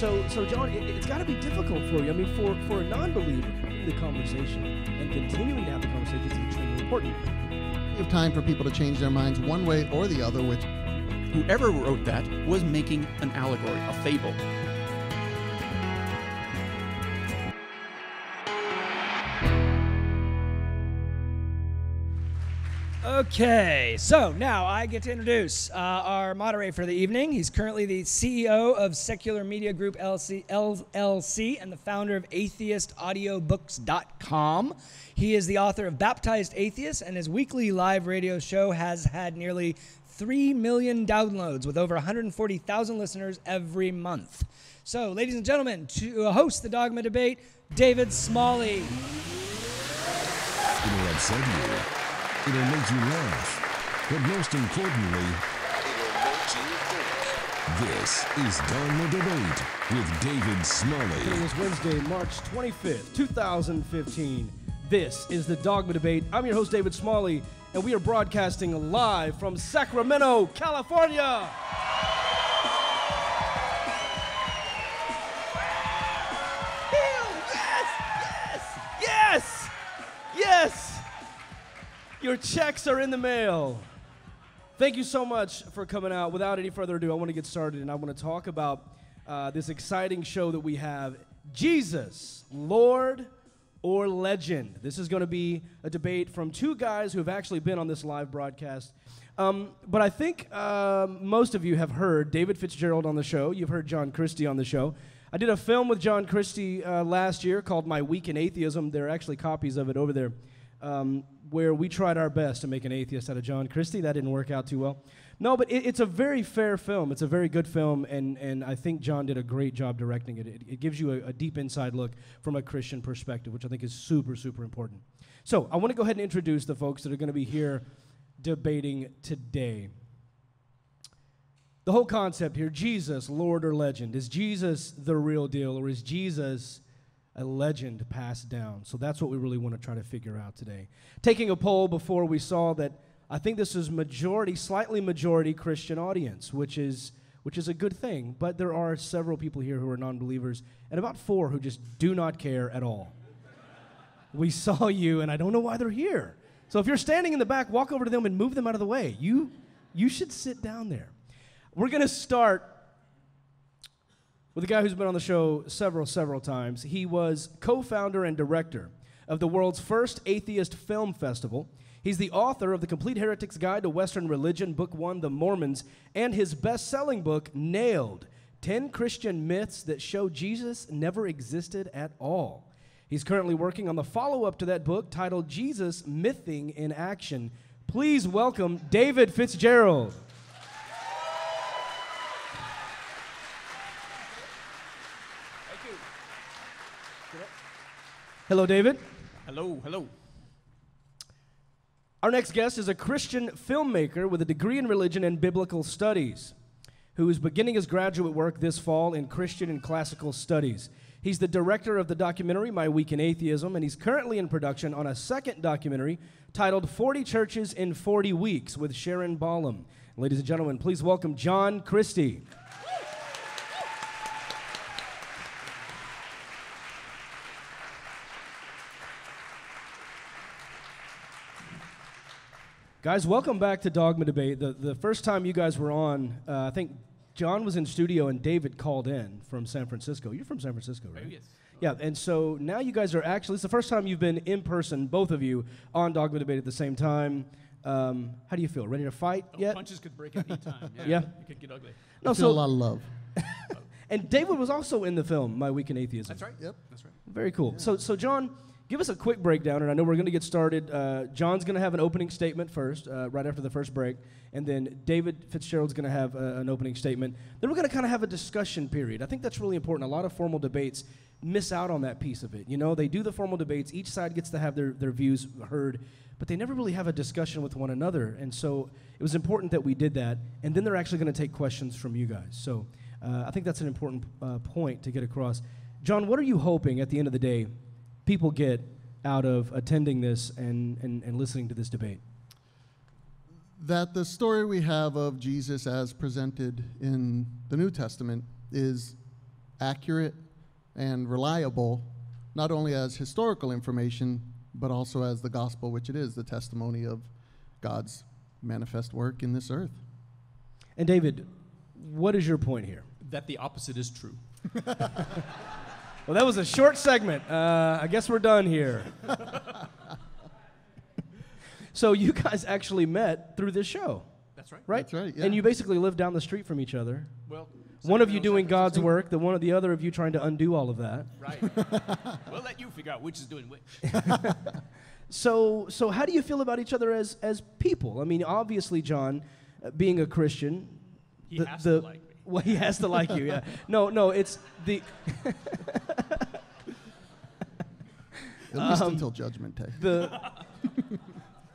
So John, it's got to be difficult for you. I mean, for a non-believer, having the conversation and continuing to have the conversation is extremely important. We have time for people to change their minds one way or the other, which whoever wrote that was making an allegory, a fable. Okay, so now I get to introduce our moderator for the evening. He's currently the CEO of Secular Media Group LLC and the founder of atheistaudiobooks.com. He is the author of Baptized Atheists, and his weekly live radio show has had nearly 3 million downloads with over 140,000 listeners every month. So, ladies and gentlemen, to host the Dogma Debate, David Smalley. It'll make you laugh, but most importantly, it'll make you think. This is Dogma Debate with David Smalley. It is Wednesday, March 25th, 2015. This is the Dogma Debate. I'm your host, David Smalley, and we are broadcasting live from Sacramento, California. Yes! Your checks are in the mail. Thank you so much for coming out. Without any further ado, I want to get started, and I want to talk about this exciting show that we have, Jesus, Lord or Legend. This is going to be a debate from two guys who have actually been on this live broadcast. But I think most of you have heard David Fitzgerald on the show. You've heard John Christy on the show. I did a film with John Christy last year called My Week in Atheism. There are actually copies of it over there. Where we tried our best to make an atheist out of John Christy. That didn't work out too well. No, but it's a very fair film. It's a very good film, and I think John did a great job directing it. It gives you a deep inside look from a Christian perspective, which I think is super, super important. So I want to go ahead and introduce the folks that are going to be here debating today. The whole concept here, Jesus, Lord or Legend. Is Jesus the real deal, or is Jesus a legend passed down? So that's what we really want to try to figure out today. Taking a poll before, we saw that I think this is slightly majority Christian audience, which is a good thing, but there are several people here who are non-believers, and about 4 who just do not care at all. We saw you, and I don't know why they're here. So if you're standing in the back, walk over to them and move them out of the way. You should sit down there. We're going to start with a guy who's been on the show several times. He was co-founder and director of the world's first atheist film festival. He's the author of The Complete Heretic's Guide to Western Religion, Book 1, The Mormons, and his best-selling book, Nailed: 10 Christian Myths That Show Jesus Never Existed At All. He's currently working on the follow-up to that book titled Jesus: Mything in Action. Please welcome David Fitzgerald. Hello, David. Hello. Our next guest is a Christian filmmaker with a degree in religion and biblical studies who is beginning his graduate work this fall in Christian and classical studies. He's the director of the documentary My Week in Atheism, and he's currently in production on a second documentary titled 40 Churches in 40 Weeks with Sharon Ballum. Ladies and gentlemen, please welcome John Christy. Guys, welcome back to Dogma Debate. The first time you guys were on, I think John was in studio and David called in from San Francisco. You're from San Francisco, right? Yes. Yeah, and so now you guys are actually, it's the first time you've been in person, both of you, on Dogma Debate at the same time. How do you feel? Ready to fight yet? Punches could break at any time. Yeah. It could get ugly. No, so a lot of love. And David was also in the film, My Week in Atheism. That's right. Yep, that's right. Very cool. Yeah. So John, give us a quick breakdown, and I know we're going to get started. John's going to have an opening statement first, right after the first break, and then David Fitzgerald's going to have an opening statement. Then we're going to kind of have a discussion period. I think that's really important. A lot of formal debates miss out on that piece of it. You know, they do the formal debates. Each side gets to have their views heard, but they never really have a discussion with one another, and so it was important that we did that, and then they're actually going to take questions from you guys. So I think that's an important point to get across. John, what are you hoping at the end of the day people get out of attending this and listening to this debate? That the story we have of Jesus as presented in the New Testament is accurate and reliable, not only as historical information, but also as the gospel, which it is, the testimony of God's manifest work in this earth. And David, what is your point here? That the opposite is true. Well, that was a short segment. I guess we're done here. So you guys actually met through this show. That's right. Right? That's right, yeah. And you basically lived down the street from each other. Well, one of you doing God's work, the other of you trying to undo all of that. Right. We'll let you figure out which is doing which. So how do you feel about each other as people? I mean, obviously, John, being a Christian, he has to like me. Well, he has to like you, yeah. No, it's the... At least until Judgment Day.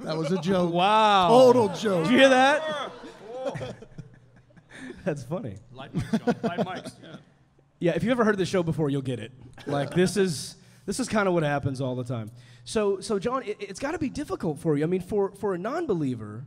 That was a joke. Wow. Total joke. Did you hear that? That's funny. Light mics, John. Light mics. Yeah. Yeah, if you've ever heard the show before, you'll get it. Like, this is kind of what happens all the time. So John, it's got to be difficult for you. I mean, for a non-believer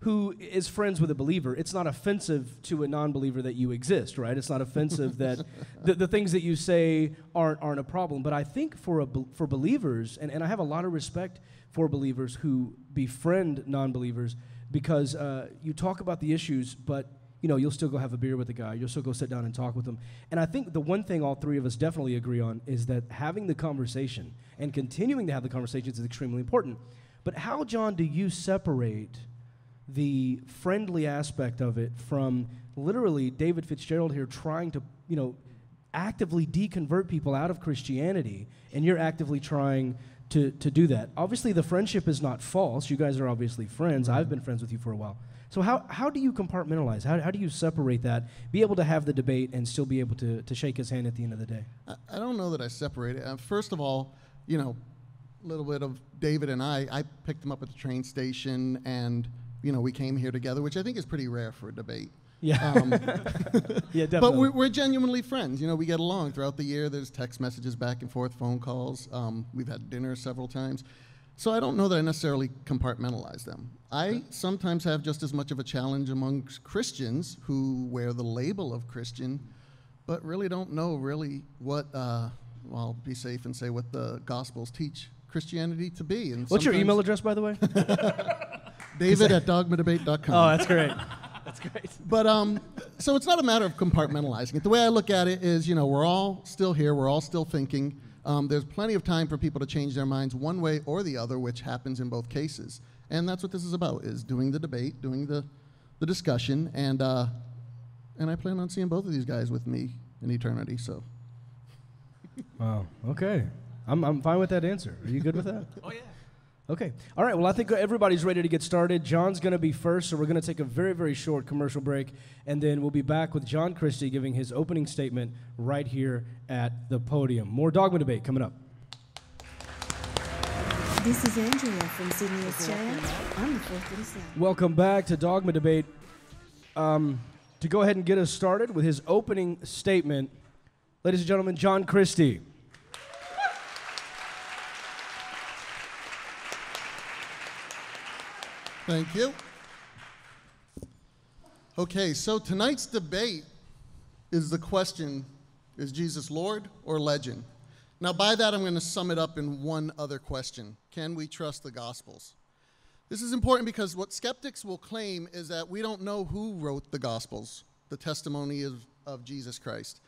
who is friends with a believer, it's not offensive to a non-believer that you exist, right? It's not offensive that the things that you say aren't a problem. But I think for believers, and I have a lot of respect for believers who befriend non-believers, because you talk about the issues, but you know, you'll still go have a beer with the guy. You'll still go sit down and talk with them. And I think the one thing all three of us definitely agree on is that having the conversation and continuing to have the conversations is extremely important. But how, John, do you separate the friendly aspect of it from literally David Fitzgerald here trying to, you know, actively deconvert people out of Christianity, and you're actively trying to do that? Obviously, the friendship is not false. You guys are obviously friends. I've been friends with you for a while. So how do you compartmentalize? How do you separate that, be able to have the debate and still be able to shake his hand at the end of the day? I don't know that I separate it. First of all, you know, a little bit of David and I picked him up at the train station, and you know, we came here together, which I think is pretty rare for a debate. Yeah, yeah, definitely. But we're genuinely friends. You know, we get along throughout the year. There's text messages back and forth, phone calls. We've had dinner several times. So I don't know that I necessarily compartmentalize them. I sometimes have just as much of a challenge amongst Christians who wear the label of Christian, but really don't know really what, well, I'll be safe and say what the Gospels teach Christianity to be. And what's your email address, by the way? David@dogmadebate.com. Oh, that's great. That's great. But so it's not a matter of compartmentalizing it. The way I look at it is, you know, we're all still here. We're all still thinking. There's plenty of time for people to change their minds one way or the other, which happens in both cases. And that's what this is about, is doing the debate, doing the discussion. And I plan on seeing both of these guys with me in eternity, so. Wow. Okay. I'm fine with that answer. Are you good with that? Oh, yeah. Okay. All right. Well, I think everybody's ready to get started. John's going to be first, so we're going to take a very, very short commercial break, and then we'll be back with John Christy giving his opening statement right here at the podium. More Dogma Debate coming up. This is Andrea from Sydney, Australia. I'm the fourth. Welcome back to Dogma Debate. To go ahead and get us started with his opening statement, ladies and gentlemen, John Christy. Thank you. Okay, so tonight's debate is the question, is Jesus Lord or legend? Now, by that, I'm going to sum it up in one other question. Can we trust the Gospels? This is important because what skeptics will claim is that we don't know who wrote the Gospels, the testimony of Jesus Christ.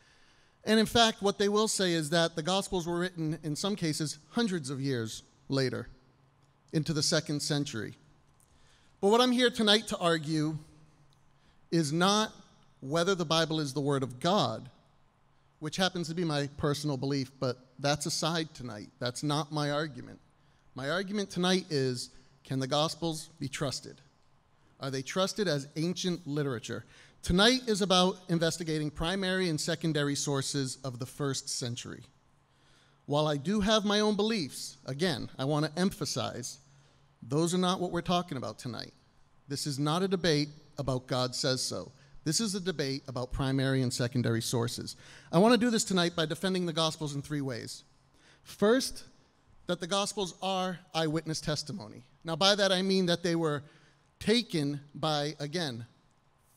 And in fact, what they will say is that the Gospels were written, in some cases, hundreds of years later, into the 2nd century. But what I'm here tonight to argue is not whether the Bible is the Word of God, which happens to be my personal belief, but that's aside tonight. That's not my argument. My argument tonight is, can the Gospels be trusted? Are they trusted as ancient literature? Tonight is about investigating primary and secondary sources of the 1st century. While I do have my own beliefs, again, I want to emphasize, those are not what we're talking about tonight. This is not a debate about God says so. This is a debate about primary and secondary sources. I want to do this tonight by defending the Gospels in 3 ways. First, that the Gospels are eyewitness testimony. Now, by that I mean that they were taken by, again,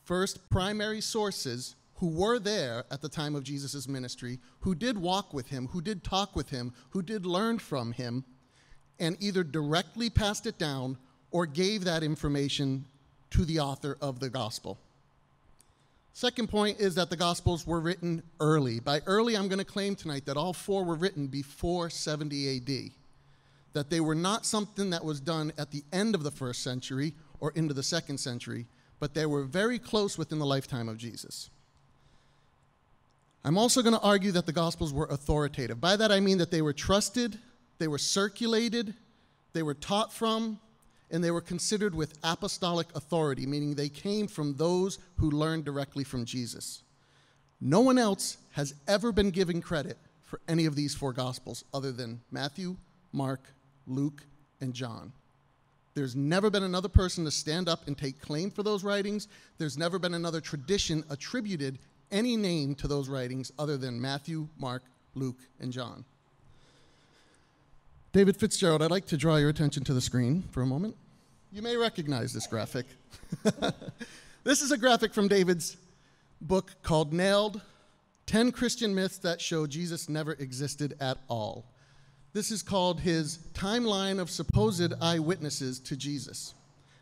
first primary sources who were there at the time of Jesus' ministry, who did walk with him, who did talk with him, who did learn from him, and either directly passed it down or gave that information to the author of the gospel. Second point is that the gospels were written early. By early, I'm going to claim tonight that all four were written before 70 AD, that they were not something that was done at the end of the first century or into the second century, but they were very close within the lifetime of Jesus. I'm also going to argue that the gospels were authoritative. By that I mean that they were trusted, they were circulated, they were taught from, and they were considered with apostolic authority, meaning they came from those who learned directly from Jesus. No one else has ever been given credit for any of these four Gospels other than Matthew, Mark, Luke, and John. There's never been another person to stand up and take claim for those writings. There's never been another tradition attributed any name to those writings other than Matthew, Mark, Luke, and John. David Fitzgerald, I'd like to draw your attention to the screen for a moment. You may recognize this graphic. This is a graphic from David's book called Nailed: 10 Christian Myths That Show Jesus Never Existed At All. This is called his timeline of supposed eyewitnesses to Jesus.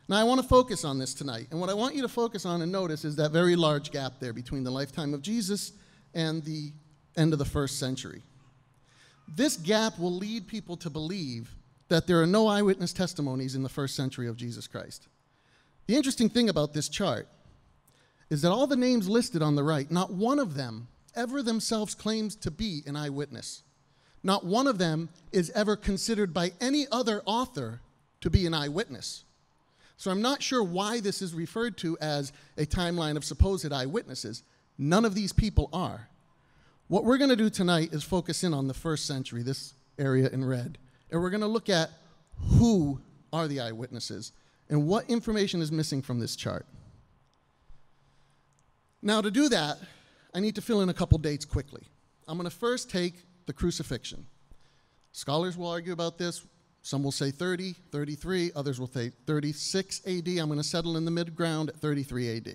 Now, I want to focus on this tonight, and what I want you to focus on and notice is that very large gap there between the lifetime of Jesus and the end of the first century. This gap will lead people to believe that there are no eyewitness testimonies in the first century of Jesus Christ. The interesting thing about this chart is that all the names listed on the right, not one of them ever themselves claims to be an eyewitness. Not one of them is ever considered by any other author to be an eyewitness. So I'm not sure why this is referred to as a timeline of supposed eyewitnesses. None of these people are. What we're going to do tonight is focus in on the first century, this area in red, and we're going to look at who are the eyewitnesses and what information is missing from this chart. Now, to do that, I need to fill in a couple dates quickly. I'm going to first take the crucifixion. Scholars will argue about this. Some will say 30, 33, others will say 36 AD. I'm going to settle in the mid ground at 33 AD.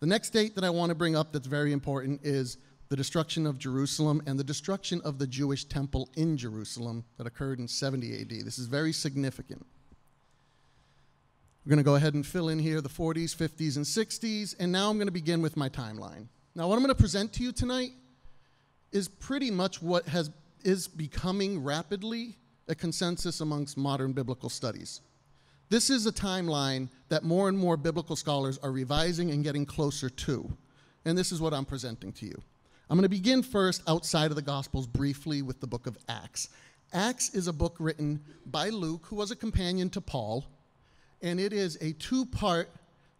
The next date that I want to bring up that's very important is the destruction of Jerusalem and the destruction of the Jewish temple in Jerusalem that occurred in 70 AD. This is very significant. We're going to go ahead and fill in here the 40s, 50s, and 60s, and now I'm going to begin with my timeline. Now, what I'm going to present to you tonight is pretty much what is becoming rapidly a consensus amongst modern biblical studies. This is a timeline that more and more biblical scholars are revising and getting closer to, and this is what I'm presenting to you. I'm going to begin first outside of the Gospels briefly with the book of Acts. Acts is a book written by Luke, who was a companion to Paul, and it is a two-part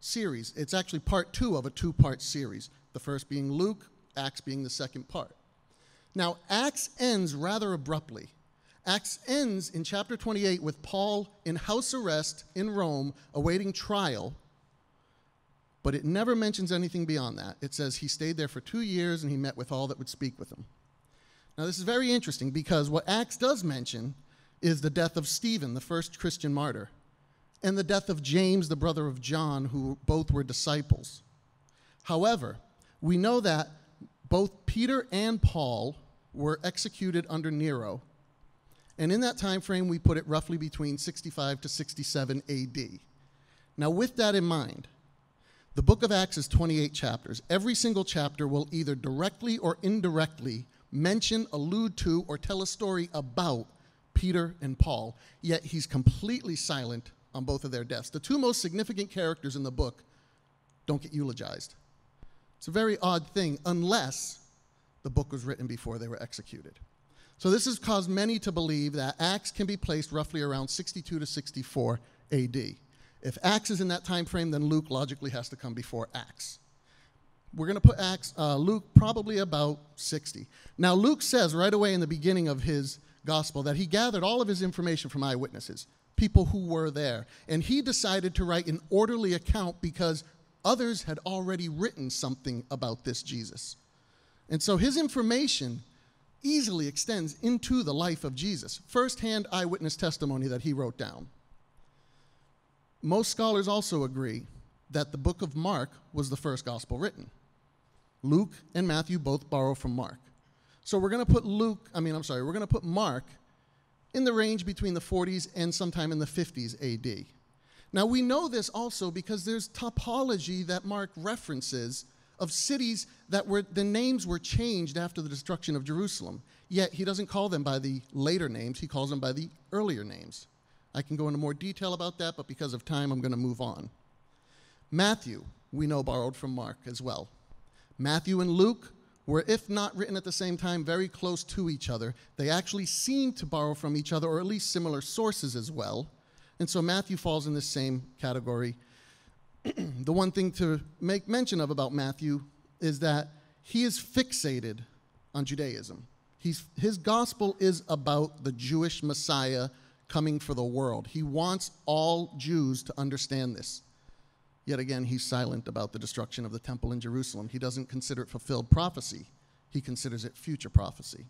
series. It's actually part two of a two-part series, the first being Luke, Acts being the second part. Now, Acts ends rather abruptly. Acts ends in chapter 28 with Paul in house arrest in Rome awaiting trial, but it never mentions anything beyond that. It says he stayed there for 2 years and he met with all that would speak with him. Now, this is very interesting because what Acts does mention is the death of Stephen, the first Christian martyr, and the death of James, the brother of John, who both were disciples. However, we know that both Peter and Paul were executed under Nero, and in that time frame, we put it roughly between 65 to 67 AD. Now, with that in mind, the book of Acts is 28 chapters. Every single chapter will either directly or indirectly mention, allude to, or tell a story about Peter and Paul, yet he's completely silent on both of their deaths. The two most significant characters in the book don't get eulogized. It's a very odd thing, unless the book was written before they were executed. So this has caused many to believe that Acts can be placed roughly around 62 to 64 AD. If Acts is in that time frame, then Luke logically has to come before Acts. We're going to put Luke probably about 60. Now, Luke says right away in the beginning of his gospel that he gathered all of his information from eyewitnesses, people who were there, and he decided to write an orderly account because others had already written something about this Jesus. And so his information easily extends into the life of Jesus, firsthand eyewitness testimony that he wrote down. Most scholars also agree that the book of Mark was the first gospel written. Luke and Matthew both borrow from Mark. So we're going to put we're going to put Mark in the range between the 40s and sometime in the 50s AD. Now we know this also because there's topology that Mark references of cities that were, the names were changed after the destruction of Jerusalem. Yet he doesn't call them by the later names, he calls them by the earlier names. I can go into more detail about that, but because of time I'm going to move on. Matthew, we know, borrowed from Mark as well. Matthew and Luke were, if not written at the same time, very close to each other. They actually seem to borrow from each other, or at least similar sources as well. And so Matthew falls in this same category. The one thing to make mention of about Matthew is that he is fixated on Judaism. His gospel is about the Jewish Messiah coming for the world. He wants all Jews to understand this. Yet again, he's silent about the destruction of the temple in Jerusalem. He doesn't consider it fulfilled prophecy. He considers it future prophecy.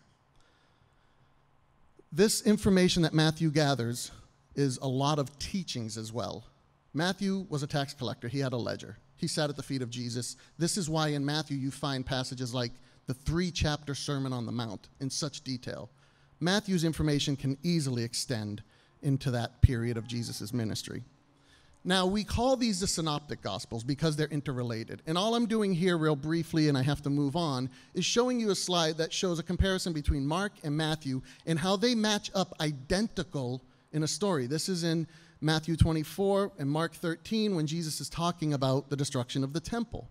This information that Matthew gathers is a lot of teachings as well. Matthew was a tax collector. He had a ledger. He sat at the feet of Jesus. This is why in Matthew you find passages like the 3-chapter Sermon on the Mount in such detail. Matthew's information can easily extend into that period of Jesus' ministry. Now, we call these the Synoptic Gospels because they're interrelated. And all I'm doing here real briefly, and I have to move on, is showing you a slide that shows a comparison between Mark and Matthew and how they match up identical in a story. This is in Matthew 24 and Mark 13 when Jesus is talking about the destruction of the temple.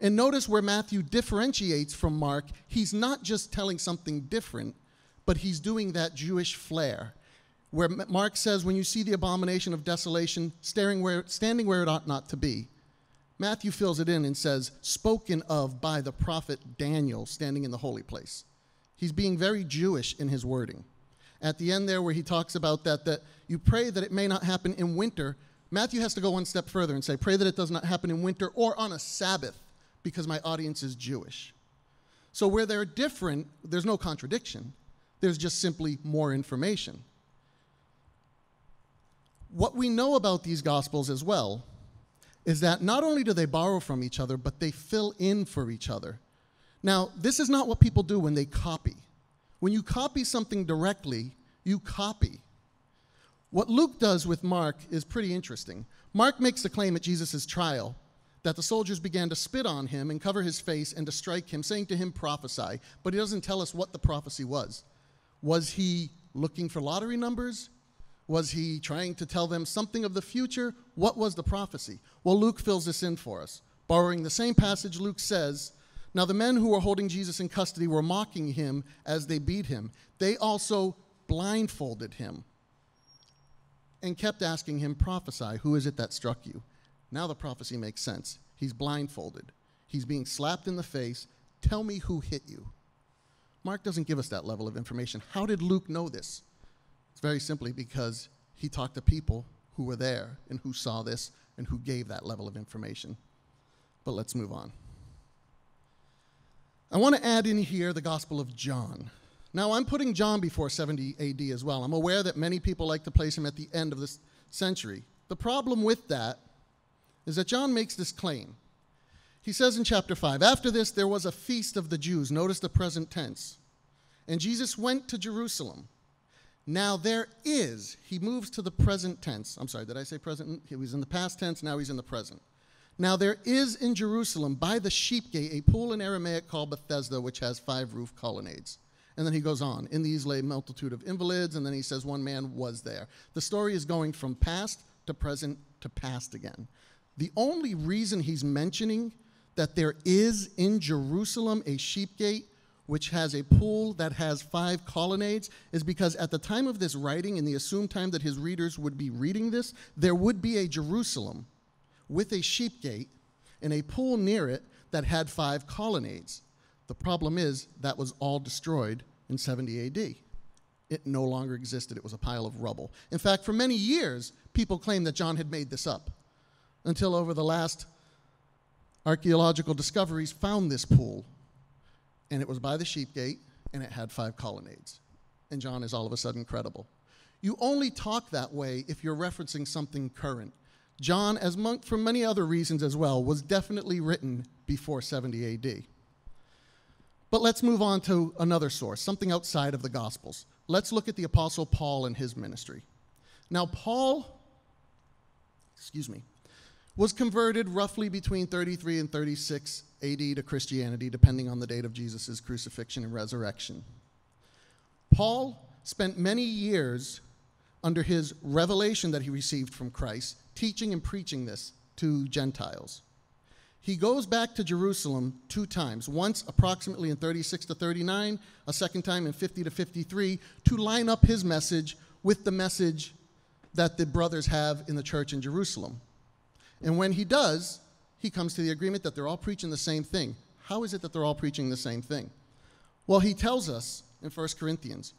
And notice where Matthew differentiates from Mark. He's not just telling something different, but he's doing that Jewish flair, where Mark says, when you see the abomination of desolation, standing where it ought not to be. Matthew fills it in and says, spoken of by the prophet Daniel, standing in the holy place. He's being very Jewish in his wording. At the end there where he talks about that you pray that it may not happen in winter, Matthew has to go one step further and say, pray that it does not happen in winter or on a Sabbath, because my audience is Jewish. So where they're different, there's no contradiction. There's just simply more information. What we know about these Gospels as well is that not only do they borrow from each other, but they fill in for each other. Now, this is not what people do when they copy. When you copy something directly, you copy. What Luke does with Mark is pretty interesting. Mark makes the claim at Jesus' trial that the soldiers began to spit on him and cover his face and to strike him, saying to him, prophesy. But he doesn't tell us what the prophecy was. Was he looking for lottery numbers? Was he trying to tell them something of the future? What was the prophecy? Well, Luke fills this in for us. Borrowing the same passage, Luke says, now the men who were holding Jesus in custody were mocking him as they beat him. They also blindfolded him and kept asking him, prophesy, who is it that struck you? Now the prophecy makes sense. He's blindfolded. He's being slapped in the face. Tell me who hit you. Mark doesn't give us that level of information. How did Luke know this? It's very simply because he talked to people who were there and who saw this and who gave that level of information. But let's move on. I want to add in here the Gospel of John. Now, I'm putting John before 70 AD as well. I'm aware that many people like to place him at the end of this century. The problem with that is that John makes this claim. He says in chapter 5, after this there was a feast of the Jews. Notice the present tense. And Jesus went to Jerusalem. Now there is, he moves to the present tense. I'm sorry, did I say present? He was in the past tense, now he's in the present. Now there is in Jerusalem by the sheep gate a pool in Aramaic called Bethesda, which has 5 roof colonnades. And then he goes on, in these lay multitude of invalids, and then he says one man was there. The story is going from past to present to past again. The only reason he's mentioning that there is in Jerusalem a sheep gate which has a pool that has 5 colonnades is because at the time of this writing, in the assumed time that his readers would be reading this, there would be a Jerusalem with a sheep gate and a pool near it that had 5 colonnades. The problem is that was all destroyed in 70 AD. It no longer existed. It was a pile of rubble. In fact, for many years, people claimed that John had made this up until over the last archaeological discoveries found this pool. And it was by the sheep gate, and it had 5 colonnades. And John is all of a sudden credible. You only talk that way if you're referencing something current. John, as Monk, for many other reasons as well, was definitely written before 70 AD. But let's move on to another source, something outside of the Gospels. Let's look at the Apostle Paul and his ministry. Now, Paul, was converted roughly between 33 and 36 AD to Christianity, depending on the date of Jesus' crucifixion and resurrection. Paul spent many years under his revelation that he received from Christ, teaching and preaching this to Gentiles. He goes back to Jerusalem 2 times, once approximately in 36 to 39, a second time in 50 to 53, to line up his message with the message that the brothers have in the church in Jerusalem. And when he does, he comes to the agreement that they're all preaching the same thing. How is it that they're all preaching the same thing? Well, he tells us in 1 Corinthians,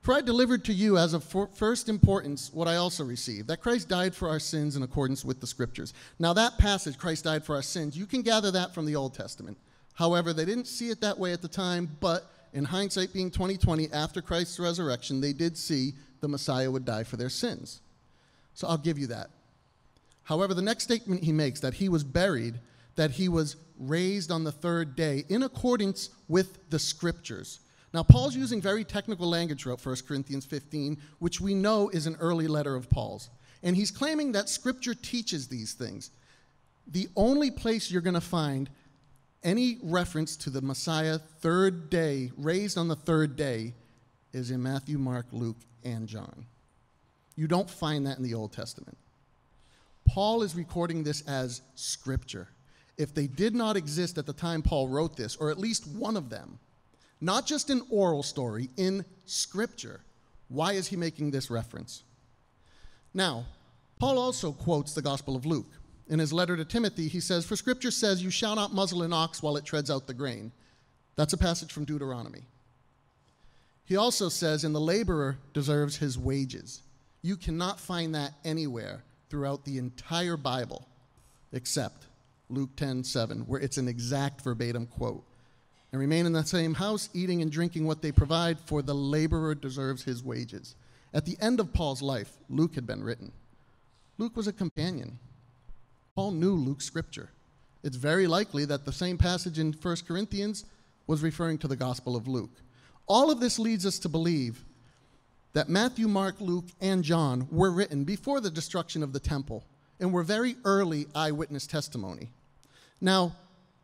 "For I delivered to you as of first importance what I also received, that Christ died for our sins in accordance with the Scriptures." Now that passage, Christ died for our sins, you can gather that from the Old Testament. However, they didn't see it that way at the time, but in hindsight being 20/20, after Christ's resurrection, they did see the Messiah would die for their sins. So I'll give you that. However, the next statement he makes, that he was buried, that he was raised on the 3rd day in accordance with the Scriptures. Now, Paul's using very technical language throughout 1 Corinthians 15, which we know is an early letter of Paul's. And he's claiming that Scripture teaches these things. The only place you're going to find any reference to the Messiah 3rd day, raised on the 3rd day, is in Matthew, Mark, Luke, and John. You don't find that in the Old Testament. Paul is recording this as Scripture. If they did not exist at the time Paul wrote this, or at least one of them, not just an oral story, in Scripture, why is he making this reference? Now, Paul also quotes the Gospel of Luke. In his letter to Timothy, he says, "For Scripture says, you shall not muzzle an ox while it treads out the grain." That's a passage from Deuteronomy. He also says, "And the laborer deserves his wages." You cannot find that anywhere throughout the entire Bible, except Luke 10:7, where it's an exact verbatim quote. "And remain in the same house, eating and drinking what they provide, for the laborer deserves his wages." At the end of Paul's life, Luke had been written. Luke was a companion. Paul knew Luke's Scripture. It's very likely that the same passage in 1 Corinthians was referring to the Gospel of Luke. All of this leads us to believe that Matthew, Mark, Luke, and John were written before the destruction of the temple and were very early eyewitness testimony. Now,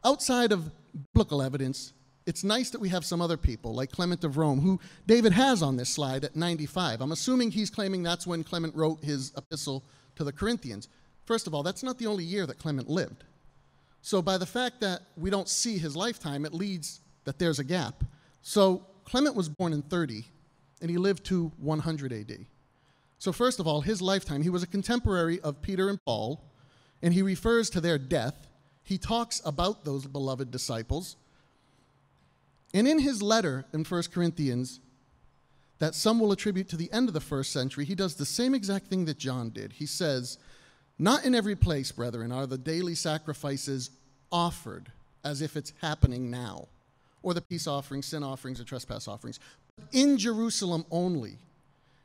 outside of biblical evidence, it's nice that we have some other people, like Clement of Rome, who David has on this slide at 95. I'm assuming he's claiming that's when Clement wrote his epistle to the Corinthians. First of all, that's not the only year that Clement lived. So by the fact that we don't see his lifetime, it leads that there's a gap. So Clement was born in 30. And he lived to 100 AD. So first of all, his lifetime, he was a contemporary of Peter and Paul, and he refers to their death. He talks about those beloved disciples. And in his letter in 1 Corinthians, that some will attribute to the end of the 1st century, he does the same exact thing that John did. He says, "Not in every place, brethren, are the daily sacrifices offered as if it's happening now, or the peace offerings, sin offerings, or trespass offerings, but in Jerusalem only.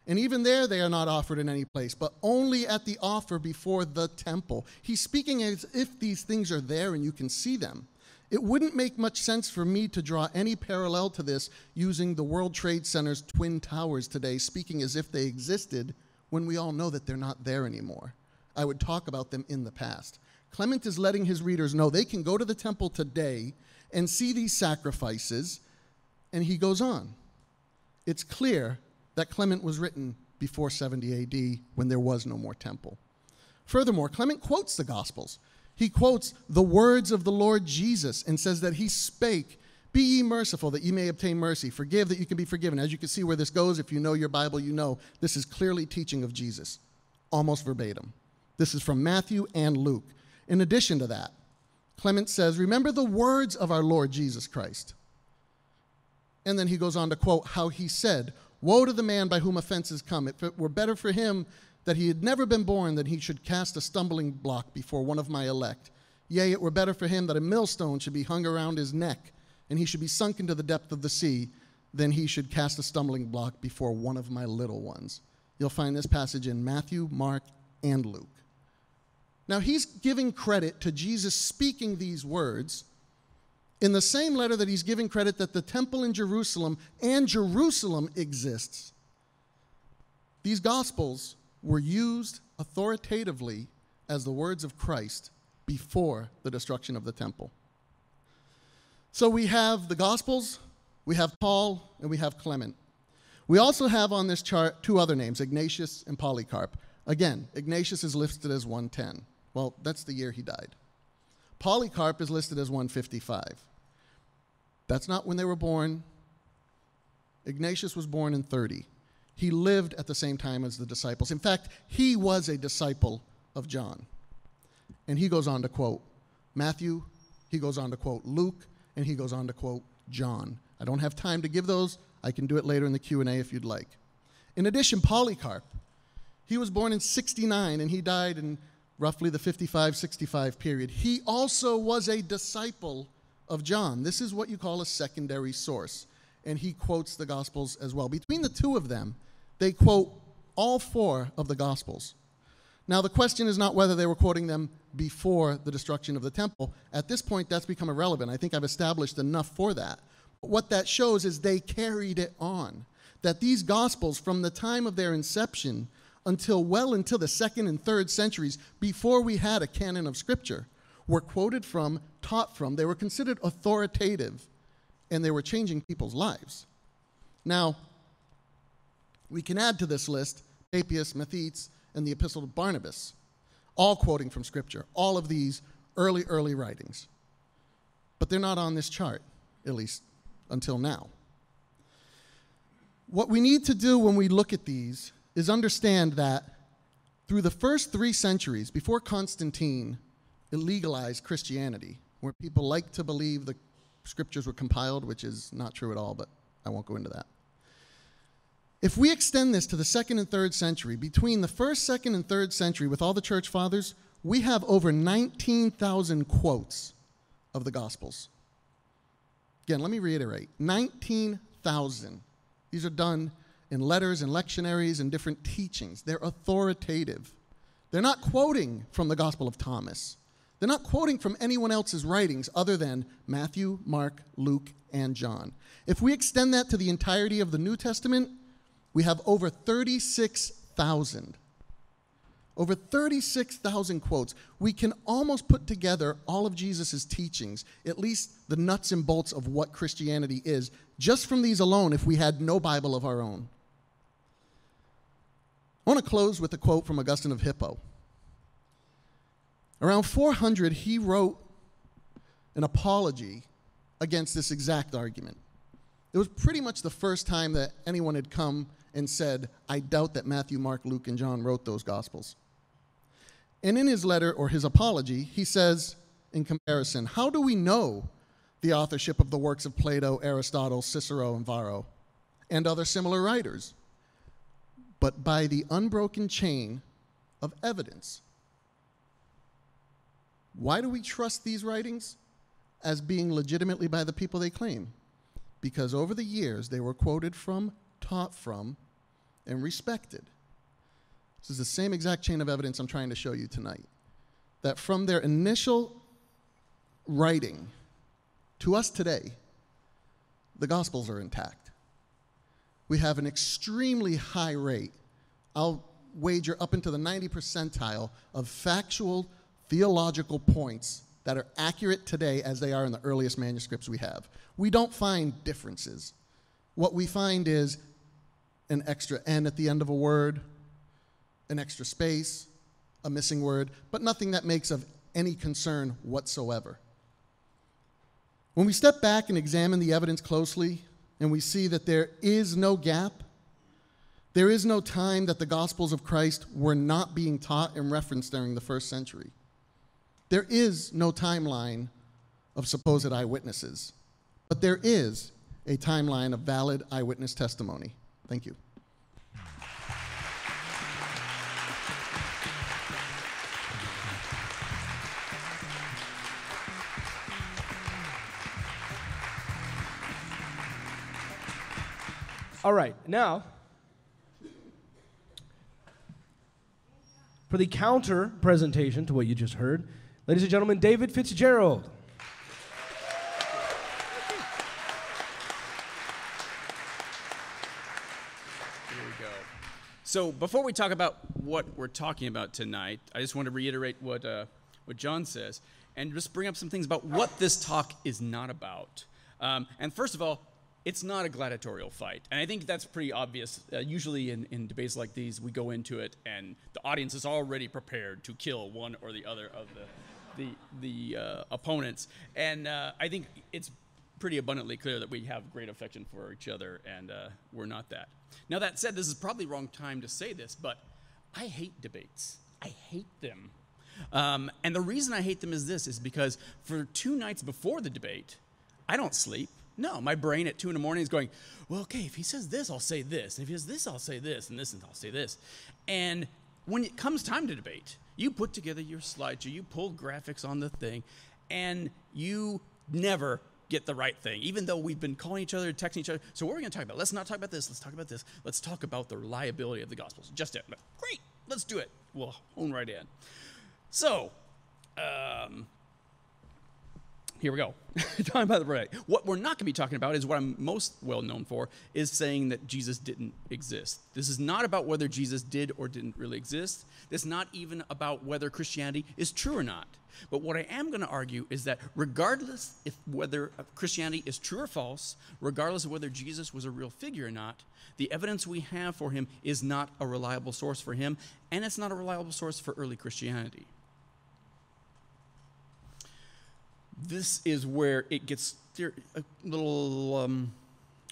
And even there they are not offered in any place, but only at the offer before the temple." He's speaking as if these things are there and you can see them. It wouldn't make much sense for me to draw any parallel to this using the World Trade Center's twin towers today, speaking as if they existed when we all know that they're not there anymore. I would talk about them in the past. Clement is letting his readers know they can go to the temple today and see these sacrifices, and he goes on. It's clear that Clement was written before 70 AD when there was no more temple. Furthermore, Clement quotes the Gospels. He quotes the words of the Lord Jesus and says that he spake, "Be ye merciful that ye may obtain mercy, forgive that you can be forgiven." As you can see where this goes, if you know your Bible, you know this is clearly teaching of Jesus, almost verbatim. This is from Matthew and Luke. In addition to that, Clement says, "Remember the words of our Lord Jesus Christ." And then he goes on to quote how he said, "Woe to the man by whom offenses come. If it were better for him that he had never been born, that he should cast a stumbling block before one of my elect. Yea, it were better for him that a millstone should be hung around his neck, and he should be sunk into the depth of the sea, than he should cast a stumbling block before one of my little ones." You'll find this passage in Matthew, Mark, and Luke. Now, he's giving credit to Jesus speaking these words, in the same letter that he's giving credit that the temple in Jerusalem and Jerusalem exists. These Gospels were used authoritatively as the words of Christ before the destruction of the temple. So we have the Gospels, we have Paul, and we have Clement. We also have on this chart two other names, Ignatius and Polycarp. Again, Ignatius is listed as 110. Well, that's the year he died. Polycarp is listed as 155. That's not when they were born. Ignatius was born in 30. He lived at the same time as the disciples. In fact, he was a disciple of John. And he goes on to quote Matthew, he goes on to quote Luke, and he goes on to quote John. I don't have time to give those. I can do it later in the Q&A if you'd like. In addition, Polycarp, he was born in 69 and he died in roughly the 55-65 period. He also was a disciple of John. This is what you call a secondary source. And he quotes the Gospels as well. Between the two of them, they quote all four of the Gospels. Now, the question is not whether they were quoting them before the destruction of the temple. At this point, that's become irrelevant. I think I've established enough for that. But what that shows is they carried it on, that these Gospels, from the time of their inception until well into the 2nd and 3rd centuries, before we had a canon of Scripture, were quoted from, taught from. They were considered authoritative, and they were changing people's lives. Now, we can add to this list Papias, Matthias, and the Epistle to Barnabas, all quoting from Scripture, all of these early writings. But they're not on this chart, at least until now. What we need to do when we look at these is understand that through the first 3 centuries, before Constantine illegalized Christianity, where people like to believe the Scriptures were compiled, which is not true at all, but I won't go into that. If we extend this to the 2nd and 3rd century, between the 1st, 2nd, and 3rd century with all the church fathers, we have over 19,000 quotes of the Gospels. Again, let me reiterate, 19,000. These are done in letters and lectionaries and different teachings. They're authoritative. They're not quoting from the Gospel of Thomas. They're not quoting from anyone else's writings other than Matthew, Mark, Luke, and John. If we extend that to the entirety of the New Testament, we have over 36,000. Over 36,000 quotes. We can almost put together all of Jesus' teachings, at least the nuts and bolts of what Christianity is, just from these alone if we had no Bible of our own. I want to close with a quote from Augustine of Hippo. Around 400, he wrote an apology against this exact argument. It was pretty much the first time that anyone had come and said, I doubt that Matthew, Mark, Luke, and John wrote those Gospels. And in his letter, or his apology, he says, in comparison, how do we know the authorship of the works of Plato, Aristotle, Cicero, and Varro, and other similar writers? But by the unbroken chain of evidence. Why do we trust these writings as being legitimately by the people they claim? Because over the years, they were quoted from, taught from, and respected. This is the same exact chain of evidence I'm trying to show you tonight. That from their initial writing to us today, the Gospels are intact. We have an extremely high rate, I'll wager up into the 90th percentile, of factual theological points that are accurate today as they are in the earliest manuscripts we have. We don't find differences. What we find is an extra N at the end of a word, an extra space, a missing word, but nothing that makes of any concern whatsoever. When we step back and examine the evidence closely, and we see that there is no gap, there is no time that the Gospels of Christ were not being taught and referenced during the 1st century. There is no timeline of supposed eyewitnesses, but there is a timeline of valid eyewitness testimony. Thank you. All right, now, for the counter presentation to what you just heard, ladies and gentlemen, David Fitzgerald. So before we talk about what we're talking about tonight, I just want to reiterate what John says and just bring up some things about what this talk is not about. And first of all, it's not a gladiatorial fight. And I think that's pretty obvious. Usually in debates like these, we go into it and the audience is already prepared to kill one or the other of the opponents. And I think it's pretty abundantly clear that we have great affection for each other, and we're not that. Now, that said, this is probably the wrong time to say this, but I hate debates. I hate them. And the reason I hate them is this, is because for 2 nights before the debate, I don't sleep. No, my brain at 2 in the morning is going, well, okay, if he says this, I'll say this. And if he says this, I'll say this, and this, and I'll say this. And when it comes time to debate, you put together your slideshow, you pull graphics on the thing, and you never get the right thing, even though we've been calling each other, texting each other. So what are we going to talk about? Let's not talk about this. Let's talk about this. Let's talk about the reliability of the Gospels. Just it. Great. Let's do it. We'll hone right in. So here we go. Talking about the right. What we're not going to be talking about is what I'm most well known for, is saying that Jesus didn't exist. This is not about whether Jesus did or didn't really exist. This is not even about whether Christianity is true or not. But what I am going to argue is that regardless if whether Christianity is true or false, regardless of whether Jesus was a real figure or not, the evidence we have for him is not a reliable source for him, and it's not a reliable source for early Christianity. This is where it gets a little, what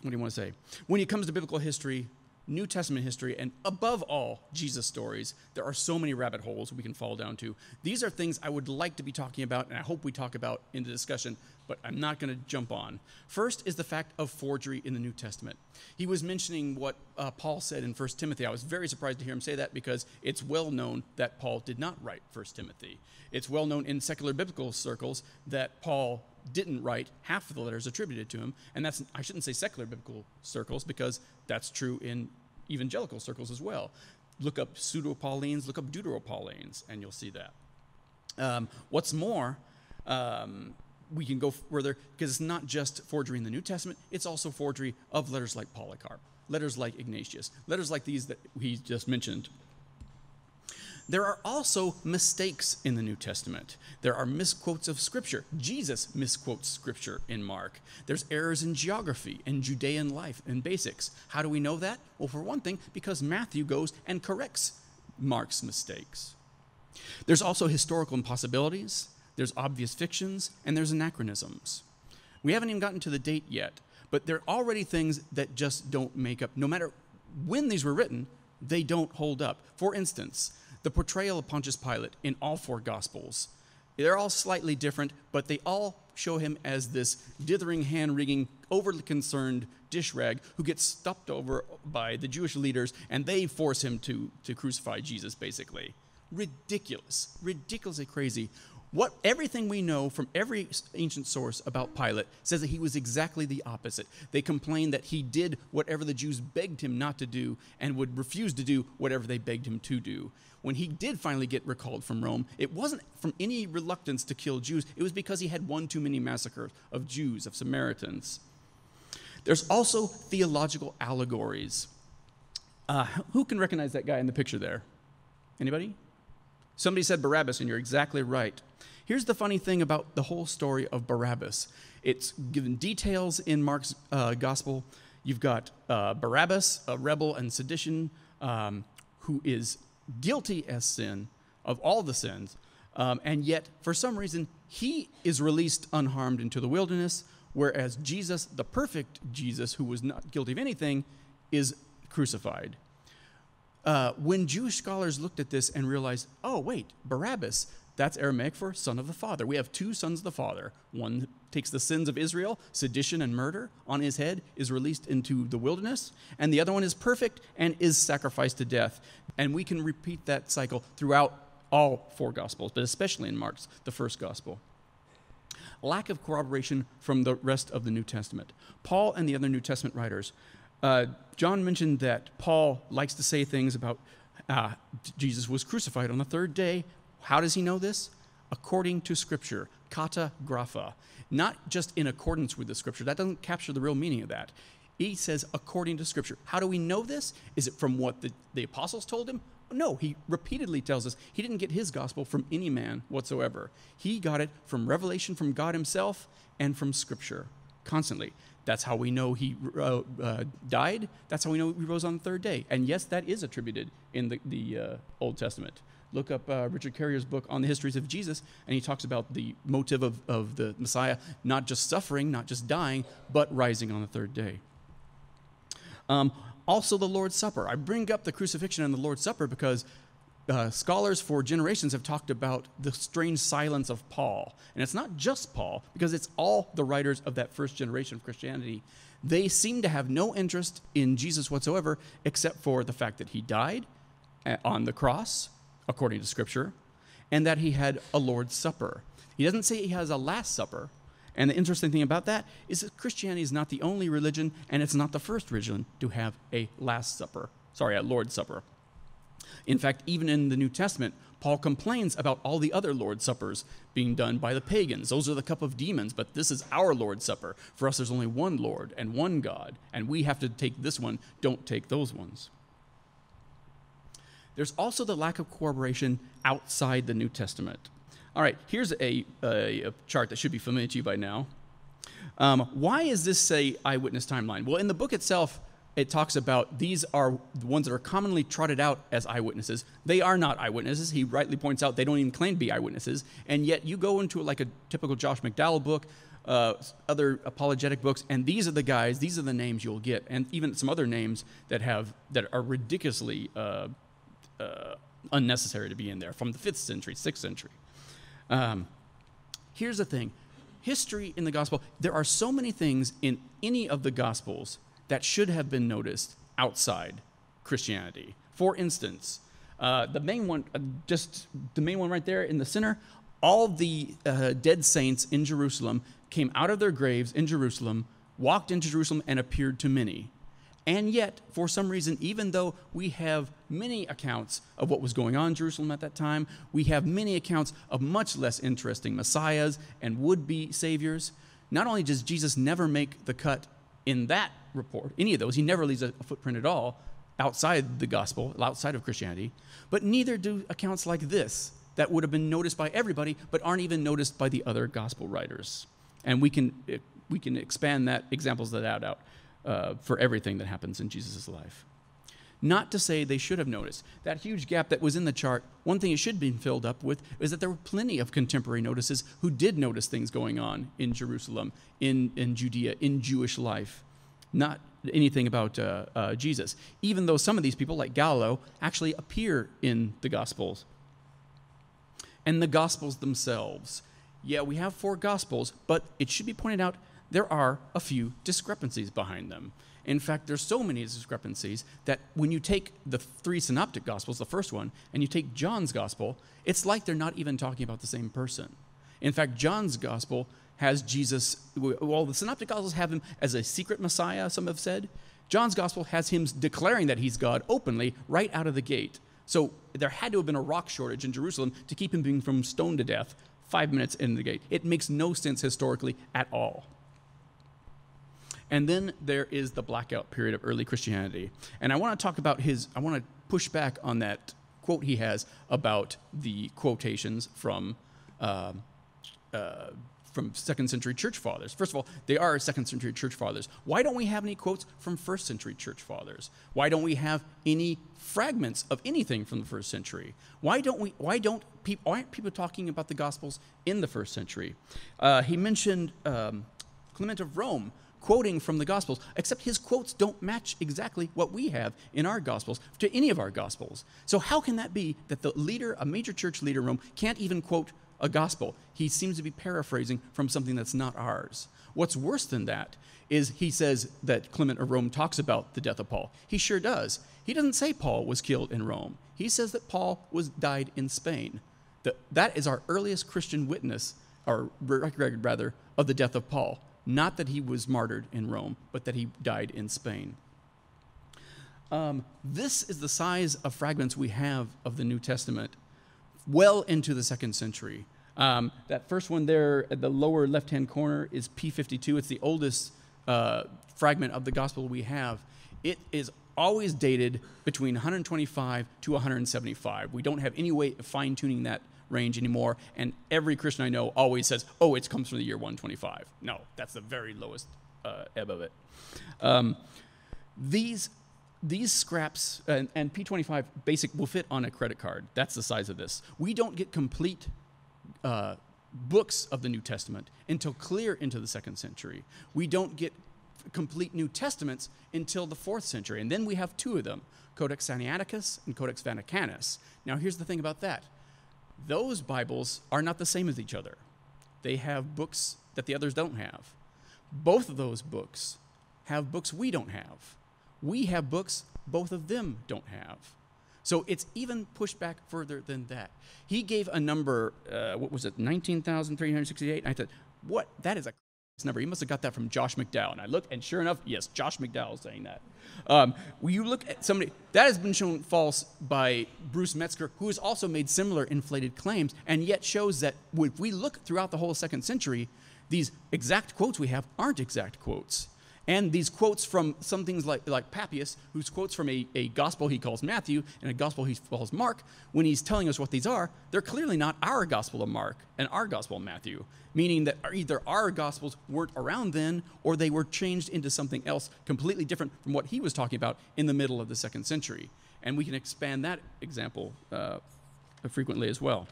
do you want to say? When it comes to biblical history, New Testament history, and above all, Jesus stories, there are so many rabbit holes we can fall down to. These are things I would like to be talking about, and I hope we talk about in the discussion, but I'm not going to jump on. First is the fact of forgery in the New Testament. He was mentioning what Paul said in 1 Timothy. I was very surprised to hear him say that, because it's well known that Paul did not write 1 Timothy. It's well known in secular biblical circles that Paul didn't write half of the letters attributed to him, and that's, I shouldn't say secular biblical circles, because that's true in evangelical circles as well. Look up pseudo-Paulines, look up deutero-Paulines, and you'll see that. What's more, we can go further, because it's not just forgery in the New Testament, it's also forgery of letters like Polycarp, letters like Ignatius, letters like these that he just mentioned. There are also mistakes in the New Testament. There are misquotes of Scripture. Jesus misquotes Scripture in Mark. There's errors in geography and Judean life and basics. How do we know that? Well, for one thing, because Matthew goes and corrects Mark's mistakes. There's also historical impossibilities. There's obvious fictions, and there's anachronisms. We haven't even gotten to the date yet, but there are already things that just don't make up. No matter when these were written, they don't hold up. For instance, the portrayal of Pontius Pilate in all 4 Gospels. They're all slightly different, but they all show him as this dithering, hand-wringing, overly concerned dish rag who gets stopped over by the Jewish leaders, and they force him to crucify Jesus, basically. Ridiculous. Ridiculously crazy. Everything we know from every ancient source about Pilate says that he was exactly the opposite. They complained that he did whatever the Jews begged him not to do and would refuse to do whatever they begged him to do. When he did finally get recalled from Rome, it wasn't from any reluctance to kill Jews. It was because he had one too many massacres of Jews, of Samaritans. There's also theological allegories. Who can recognize that guy in the picture there? Anybody? Somebody said Barabbas, and you're exactly right. Here's the funny thing about the whole story of Barabbas. It's given details in Mark's gospel. You've got Barabbas, a rebel and sedition, who is guilty as sin, of all the sins, and yet, for some reason, he is released unharmed into the wilderness, whereas Jesus, the perfect Jesus, who was not guilty of anything, is crucified. When Jewish scholars looked at this and realized, oh, wait, Barabbas, that's Aramaic for son of the father. We have 2 sons of the father. One takes the sins of Israel, sedition and murder, on his head, is released into the wilderness, and the other one is perfect and is sacrificed to death. And we can repeat that cycle throughout all 4 Gospels, but especially in Mark's, the first Gospel. Lack of corroboration from the rest of the New Testament. Paul and the other New Testament writers. John mentioned that Paul likes to say things about Jesus was crucified on the 3rd day. How does he know this? According to Scripture, kata grapha. Not just in accordance with the Scripture. That doesn't capture the real meaning of that. He says, according to Scripture. How do we know this? Is it from what the apostles told him? No, he repeatedly tells us he didn't get his gospel from any man whatsoever. He got it from revelation from God himself and from Scripture constantly. That's how we know he died. That's how we know he rose on the third day. And yes, that is attributed in the Old Testament. Look up Richard Carrier's book on the histories of Jesus, and he talks about the motive of the Messiah, not just suffering, not just dying, but rising on the third day. Also the Lord's Supper. I bring up the crucifixion and the Lord's Supper because scholars for generations have talked about the strange silence of Paul. And it's not just Paul, because it's all the writers of that first generation of Christianity. They seem to have no interest in Jesus whatsoever, except for the fact that he died on the cross, according to Scripture, and that he had a Lord's Supper. He doesn't say he has a Last Supper. And the interesting thing about that is that Christianity is not the only religion, and it's not the first religion to have a Last Supper, sorry, a Lord's Supper. In fact, even in the New Testament, Paul complains about all the other Lord's Suppers being done by the pagans. Those are the cup of demons, but this is our Lord's Supper. For us, there's only one Lord and one God, and we have to take this one, don't take those ones. There's also the lack of corroboration outside the New Testament. All right, here's a chart that should be familiar to you by now. Why is this an eyewitness timeline? Well, in the book itself, it talks about these are the ones that are commonly trotted out as eyewitnesses. They are not eyewitnesses. He rightly points out they don't even claim to be eyewitnesses. And yet you go into like a typical Josh McDowell book, other apologetic books, and these are the guys, these are the names you'll get. And even some other names that are ridiculously unnecessary to be in there, from the 5th century, 6th century. Here's the thing. History in the gospel, there are so many things in any of the gospels that should have been noticed outside Christianity. For instance, the main one, just the main one right there in the center, all the dead saints in Jerusalem came out of their graves in Jerusalem, walked into Jerusalem, and appeared to many. And yet, for some reason, even though we have many accounts of what was going on in Jerusalem at that time, we have many accounts of much less interesting messiahs and would-be saviors. Not only does Jesus never make the cut in that report, any of those, he never leaves a footprint at all outside the gospel, outside of Christianity, but neither do accounts like this that would have been noticed by everybody but aren't even noticed by the other gospel writers. And we can expand that, examples of that out. For everything that happens in Jesus' life. Not to say they should have noticed. That huge gap that was in the chart, one thing it should have been filled up with is that there were plenty of contemporary notices who did notice things going on in Jerusalem, in Judea, in Jewish life. Not anything about Jesus. Even though some of these people, like Gallo, actually appear in the Gospels. And the Gospels themselves. Yeah, we have 4 Gospels, but it should be pointed out there are a few discrepancies behind them. In fact, there's so many discrepancies that when you take the 3 synoptic gospels, the first one, and you take John's gospel, it's like they're not even talking about the same person. In fact, John's gospel has Jesus, well, the synoptic gospels have him as a secret messiah, some have said. John's gospel has him declaring that he's God openly right out of the gate. So there had to have been a rock shortage in Jerusalem to keep him being from stoned to death 5 minutes in the gate. It makes no sense historically at all. And then there is the blackout period of early Christianity. And I want to talk about I want to push back on that quote he has about the quotations from 2nd century church fathers. First of all, they are 2nd century church fathers. Why don't we have any quotes from 1st century church fathers? Why don't we have any fragments of anything from the 1st century? Why aren't people talking about the Gospels in the 1st century? He mentioned Clement of Rome, quoting from the Gospels, except his quotes don't match exactly what we have in our Gospels, to any of our Gospels. So how can that be that the leader, a major church leader in Rome, can't even quote a Gospel? He seems to be paraphrasing from something that's not ours. What's worse than that is he says that Clement of Rome talks about the death of Paul. He sure does. He doesn't say Paul was killed in Rome. He says that Paul died in Spain. That is our earliest Christian witness, or record rather, of the death of Paul. Not that he was martyred in Rome, but that he died in Spain. This is the size of fragments we have of the New Testament well into the 2nd century. That first one there at the lower left-hand corner is P52. It's the oldest fragment of the gospel we have, it is always dated between 125 to 175. We don't have any way of fine-tuning that range anymore, and every Christian I know always says, oh, it comes from the year 125. No, that's the very lowest ebb of it. These scraps, and P25 basic will fit on a credit card. That's the size of this. We don't get complete books of the New Testament until clear into the 2nd century. We don't get complete New Testaments until the 4th century, and then we have two of them, Codex Sinaiticus and Codex Vaticanus. Now here's the thing about that. Those Bibles are not the same as each other. They have books that the others don't have. Both of those books have books we don't have. We have books both of them don't have. So it's even pushed back further than that. He gave a number, what was it, 19,368? I said, what? That is a number. You must have got that from Josh McDowell. And I looked, and sure enough, yes, Josh McDowell is saying that. When you look at somebody, that has been shown false by Bruce Metzger, who has also made similar inflated claims, and yet shows that if we look throughout the whole 2nd century, these exact quotes we have aren't exact quotes. And these quotes from some things like Papias, whose quotes from a gospel he calls Matthew and a gospel he calls Mark, when he's telling us what these are, they're clearly not our gospel of Mark and our gospel of Matthew, meaning that either our gospels weren't around then or they were changed into something else completely different from what he was talking about in the middle of the 2nd century. And we can expand that example frequently as well.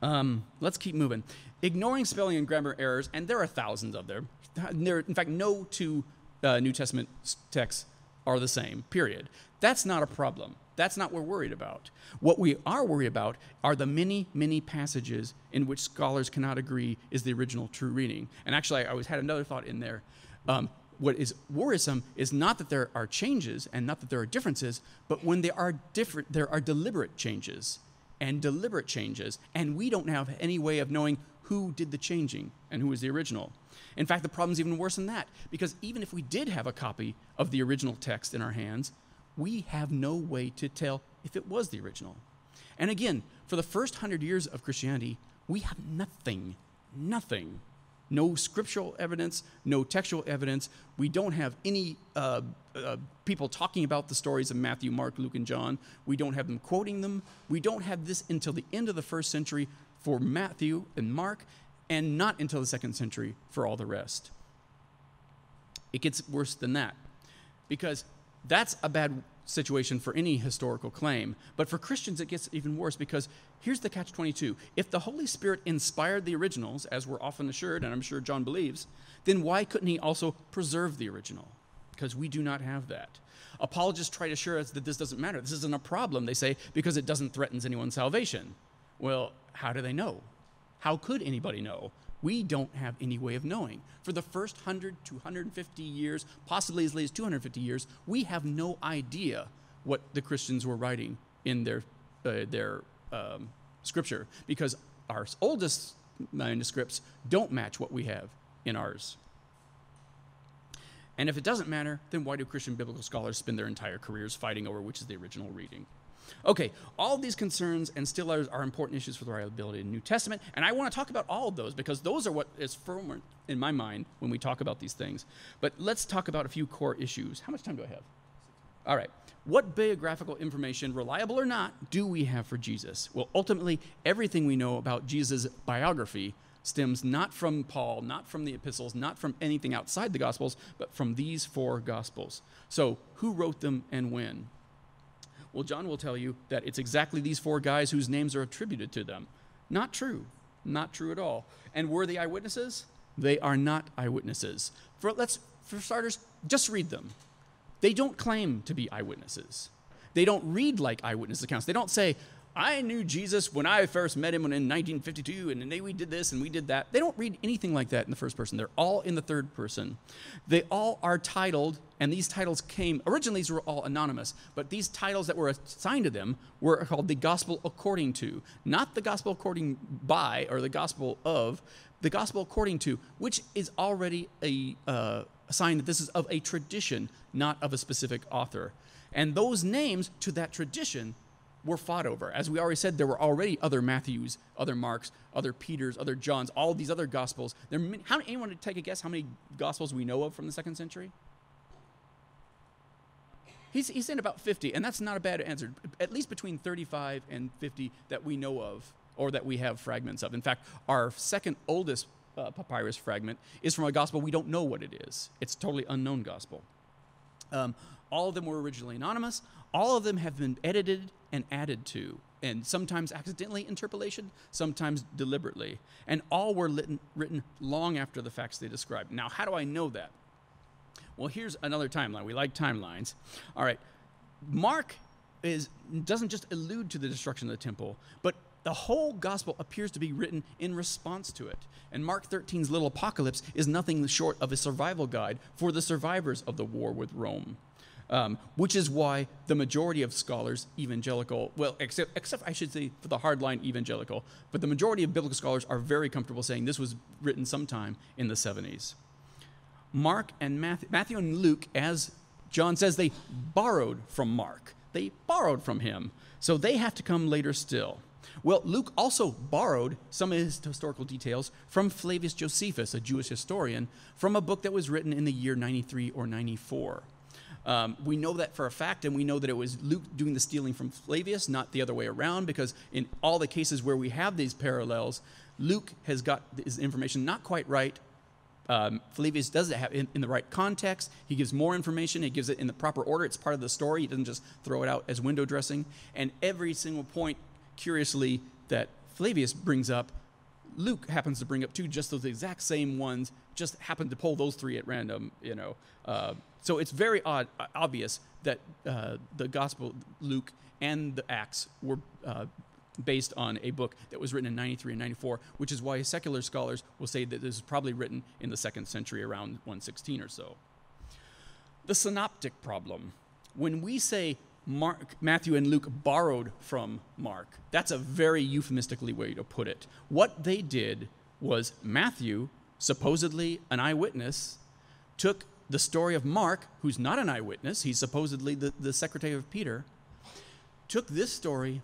Let's keep moving. Ignoring spelling and grammar errors, and there are thousands of them. There, in fact, no two New Testament texts are the same, period. That's not a problem. That's not what we're worried about. What we are worried about are the many, many passages in which scholars cannot agree is the original true reading. And actually, I always had another thought in there. What is worrisome is not that there are changes and not that there are differences, but when they are different, there are deliberate changes. And deliberate changes, and we don't have any way of knowing who did the changing and who was the original. In fact, the problem's even worse than that, because even if we did have a copy of the original text in our hands, we have no way to tell if it was the original. And again, for the first 100 years of Christianity, we have nothing, nothing. No scriptural evidence, no textual evidence. We don't have any people talking about the stories of Matthew, Mark, Luke, and John. We don't have them quoting them. We don't have this until the end of the 1st century for Matthew and Mark, and not until the 2nd century for all the rest. It gets worse than that, because that's a bad situation for any historical claim. But for Christians, it gets even worse, because here's the catch-22. If the Holy Spirit inspired the originals, as we're often assured, and I'm sure John believes, then why couldn't he also preserve the original? Because we do not have that. Apologists try to assure us that this doesn't matter. This isn't a problem, they say, because it doesn't threaten anyone's salvation. Well, how do they know? How could anybody know? We don't have any way of knowing. For the first 100 to 150 years, possibly as late as 250 years, we have no idea what the Christians were writing in their scripture, because our oldest manuscripts don't match what we have in ours. And if it doesn't matter, then why do Christian biblical scholars spend their entire careers fighting over which is the original reading? Okay, all these concerns and still others are important issues for the reliability of the New Testament, and I want to talk about all of those, because those are what is firm in my mind when we talk about these things. But let's talk about a few core issues. How much time do I have? All right. What biographical information, reliable or not, do we have for Jesus? Well, ultimately, everything we know about Jesus' biography stems not from Paul, not from the epistles, not from anything outside the Gospels, but from these 4 Gospels. So who wrote them and when? Well, John will tell you that it's exactly these 4 guys whose names are attributed to them. Not true. Not true at all. And were they eyewitnesses? They are not eyewitnesses. For starters, just read them. They don't claim to be eyewitnesses. They don't read like eyewitness accounts. They don't say, I knew Jesus when I first met him in 1952, and then we did this and we did that. They don't read anything like that in the 1st person. They're all in the 3rd person. They all are titled, and these titles came, originally these were all anonymous, but these titles that were assigned to them were called the Gospel according to, not the Gospel according by or the Gospel of, the Gospel according to, which is already a sign that this is of a tradition, not of a specific author. And those names to that tradition were fought over. As we already said, there were already other Matthews, other Marks, other Peters, other Johns, all these other Gospels. How anyone to take a guess how many Gospels we know of from the 2nd century? He's saying about 50, and that's not a bad answer. At least between 35 and 50 that we know of, or that we have fragments of. In fact, our 2nd oldest papyrus fragment is from a Gospel we don't know what it is. It's a totally unknown Gospel. All of them were originally anonymous. All of them have been edited and added to, and sometimes accidentally interpolation, sometimes deliberately. And all were written long after the facts they described. Now, how do I know that? Well, here's another timeline. We like timelines. All right. Mark doesn't just allude to the destruction of the temple, but the whole gospel appears to be written in response to it. And Mark 13's little apocalypse is nothing short of a survival guide for the survivors of the war with Rome, which is why the majority of scholars, evangelical, well, except I should say for the hardline evangelical, but the majority of biblical scholars are very comfortable saying this was written sometime in the 70s. Mark and Matthew and Luke, as John says, they borrowed from Mark. They borrowed from him. So they have to come later still. Well, Luke also borrowed some of his historical details from Flavius Josephus, a Jewish historian, from a book that was written in the year 93 or 94. We know that for a fact, and we know that it was Luke doing the stealing from Flavius, not the other way around, because in all the cases where we have these parallels, Luke has got his information not quite right. Flavius does it in the right context. He gives more information. He gives it in the proper order. It's part of the story. He doesn't just throw it out as window dressing. And every single point, curiously, that Flavius brings up, Luke happens to bring up too, just those exact same ones, just happened to pull those 3 at random, you know. So it's very obvious that the Gospel, Luke, and the Acts were based on a book that was written in 93 and 94, which is why secular scholars will say that this is probably written in the 2nd century, around 116 or so. The synoptic problem. When we say Matthew and Luke borrowed from Mark, that's a very euphemistically way to put it. What they did was Matthew, supposedly an eyewitness, took the story of Mark, who's not an eyewitness, he's supposedly the secretary of Peter, took this story,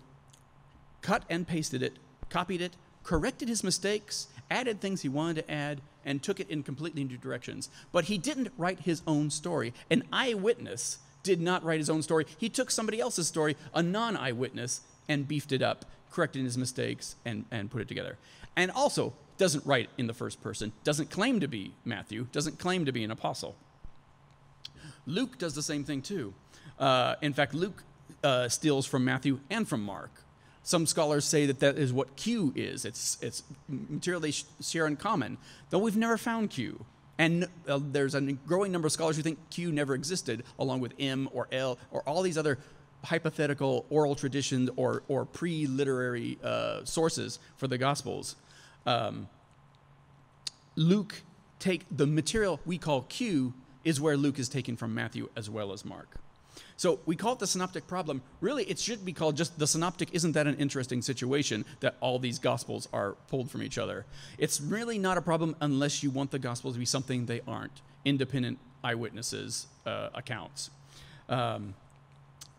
cut and pasted it, copied it, corrected his mistakes, added things he wanted to add, and took it in completely new directions. But he didn't write his own story. An eyewitness did not write his own story. He took somebody else's story, a non-eyewitness, and beefed it up, corrected his mistakes, and put it together. And also doesn't write in the first person, doesn't claim to be Matthew, doesn't claim to be an apostle. Luke does the same thing too. In fact, Luke steals from Matthew and from Mark. Some scholars say that that is what Q is. It's material they share in common, though we've never found Q. And there's a growing number of scholars who think Q never existed, along with M or L or all these other hypothetical oral traditions or pre-literary sources for the Gospels. Luke take the material we call Q is where Luke is taken from Matthew as well as Mark. So we call it the synoptic problem. Really, it should be called just the synoptic. Isn't that an interesting situation that all these Gospels are pulled from each other? It's really not a problem unless you want the Gospels to be something they aren't, independent eyewitnesses' accounts.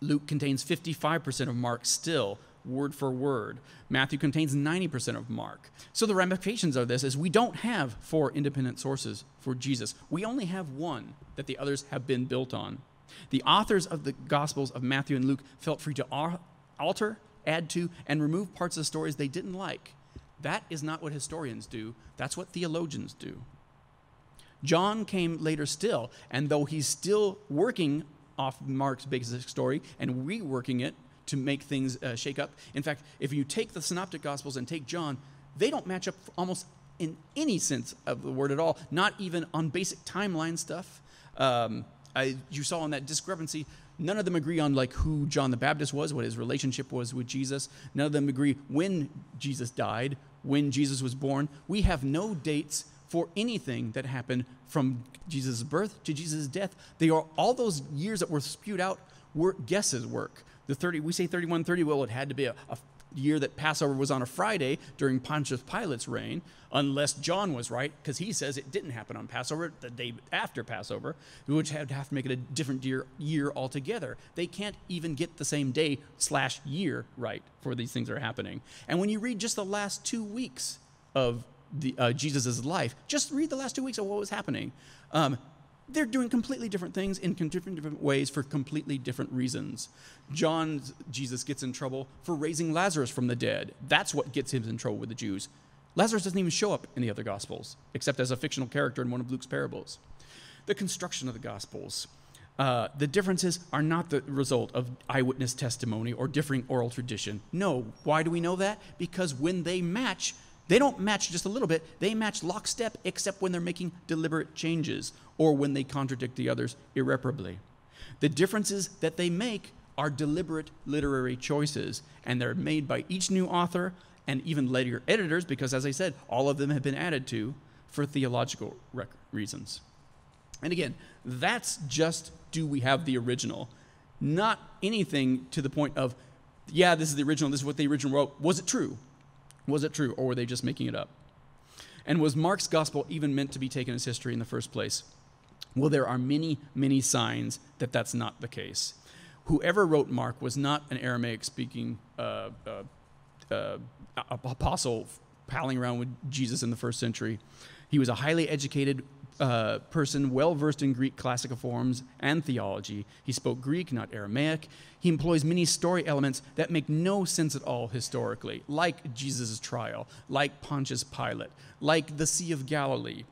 Luke contains 55% of Mark still, word for word. Matthew contains 90% of Mark. So the ramifications of this is we don't have 4 independent sources for Jesus. We only have 1 that the others have been built on. The authors of the Gospels of Matthew and Luke felt free to alter, add to, and remove parts of the stories they didn't like. That is not what historians do. That's what theologians do. John came later still, and though he's still working off Mark's basic story and reworking it to make things shake up. In fact, if you take the Synoptic Gospels and take John, they don't match up almost in any sense of the word at all, not even on basic timeline stuff. You saw in that discrepancy, none of them agree on like who John the Baptist was, what his relationship was with Jesus. None of them agree when Jesus died, when Jesus was born. We have no dates for anything that happened from Jesus' birth to Jesus' death. They are all those years that were spewed out were guesses work. The 30, we say 31, 30, well, it had to be a year that Passover was on a Friday during Pontius Pilate's reign, unless John was right, because he says it didn't happen on Passover, the day after Passover, which would have to make it a different year altogether. They can't even get the same day / year right for these things that are happening. And when you read just the last 2 weeks of Jesus's life, just read the last 2 weeks of what was happening. They're doing completely different things in different ways for completely different reasons. Jesus gets in trouble for raising Lazarus from the dead. That's what gets him in trouble with the Jews. Lazarus doesn't even show up in the other Gospels, except as a fictional character in one of Luke's parables. The construction of the Gospels. The differences are not the result of eyewitness testimony or differing oral tradition. No. Why do we know that? Because when they match, they don't match just a little bit. They match lockstep, except when they're making deliberate changes or when they contradict the others irreparably. The differences that they make are deliberate literary choices, and they're made by each new author and even later editors, because, as I said, all of them have been added to for theological reasons. And again, that's just, do we have the original? Not anything to the point of, yeah, this is the original, this is what the original wrote. Was it true? Was it true, or were they just making it up? And was Mark's gospel even meant to be taken as history in the first place? Well, there are many, many signs that that's not the case. Whoever wrote Mark was not an Aramaic-speaking apostle palling around with Jesus in the first century. He was a highly educated person, well-versed in Greek classical forms and theology. He spoke Greek, not Aramaic. He employs many story elements that make no sense at all historically, like Jesus' trial, like Pontius Pilate, like the Sea of Galilee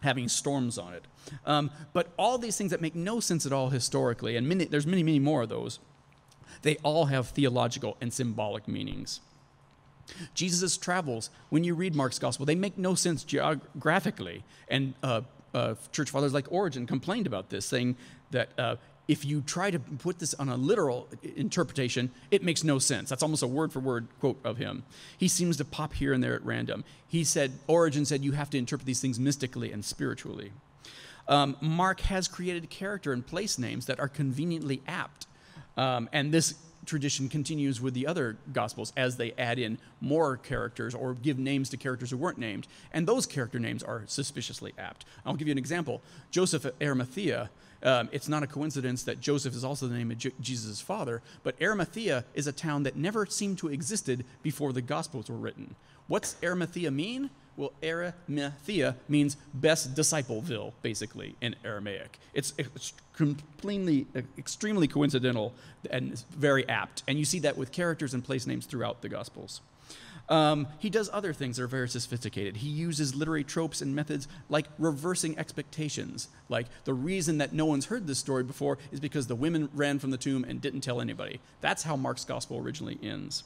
having storms on it. But all these things that make no sense at all historically, and there's many, many more of those, they all have theological and symbolic meanings. Jesus' travels, when you read Mark's gospel, they make no sense geographically, and church fathers like Origen complained about this, saying that if you try to put this on a literal interpretation, it makes no sense. That's almost a word-for-word quote of him. He seems to pop here and there at random. He said, Origen said, you have to interpret these things mystically and spiritually. Mark has created character and place names that are conveniently apt, and this tradition continues with the other Gospels as they add in more characters or give names to characters who weren't named, and those character names are suspiciously apt. I'll give you an example. Joseph of Arimathea, it's not a coincidence that Joseph is also the name of Jesus' father, but Arimathea is a town that never seemed to have existed before the Gospels were written. What's Arimathea mean? Well, Arimathea means best discipleville, basically, in Aramaic. It's completely, extremely coincidental and it's very apt. And you see that with characters and place names throughout the Gospels. He does other things that are very sophisticated. He uses literary tropes and methods like reversing expectations. Like, the reason that no one's heard this story before is because the women ran from the tomb and didn't tell anybody. That's how Mark's Gospel originally ends.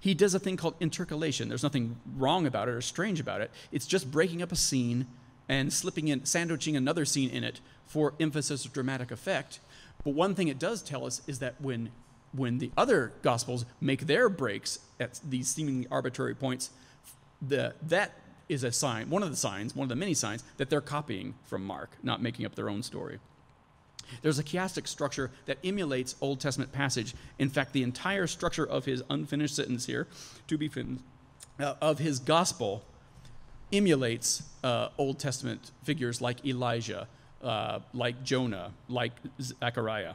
He does a thing called intercalation. There's nothing wrong about it or strange about it. It's just breaking up a scene and slipping in, sandwiching another scene in it for emphasis or dramatic effect. But one thing it does tell us is that when the other Gospels make their breaks at these seemingly arbitrary points, that is a sign, one of the many signs, that they're copying from Mark, not making up their own story. There's a chiastic structure that emulates Old Testament passage. In fact, the entire structure of his unfinished sentence here, to be finished, of his gospel emulates Old Testament figures like Elijah, like Jonah, like Zechariah.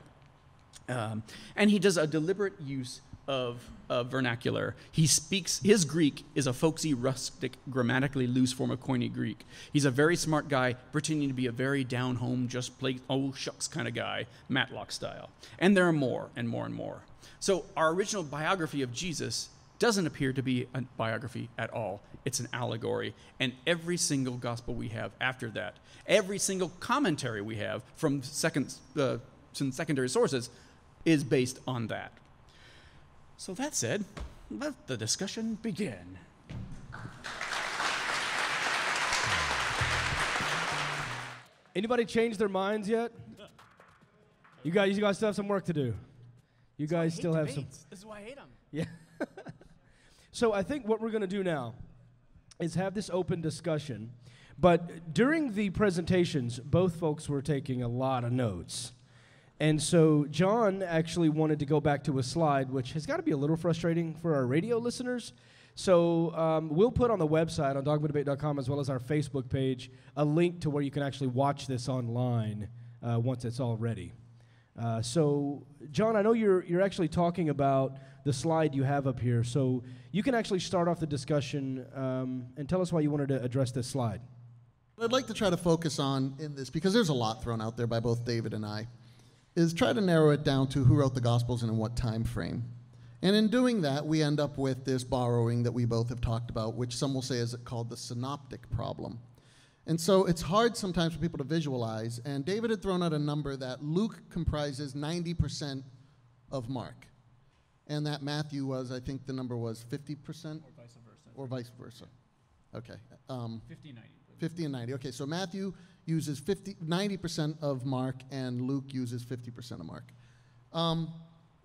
And he does a deliberate use of vernacular. He speaks, his Greek is a folksy, rustic, grammatically loose form of Koine Greek. He's a very smart guy, pretending to be a very down-home, just play, oh shucks kind of guy, Matlock style. And there are more and more and more. So our original biography of Jesus doesn't appear to be a biography at all. It's an allegory. And every single gospel we have after that, every single commentary we have from secondary sources is based on that. So that said, let the discussion begin. Anybody change their minds yet? You guys still have some work to do. You guys still have some. This is why I hate them. Yeah. So I think what we're going to do now is have this open discussion. But during the presentations, both folks were taking a lot of notes. And so John actually wanted to go back to a slide, which has got to be a little frustrating for our radio listeners. So we'll put on the website, on dogmadebate.com, as well as our Facebook page, a link to where you can actually watch this online once it's all ready. So, John, I know you're actually talking about the slide you have up here. So you can actually start off the discussion and tell us why you wanted to address this slide. What I'd like to try to focus on in this, because there's a lot thrown out there by both David and I, is try to narrow it down to who wrote the Gospels and in what time frame. And in doing that, we end up with this borrowing that we both have talked about, which some will say is called the synoptic problem. And so it's hard sometimes for people to visualize, and David had thrown out a number that Luke comprises 90% of Mark, and that Matthew was, I think the number was 50%? Or vice versa. Or vice versa. Okay. 50 and 90. 50 and 90. Okay, so Matthew uses 90% of Mark, and Luke uses 50% of Mark.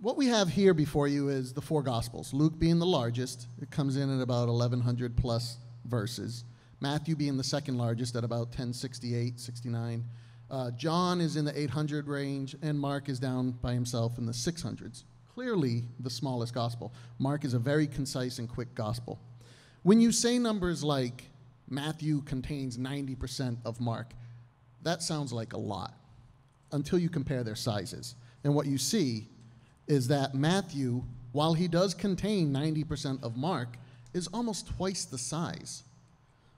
What we have here before you is the four Gospels, Luke being the largest. It comes in at about 1,100 plus verses. Matthew being the second largest at about 1068, 69. John is in the 800 range, and Mark is down by himself in the 600s. Clearly the smallest Gospel. Mark is a very concise and quick Gospel. When you say numbers like Matthew contains 90% of Mark, that sounds like a lot until you compare their sizes. And what you see is that Matthew, while he does contain 90% of Mark, is almost twice the size.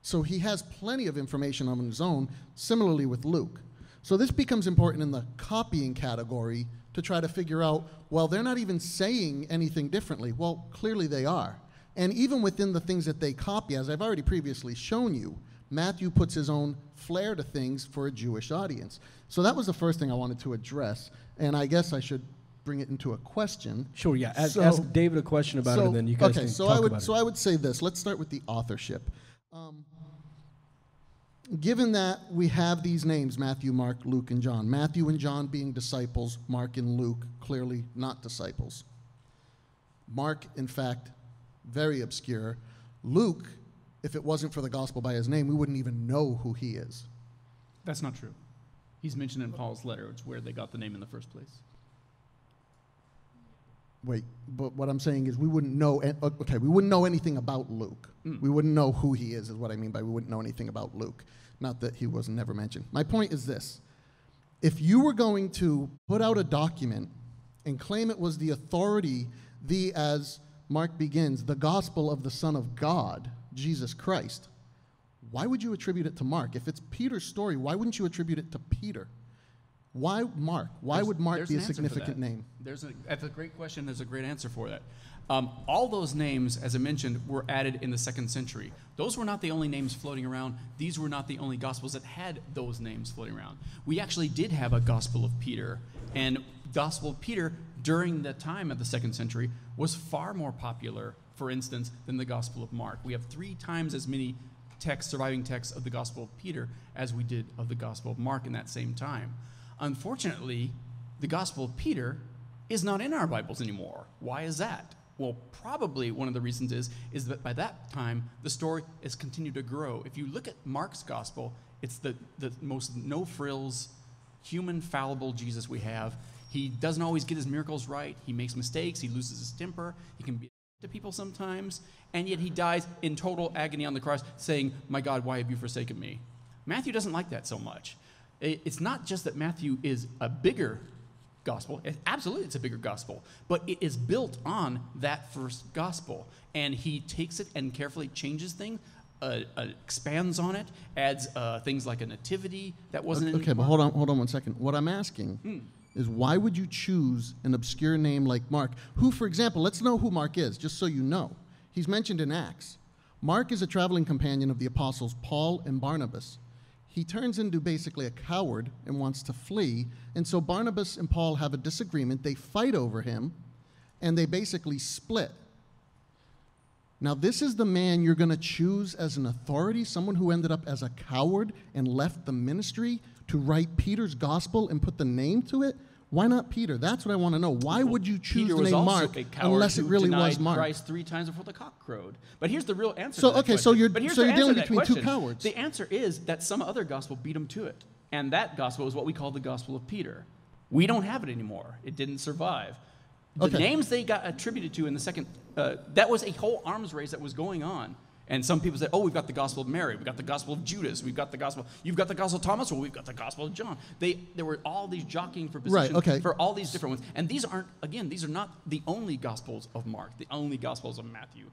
So he has plenty of information on his own, similarly with Luke. So this becomes important in the copying category to try to figure out, well, they're not even saying anything differently. Well, clearly they are. And even within the things that they copy, as I've already previously shown you, Matthew puts his own flair to things for a Jewish audience. So that was the first thing I wanted to address, and I guess I should bring it into a question. Sure, yeah. Ask David a question about it, and then you guys can talk about it. So I would say this. Let's start with the authorship. Given that we have these names, Matthew, Mark, Luke, and John, Matthew and John being disciples, Mark and Luke clearly not disciples. Mark, in fact, very obscure. Luke, if it wasn't for the gospel by his name, we wouldn't even know who he is. That's not true. He's mentioned in Paul's letter. It's where they got the name in the first place. Wait, but what I'm saying is we wouldn't know, okay, we wouldn't know anything about Luke. Mm. We wouldn't know who he is what I mean by we wouldn't know anything about Luke. Not that he was never mentioned. My point is this. If you were going to put out a document and claim it was the authority, as Mark begins, the gospel of the Son of God, Jesus Christ, why would you attribute it to Mark? If it's Peter's story, why wouldn't you attribute it to Peter? Why Mark? Why would Mark be a significant name? That's a great question. There's a great answer for that. All those names, as I mentioned, were added in the 2nd century. Those were not the only names floating around. These were not the only Gospels that had those names floating around. We actually did have a Gospel of Peter, and Gospel of Peter during the time of the 2nd century was far more popular, for instance, than the Gospel of Mark. We have 3 times as many texts, surviving texts of the Gospel of Peter as we did of the Gospel of Mark in that same time. Unfortunately, the Gospel of Peter is not in our Bibles anymore. Why is that? Well, probably one of the reasons is that by that time, the story has continued to grow. If you look at Mark's Gospel, it's the most no-frills, human, fallible Jesus we have. He doesn't always get his miracles right. He makes mistakes. He loses his temper. He can be to people sometimes. And yet he dies in total agony on the cross saying, "My God, why have you forsaken me?" Matthew doesn't like that so much. It's not just that Matthew is a bigger gospel. Absolutely, it's a bigger gospel. But it is built on that first gospel. And he takes it and carefully changes things, expands on it, adds things like a nativity that wasn't in. Okay, but hold on one second. What I'm asking is why would you choose an obscure name like Mark? Who, for example, let's know who Mark is, just so you know. He's mentioned in Acts. Mark is a traveling companion of the apostles Paul and Barnabas. He turns into basically a coward and wants to flee, and so Barnabas and Paul have a disagreement. They fight over him, and they basically split. Now, this is the man you're going to choose as an authority, someone who ended up as a coward and left the ministry to write Peter's gospel and put the name to it? Why not Peter? That's what I want to know. Why would you choose the name Mark unless it really was Mark? Christ 3 times before the cock crowed. But here's the real answer to that question. So you're dealing between 2 cowards. The answer is that some other gospel beat him to it. And that gospel is what we call the Gospel of Peter. We don't have it anymore. It didn't survive. The names they got attributed to in the second, that was a whole arms race that was going on. And some people said, oh, we've got the Gospel of Mary, we've got the Gospel of Judas, we've got the Gospel, you've got the Gospel of Thomas, well, we've got the Gospel of John. There were all these jockeying for position for all these different ones. And these aren't, again, these are not the only Gospels of Mark, the only Gospels of Matthew.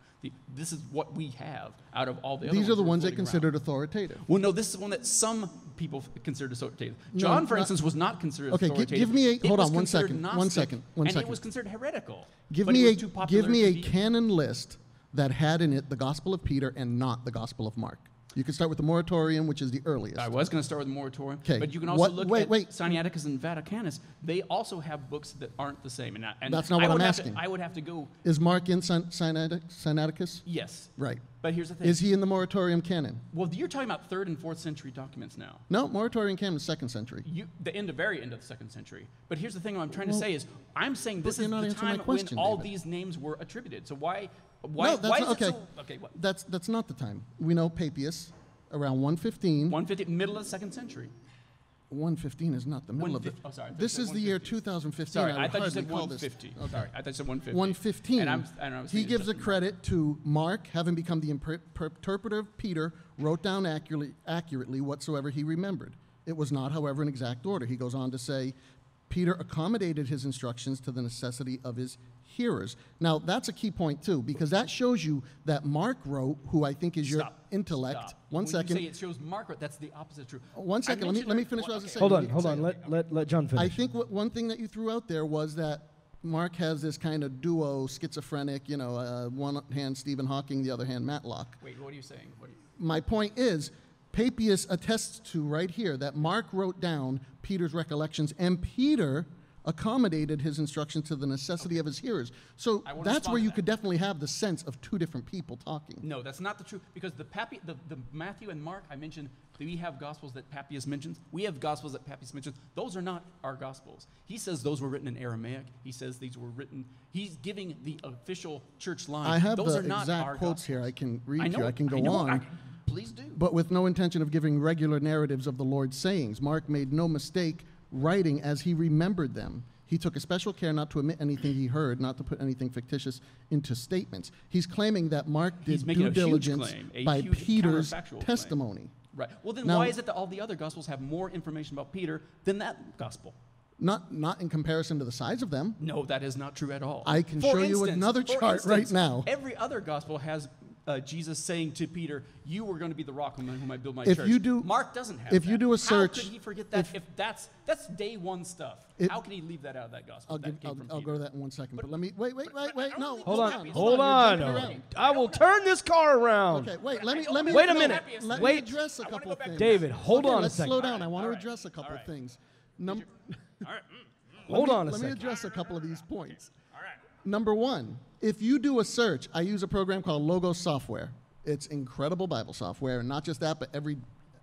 This is what we have out of all the other ones. These are the ones that considered authoritative. Well, no, this is one that some people considered authoritative. John, for instance, was not considered authoritative. Okay, give me a, hold on, one second. And it was considered heretical. Give me a canon list that had in it the Gospel of Peter and not the Gospel of Mark. You can start with the Muratorian, which is the earliest. I was going to start with the Muratorium, but you can also look at Sinaiticus and Vaticanus. They also have books that aren't the same. And that's not what I'm asking. I would have to go... Is Mark in Sinaiticus? Yes. Right. But here's the thing. Is he in the Muratorian Canon? Well, you're talking about 3rd and 4th century documents now. No, Muratorian Canon is 2nd century. The very end of the 2nd century. But here's the thing I'm trying to say is, I'm saying this is the time when all these names were attributed. So that's not the time. We know Papias, around 115. 115, middle of the 2nd century. 115 is not the middle of it. Oh, sorry. This is the year 2015. Sorry, I thought you said 150. Okay. Sorry, I thought you said 150. 115. And he gives a credit to Mark, having become the interpreter of Peter, wrote down accurately whatsoever he remembered. It was not, however, an exact order. He goes on to say, Peter accommodated his instructions to the necessity of his hearers. Now, that's a key point, too, because that shows you that Mark wrote, who I think is your intellect. One second. You say it shows Mark wrote, that's the opposite true. One second. Let me finish what I was saying. Hold on. Let John finish. I think one thing that you threw out there was that Mark has this kind of duo, schizophrenic, you know, one hand Stephen Hawking, the other hand Matlock. Wait, what are you saying? My point is, Papias attests to right here that Mark wrote down Peter's recollections, and Peter accommodated his instruction to the necessity of his hearers. So that's where you could definitely have the sense of two different people talking. No, that's not the truth, because the Matthew and Mark I mentioned, we have Gospels that Papias mentions. We have Gospels that Papias mentions. Those are not our Gospels. He says those were written in Aramaic. He says these were written. He's giving the official church line. I have those exact quotes here. I can read you. I can go on. Please do. But with no intention of giving regular narratives of the Lord's sayings, Mark made no mistake writing as he remembered them. He took a special care not to omit anything he heard, not to put anything fictitious into statements. He's claiming that Mark did due diligence by Peter's testimony. Right. Well, then why is it that all the other Gospels have more information about Peter than that Gospel? Not in comparison to the size of them. No, that is not true at all. I can show you another chart right now. Every other Gospel has Jesus saying to Peter, you were going to be the rock on whom I build my church. Mark doesn't have that. If you do a search... How could he forget that? That's day one stuff. How could he leave that out of that gospel? I'll go to that in one second. But let me... Wait. No, hold on. I will turn this car around. Okay, wait. Wait a minute. Let me address a couple of things. David, hold on a second. Let's slow down. I want to address a couple of things. Hold on a second. Let me address a couple of these points. Number one, if you do a search, I use a program called Logos Software. It's incredible Bible software, and not just that, but every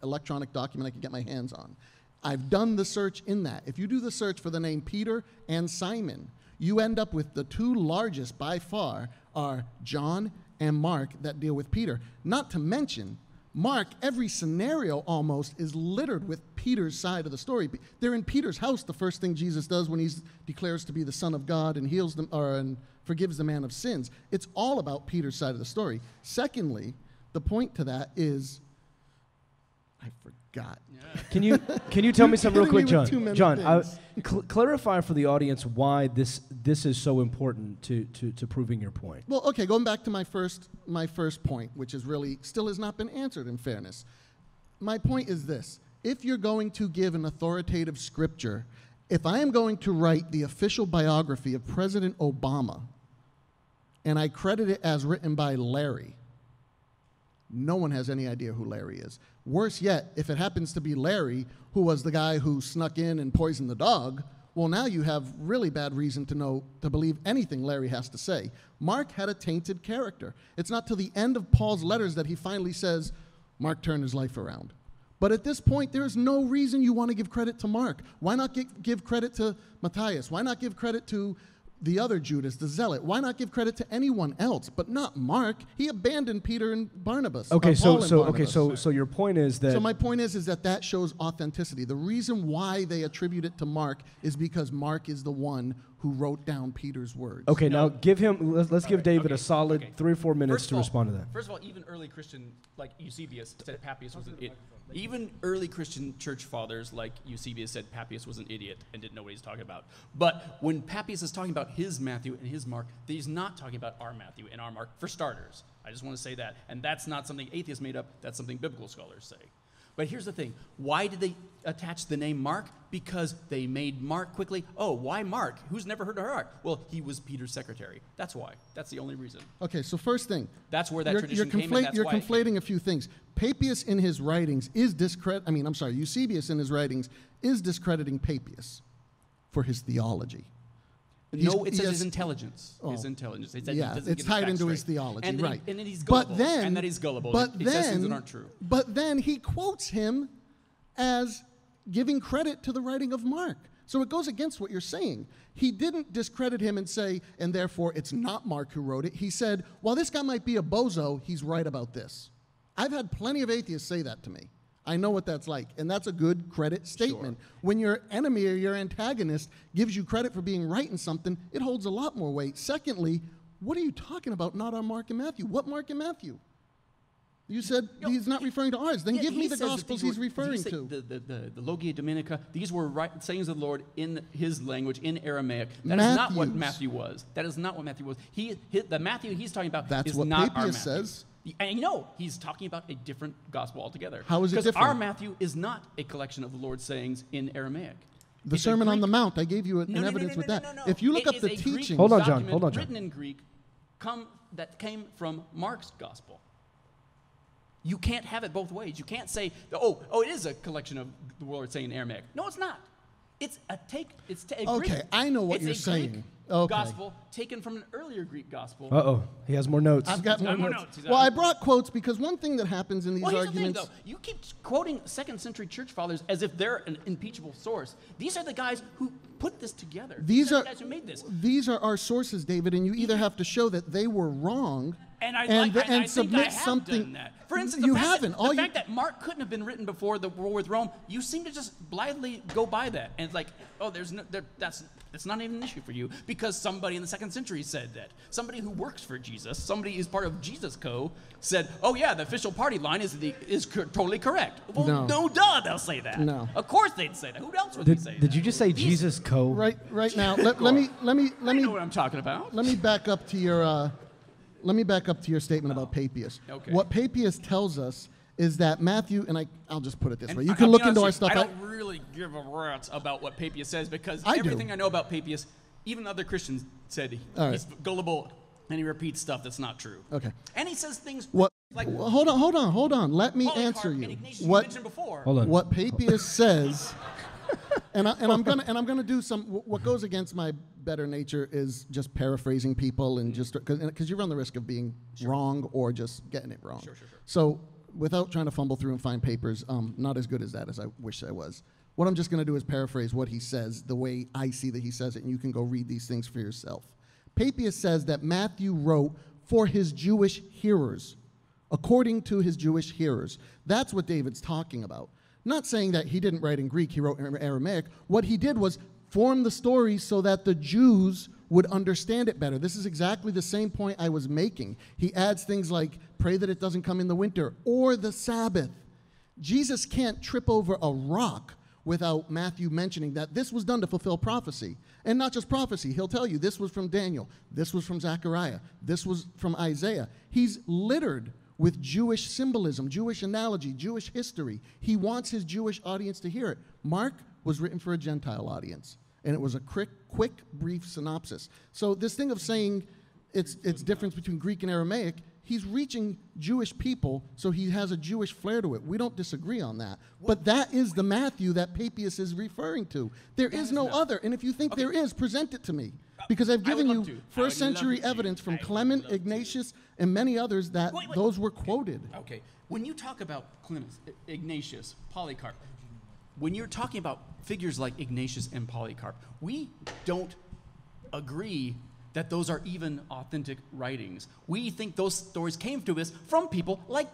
electronic document I can get my hands on. I've done the search in that. If you do the search for the name Peter and Simon, you end up with the two largest by far are John and Mark that deal with Peter. Not to mention, Mark, every scenario almost is littered with Peter's side of the story. They're in Peter's house. The first thing Jesus does when he declares to be the Son of God and heals them and forgives the man of sins. It's all about Peter's side of the story. Secondly, the point to that is, I forgot. Yeah. Can you tell me something real quick, John? John, clarify for the audience why this is so important to proving your point. Well, okay, going back to my first point, which is really still has not been answered in fairness. My point is this: if you're going to give an authoritative scripture, if I am going to write the official biography of President Obama, and I credit it as written by Larry, no one has any idea who Larry is. Worse yet, if it happens to be Larry, who was the guy who snuck in and poisoned the dog, well, now you have really bad reason to believe anything Larry has to say. Mark had a tainted character. It's not till the end of Paul's letters that he finally says, Mark turned his life around. But at this point, there is no reason you want to give credit to Mark. Why not give credit to Matthias? Why not give credit to the other Judas, the zealot. Why not give credit to anyone else, but not Mark? He abandoned Peter and Barnabas. Okay, so your point is that... So my point is that shows authenticity. The reason why they attribute it to Mark is because Mark is the one who wrote down Peter's words. Okay, now give him, let's give David a solid 3 or 4 minutes to respond to that. First of all, even early Christian, like Eusebius, said Papias was an idiot. Even early Christian church fathers, like Eusebius, said Papias was an idiot and didn't know what he's talking about. But when Papias is talking about his Matthew and his Mark, he's not talking about our Matthew and our Mark, for starters. I just want to say that. And that's not something atheists made up, that's something biblical scholars say. But here's the thing. Why did they attach the name Mark? Because they made Mark quickly. Oh, why Mark? Who's never heard of Mark? Well, he was Peter's secretary. That's why. That's the only reason. Okay, so first thing. That's where that tradition came in. You're conflating a few things. Papias in his writings is Eusebius in his writings is discrediting Papias for his theology. No, it says his intelligence. His intelligence. Yeah, it's tied into his theology, right. And that he's gullible. And that he's gullible. He says things that aren't true. But then he quotes him as giving credit to the writing of Mark. So it goes against what you're saying. He didn't discredit him and say, and therefore it's not Mark who wrote it. He said, well, this guy might be a bozo. He's right about this. I've had plenty of atheists say that to me. I know what that's like, and that's a good credit statement. Sure. When your enemy or your antagonist gives you credit for being right in something, it holds a lot more weight. Secondly, what are you talking about, not our Mark and Matthew? What Mark and Matthew? You said he's not referring to ours. Then give me the Gospels he's referring to. The Logia Dominica, these were sayings of the Lord in his language, in Aramaic. That is not what Matthew was. That is not what Matthew was. The Matthew he's talking about is not our Matthew. That's what Papias says. And you know, he's talking about a different gospel altogether. How is it different? Because our Matthew is not a collection of the Lord's sayings in Aramaic. The Sermon on the Mount, I gave you an evidence with that. If you look up the teachings, hold on, John. Written in Greek, that came from Mark's gospel. You can't have it both ways. You can't say, oh, it is a collection of the Lord's saying in Aramaic. No, it's not. It's a Greek. I know what you're saying. Gospel taken from an earlier Greek gospel. He has more notes. I've got more notes. Well, I brought quotes because one thing that happens in these arguments. Here's the thing, though. You keep quoting second-century church fathers as if they're an impeachable source. These are the guys who put this together. These are the guys who made this. These are our sources, David, and you either have to show that they were wrong. And I think I have done that. For instance, the fact that Mark couldn't have been written before the war with Rome, you seem to just blindly go by that. And it's like, oh, that's not even an issue for you because somebody in the 2nd century said that. Somebody who works for Jesus, somebody who's part of Jesus Co. said, oh yeah, the official party line is totally correct. Well, no duh, they'll say that. No. Of course they'd say that. Who else would they say that? Did you just say Jesus Co? Right now. let me know what I'm talking about. Let me back up to your Let me back up to your statement about Papias. Okay. What Papias tells us is that Matthew, and I'll just put it this way. You can look into our stuff. I don't really give a rat about what Papias says because everything I know about Papias, even other Christians said he's gullible and he repeats stuff that's not true. Okay. And he says things like... Hold on. Let me answer you. What Papias says... And I'm gonna do some. What goes against my better nature is just paraphrasing people and just because you run the risk of being wrong or just getting it wrong. Sure. So without trying to fumble through and find papers, not as good as that as I wish I was. What I'm just gonna do is paraphrase what he says the way I see that he says it, and you can go read these things for yourself. Papias says that Matthew wrote for his Jewish hearers, according to his Jewish hearers. That's what David's talking about. Not saying that he didn't write in Greek, he wrote in Aramaic. What he did was form the story so that the Jews would understand it better. This is exactly the same point I was making. He adds things like, pray that it doesn't come in the winter, or the Sabbath. Jesus can't trip over a rock without Matthew mentioning that this was done to fulfill prophecy. And not just prophecy, he'll tell you this was from Daniel, this was from Zechariah, this was from Isaiah. He's littered with Jewish symbolism, Jewish analogy, Jewish history. He wants his Jewish audience to hear it. Mark was written for a Gentile audience, and it was a quick, brief synopsis. So this thing of saying it's difference between Greek and Aramaic, he's reaching Jewish people, so he has a Jewish flair to it. We don't disagree on that. But that is the Matthew that Papias is referring to. There is no other, and if you think there is, present it to me. Because I've given you 1st century evidence from Clement, Ignatius, and many others that those were quoted. Okay. When you talk about Clement, Ignatius, Polycarp, when you're talking about figures like Ignatius and Polycarp, we don't agree that those are even authentic writings. We think those stories came to us from people like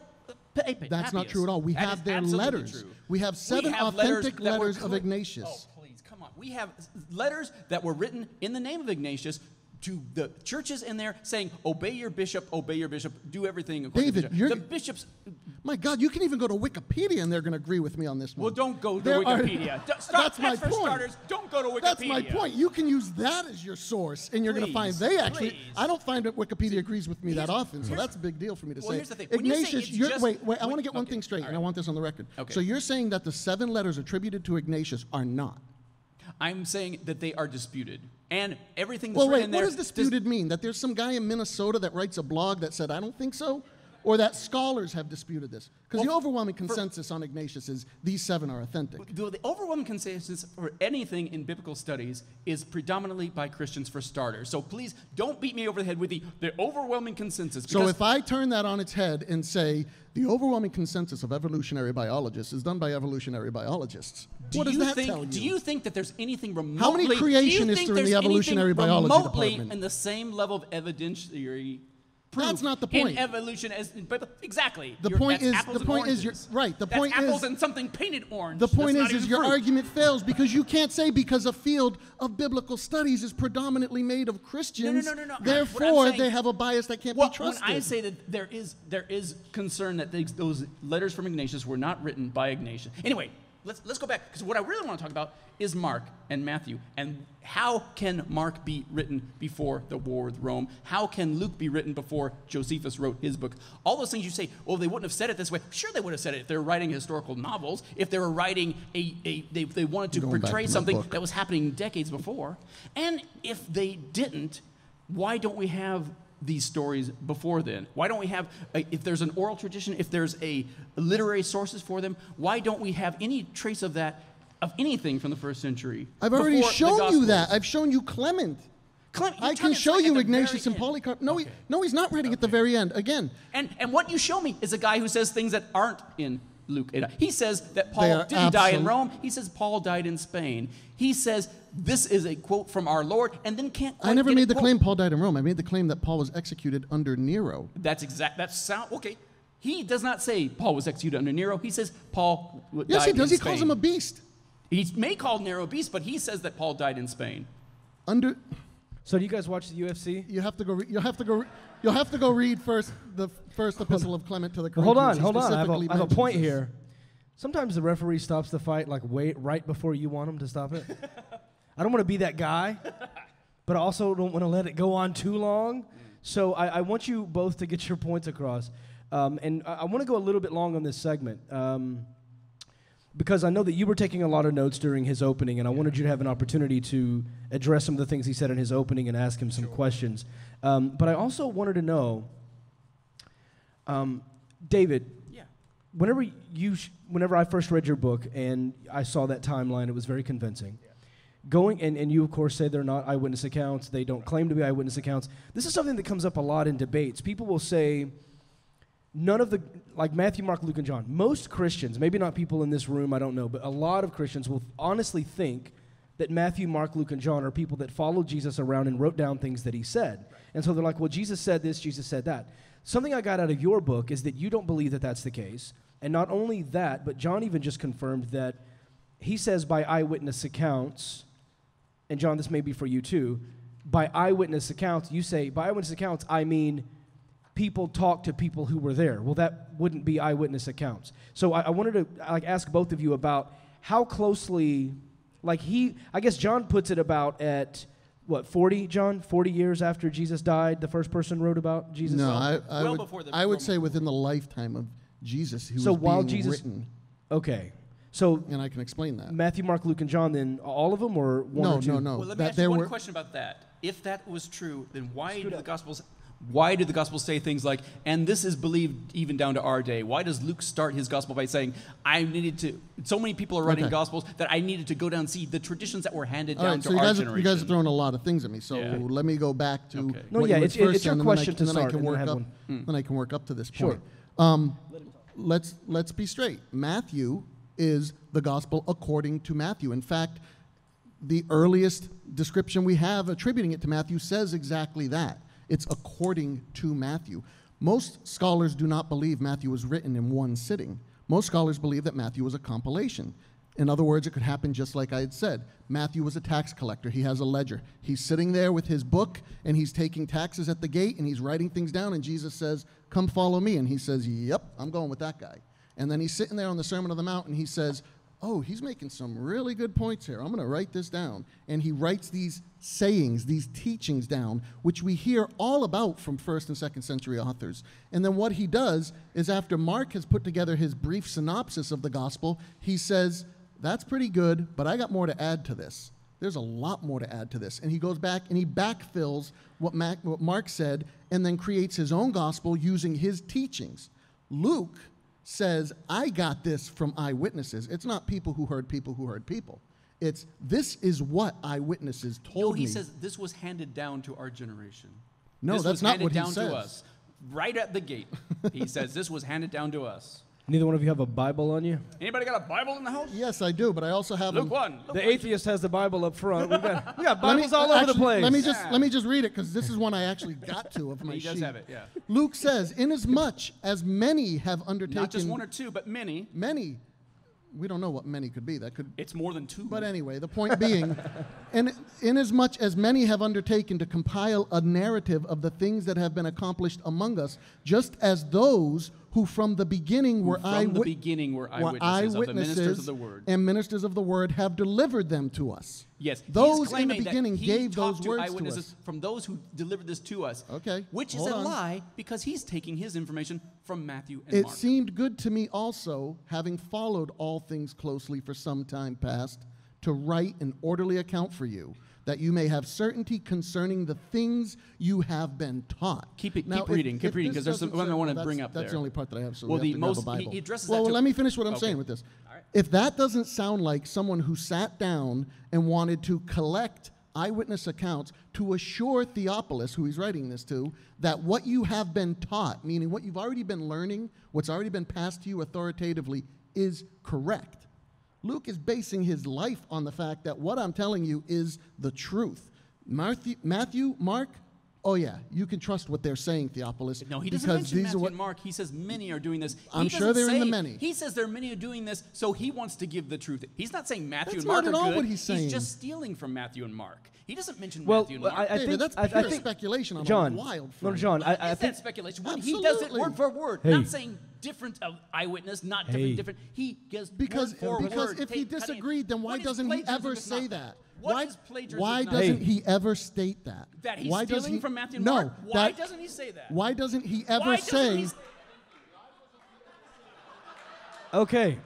Papias. That's not true at all. We have their letters. We have seven authentic letters of Ignatius. Oh, please, come on. We have letters that were written in the name of Ignatius to the churches in there saying, obey your bishop, do everything according to the bishop. The bishops... My God, you can even go to Wikipedia and they're going to agree with me on this one. Well, don't go to Wikipedia. That's my point. Starters, don't go to Wikipedia. That's my point. You can use that as your source and you're going to find they actually... Please. I don't find that Wikipedia agrees with me that often, so that's a big deal for me to say. Well, here's the thing. Ignatius, you wait, I want to get one thing straight, and I want this on the record. Okay. So you're saying that the seven letters attributed to Ignatius are not? I'm saying that they are disputed. And everything that's written there... Well, wait, what does disputed mean? That there's some guy in Minnesota that writes a blog that said, I don't think so? Or that scholars have disputed this? Because the overwhelming consensus on Ignatius is these seven are authentic. The overwhelming consensus for anything in biblical studies is predominantly by Christians for starters. So please don't beat me over the head with the overwhelming consensus. So if I turn that on its head and say the overwhelming consensus of evolutionary biologists is done by evolutionary biologists, what does that tell you? Do you think that there's anything remotely... How many creationists are in the evolutionary biology department? In the same level of evidentiary... That's not the point. In evolution, exactly. The point is, apples and something painted orange. The point is your argument fails because you can't say because a field of biblical studies is predominantly made of Christians. No. Therefore, they have a bias that can't be trusted. When I say that there is concern that those letters from Ignatius were not written by Ignatius. Anyway, let's go back because what I really want to talk about is Mark and Matthew, and how can Mark be written before the war with Rome? How can Luke be written before Josephus wrote his book? All those things you say, oh, they wouldn't have said it this way. Sure, they would have said it if they were writing historical novels, if they were writing they wanted to portray something that was happening decades before. And if they didn't, why don't we have these stories before then? Why don't we have, if there's an oral tradition, if there's a literary sources for them, why don't we have any trace of that, of anything from the first century? I've already shown you that. I've shown you Clement. I can show you Ignatius and Polycarp. No, he's not writing at the very end. Again. And what you show me is a guy who says things that aren't in Luke. He says that Paul didn't die in Rome. He says Paul died in Spain. He says this is a quote from our Lord, and then can't. I never made the claim Paul died in Rome. I made the claim that Paul was executed under Nero. That's exact. That's sound. Okay. He does not say Paul was executed under Nero. He says Paul died in Spain. Yes, he does. He calls him a beast. He may call Nero a beast, but he says that Paul died in Spain. Under. So do you guys watch the UFC? You have to go. You'll have to go read first the first epistle of Clement to the Corinthians. Hold on. I have a point here. Sometimes the referee stops the fight like right before you want him to stop it. I don't want to be that guy, but I also don't want to let it go on too long. So I want you both to get your points across, and I want to go a little bit long on this segment. Because I know that you were taking a lot of notes during his opening, and I wanted you to have an opportunity to address some of the things he said in his opening and ask him some questions. But I also wanted to know, David, whenever I first read your book and I saw that timeline, it was very convincing. Yeah. And you, of course, say they're not eyewitness accounts. They don't claim to be eyewitness accounts. This is something that comes up a lot in debates. People will say... None of the, like Matthew, Mark, Luke, and John, most Christians, maybe not people in this room, I don't know, but a lot of Christians will honestly think that Matthew, Mark, Luke, and John are people that followed Jesus around and wrote down things that he said. Right. And so they're like, well, Jesus said this, Jesus said that. Something I got out of your book is that you don't believe that that's the case. And not only that, but John even just confirmed that he says by eyewitness accounts, and John, this may be for you too, by eyewitness accounts, you say, by eyewitness accounts, I mean... people talk to people who were there. Well, that wouldn't be eyewitness accounts. So I wanted to ask both of you about how closely, I guess John puts it about at, 40, John? 40 years after Jesus died, the first person wrote about Jesus? No, I would say within the lifetime of Jesus, he was being written. Okay. So, and I can explain that. Matthew, Mark, Luke, and John, then all of them, or one or two? No. Well, let me ask you one question about that. If that was true, then why do the Gospels... Why do the Gospels say things like, and this is believed even down to our day? Why does Luke start his Gospel by saying, so many people are writing Gospels that I needed to go down and see the traditions that were handed down to our generation. You guys are throwing a lot of things at me, so let me go back to it's your question to start, and then I can work up to this point. Let's be straight. Matthew is the Gospel according to Matthew. In fact, the earliest description we have attributing it to Matthew says exactly that. It's according to Matthew. Most scholars do not believe Matthew was written in one sitting. Most scholars believe that Matthew was a compilation. In other words, it could happen just like I had said. Matthew was a tax collector. He has a ledger. He's sitting there with his book, and he's taking taxes at the gate, and he's writing things down, and Jesus says, come follow me. And he says, yep, I'm going with that guy. And then he's sitting there on the Sermon on the Mount, and he says, oh, he's making some really good points here. I'm going to write this down. And he writes these sayings, these teachings down, which we hear all about from 1st and 2nd century authors. And then what he does is after Mark has put together his brief synopsis of the gospel, he says, that's pretty good, but I got more to add to this. There's a lot more to add to this. And he goes back and he backfills what Mark said and then creates his own gospel using his teachings. Luke says, I got this from eyewitnesses. It's not people who heard people who heard people. It's, this is what eyewitnesses told me. No, he says, this was handed down to our generation. No, that's not what he says. This was handed down to us. Right at the gate, he says, this was handed down to us. Neither one of you have a Bible on you? Anybody got a Bible in the house? Yes, I do, but I also have Luke 1. The atheist has the Bible up front. We got Bibles all over the place. Let me just read it, because this is one I actually got to of my sheet. He does have it, yeah. Luke says, inasmuch as many have undertaken... Not just one or two, but many. Many. We don't know what many could be. That could. It's more than two. But anyway, the point being, and inasmuch as many have undertaken to compile a narrative of the things that have been accomplished among us, just as those who from the beginning were eyewitnesses of the ministers of the word, and ministers of the word have delivered them to us. Yes, those in the beginning gave those words to us. From those who delivered this to us. Okay, which is a lie, because he's taking his information from Matthew and Mark. It seemed good to me also, having followed all things closely for some time past, to write an orderly account for you, that you may have certainty concerning the things you have been taught. Keep reading, because there's something I want to bring up there. That's the only part that I have, so we have to grab a Bible. Well, let me finish what I'm saying with this. Right. If that doesn't sound like someone who sat down and wanted to collect eyewitness accounts to assure Theophilus, who he's writing this to, that what you have been taught, meaning what you've already been learning, what's already been passed to you authoritatively, is correct. Luke is basing his life on the fact that what I'm telling you is the truth. Matthew, Mark, oh yeah, you can trust what they're saying, Theophilus. No, he doesn't mention Matthew and Mark. He says many are doing this. I'm sure they're in the many. He says there are many are doing this, so he wants to give the truth. He's not saying Matthew and Mark are good. That's not at all what he's saying. He's just stealing from Matthew and Mark. He doesn't mention Matthew and Mark. David, that's pure speculation. John, I think that's speculation. He does it word for word, not saying different of eyewitness, not different. He gives because if he disagreed, then why doesn't he ever say that? Why doesn't he ever state that? That he's stealing from Matthew and Mark? Why doesn't he say that? Why doesn't he ever say... Okay.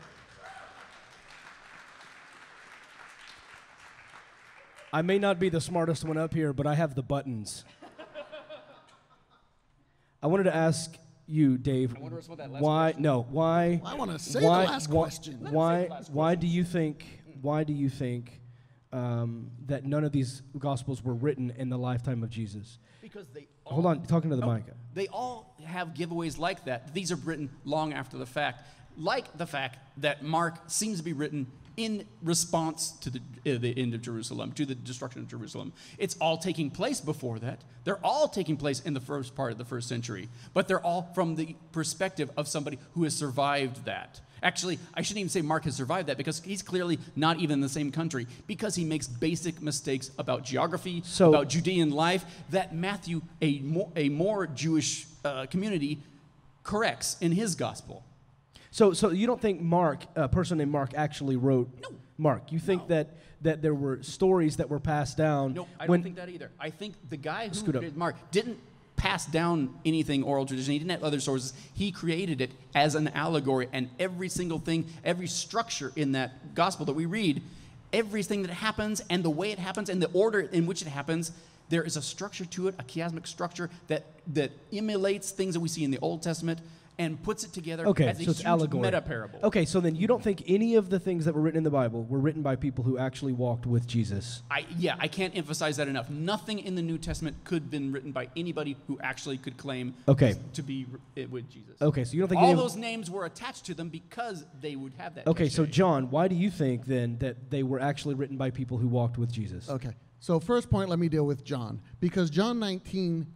I may not be the smartest one up here, but I have the buttons. I wanted to ask you, Dave, why... I want to say the last question. Why do you think that none of these Gospels were written in the lifetime of Jesus? Because they all... Hold on, talking to the mic. They all have giveaways like that. These are written long after the fact. Like the fact that Mark seems to be written in response to the end of Jerusalem, to the destruction of Jerusalem. It's all taking place before that. They're all taking place in the first part of the 1st century. But they're all from the perspective of somebody who has survived that. Actually, I shouldn't even say Mark has survived that, because he's clearly not even in the same country, because he makes basic mistakes about geography, about Judean life, that Matthew, a more Jewish community, corrects in his gospel. So you don't think Mark, a person named Mark, actually wrote Mark? You think that there were stories that were passed down? No, I don't think that either. I think the guy who did Mark didn't pass down anything oral tradition. He didn't have other sources. He created it as an allegory, and every single thing, every structure in that gospel that we read, everything that happens and the way it happens and the order in which it happens, there is a structure to it, a chiasmic structure that emulates things that we see in the Old Testament and puts it together as a huge meta-parable. Okay, so then you don't think any of the things that were written in the Bible were written by people who actually walked with Jesus? I can't emphasize that enough. Nothing in the New Testament could have been written by anybody who actually could claim to be with Jesus. Okay, so you don't think all those names were attached to them because they would have that. Okay, so John, why do you think then that they were actually written by people who walked with Jesus? Okay. So first point, let me deal with John, because John 19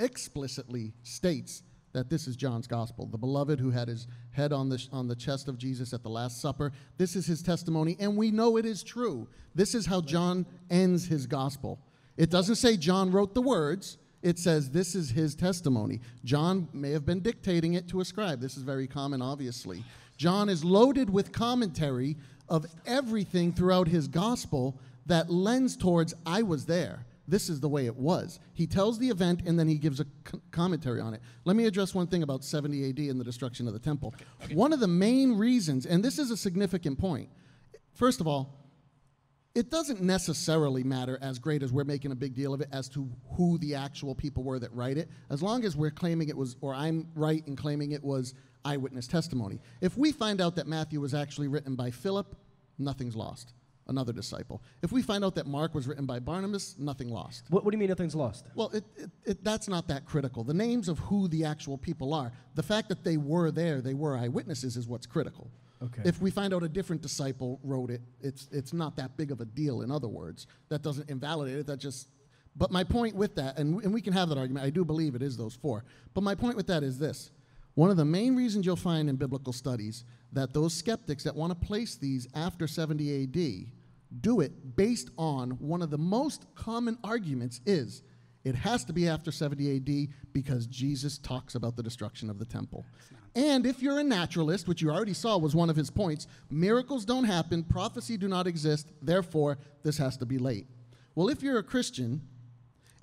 explicitly states that this is John's gospel, the beloved who had his head on the chest of Jesus at the Last Supper. This is his testimony, and we know it is true. This is how John ends his gospel. It doesn't say John wrote the words. It says this is his testimony. John may have been dictating it to a scribe. This is very common, obviously. John is loaded with commentary of everything throughout his gospel that lends towards, I was there. This is the way it was. He tells the event, and then he gives a commentary on it. Let me address one thing about 70 AD and the destruction of the temple. One of the main reasons, and this is a significant point, first of all, it doesn't necessarily matter as great as we're making a big deal of it as to who the actual people were that write it, as long as we're claiming it was, or I'm right in claiming it was eyewitness testimony. If we find out that Matthew was actually written by Philip, nothing's lost. Another disciple. If we find out that Mark was written by Barnabas, nothing lost. What do you mean nothing's lost? Well, that's not that critical. The names of who the actual people are, the fact that they were there, they were eyewitnesses, is what's critical. Okay. If we find out a different disciple wrote it, it's not that big of a deal, in other words. That doesn't invalidate it, that just... But my point with that, and we can have that argument, I do believe it is those four, but my point with that is this. One of the main reasons you'll find in biblical studies that those skeptics that want to place these after 70 AD do it based on one of the most common arguments is it has to be after 70 AD because Jesus talks about the destruction of the temple. And if you're a naturalist, which you already saw was one of his points, miracles don't happen, prophecy do not exist, therefore this has to be late. Well, if you're a Christian,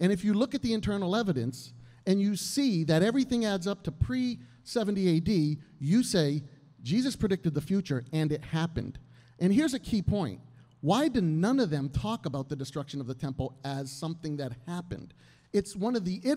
and if you look at the internal evidence, and you see that everything adds up to pre-70 AD, you say, Jesus predicted the future, and it happened. And here's a key point. Why do none of them talk about the destruction of the temple as something that happened? It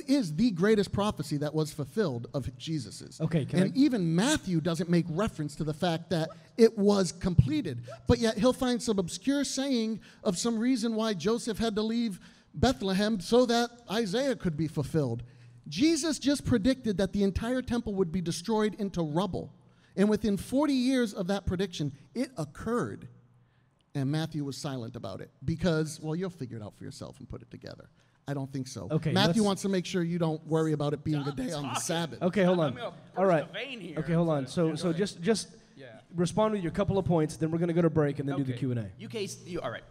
is the greatest prophecy that was fulfilled of Jesus's. Okay, even Matthew doesn't make reference to the fact that it was completed. But yet he'll find some obscure saying of some reason why Joseph had to leave Bethlehem so that Isaiah could be fulfilled. Jesus just predicted that the entire temple would be destroyed into rubble. And within 40 years of that prediction, it occurred. And Matthew was silent about it because, well, you'll figure it out for yourself and put it together. I don't think so. Okay, Matthew wants to make sure you don't worry about it being the day on the Sabbath. Okay, hold on. All right. Okay, hold on. So just respond with your couple of points, then we're going to go to break and then do the Q&A. All right.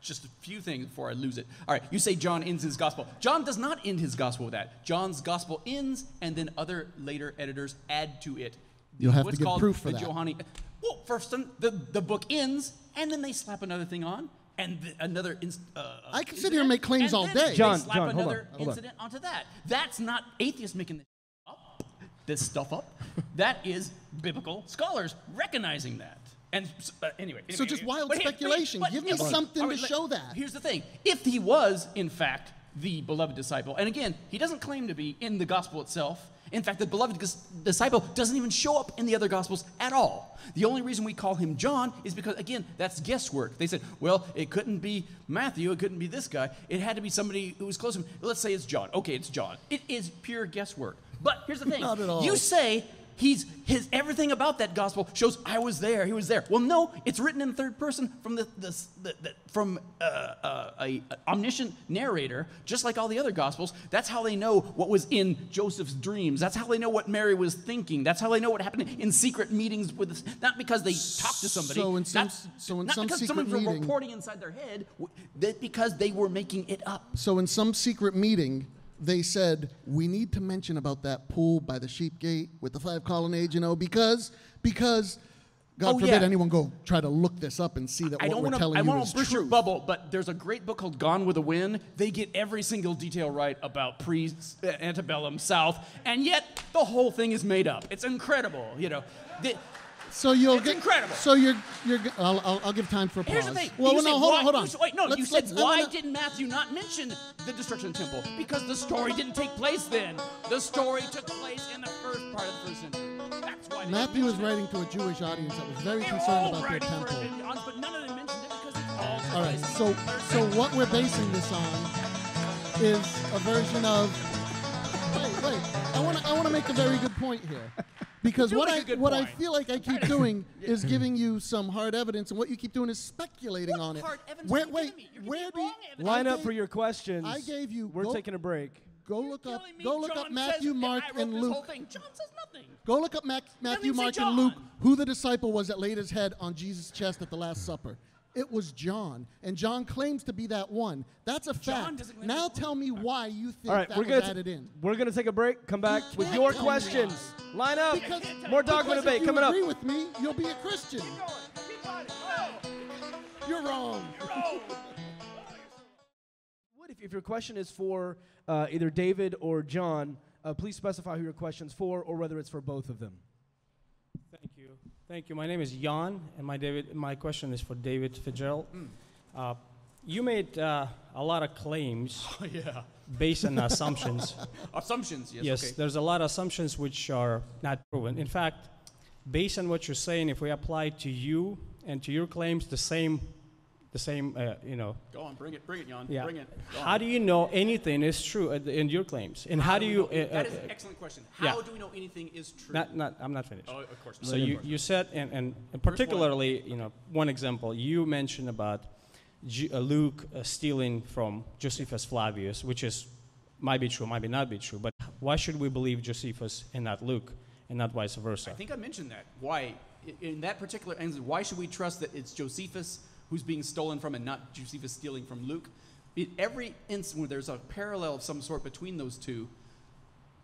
Just a few things before I lose it. All right, you say John ends his gospel. John does not end his gospel with that. John's gospel ends, and then other later editors add to it. You'll have to give proof for that. Well, first, the book ends, and then they slap another thing on, and another I can sit here and make claims all day. John, slap another incident onto that. That's not atheists making this stuff up. That is biblical scholars recognizing that. And anyway, so just wild speculation. Give me something to show that. Here's the thing. If he was, in fact, the beloved disciple, and again, he doesn't claim to be in the gospel itself. In fact, the beloved disciple doesn't even show up in the other gospels at all. The only reason we call him John is because, again, that's guesswork. They said, well, it couldn't be Matthew. It couldn't be this guy. It had to be somebody who was close to him. Let's say it's John. Okay, it's John. It is pure guesswork. But here's the thing. Not at all. You say... His everything about that gospel shows I was there. He was there. Well, no, it's written in third person from an omniscient narrator, just like all the other gospels. That's how they know what was in Joseph's dreams. That's how they know what Mary was thinking. That's how they know what happened in secret meetings with. Not because they talked to somebody. Not because someone was reporting inside their head. Because they were making it up. So in some secret meeting, they said, we need to mention about that pool by the sheep gate with the 5 colonnades, because God forbid anyone go try to look this up and see that what we're telling you is true. I won't burst your bubble, but there's a great book called Gone with the Wind. They get every single detail right about pre-antebellum South, and yet the whole thing is made up. It's incredible, So you'll get incredible. So you're. I'll give time for applause. Here's the thing. Well, you hold on. Wait, no. You said why did Matthew not mention the destruction of the temple? Because the story didn't take place then. The story took place in the first part of the first century. That's why Matthew was writing to a Jewish audience that was very concerned about their temple. But none of them mentioned it because it's all right. So what we're basing this on is a version of. Wait. I want to make a very good point here. Because what I feel like I keep doing is giving you some hard evidence, and what you keep doing is speculating on it. Line up for your questions. I gave you. We're taking a break. Go look up Matthew, Mark, and Luke. John says nothing. Go look up Matthew, Mark, and Luke. Who the disciple was that laid his head on Jesus' chest at the Last Supper? It was John, and John claims to be that one. That's a fact. Now tell me why you think that was added in. We're going to take a break, come back with your questions. Line up. More Dogma Debate coming up. If you agree with me, you'll be a Christian. You're wrong. If your question is for either David or John, please specify who your question's for or whether it's for both of them. Thank you. My name is Jan, and my question is for David Fitzgerald. You made a lot of claims based on assumptions. Assumptions, yes. Yes, okay. There's a lot of assumptions which are not proven. In fact, based on what you're saying, if we apply to you and to your claims the same, Go on, bring it, Jan. Yeah. Bring it. How do you know anything is true in your claims? And how do you? That is an excellent question. How do we know anything is true? I'm not finished. Oh, of course not. So you said, and particularly, one example you mentioned about Luke stealing from Josephus Flavius, which is might be true, might be not be true. But why should we believe Josephus and not Luke, and not vice versa? I think I mentioned that. Why, in that particular instance, why should we trust that it's Josephus who's being stolen from and not Josephus stealing from Luke? In every instance where there's a parallel of some sort between those two,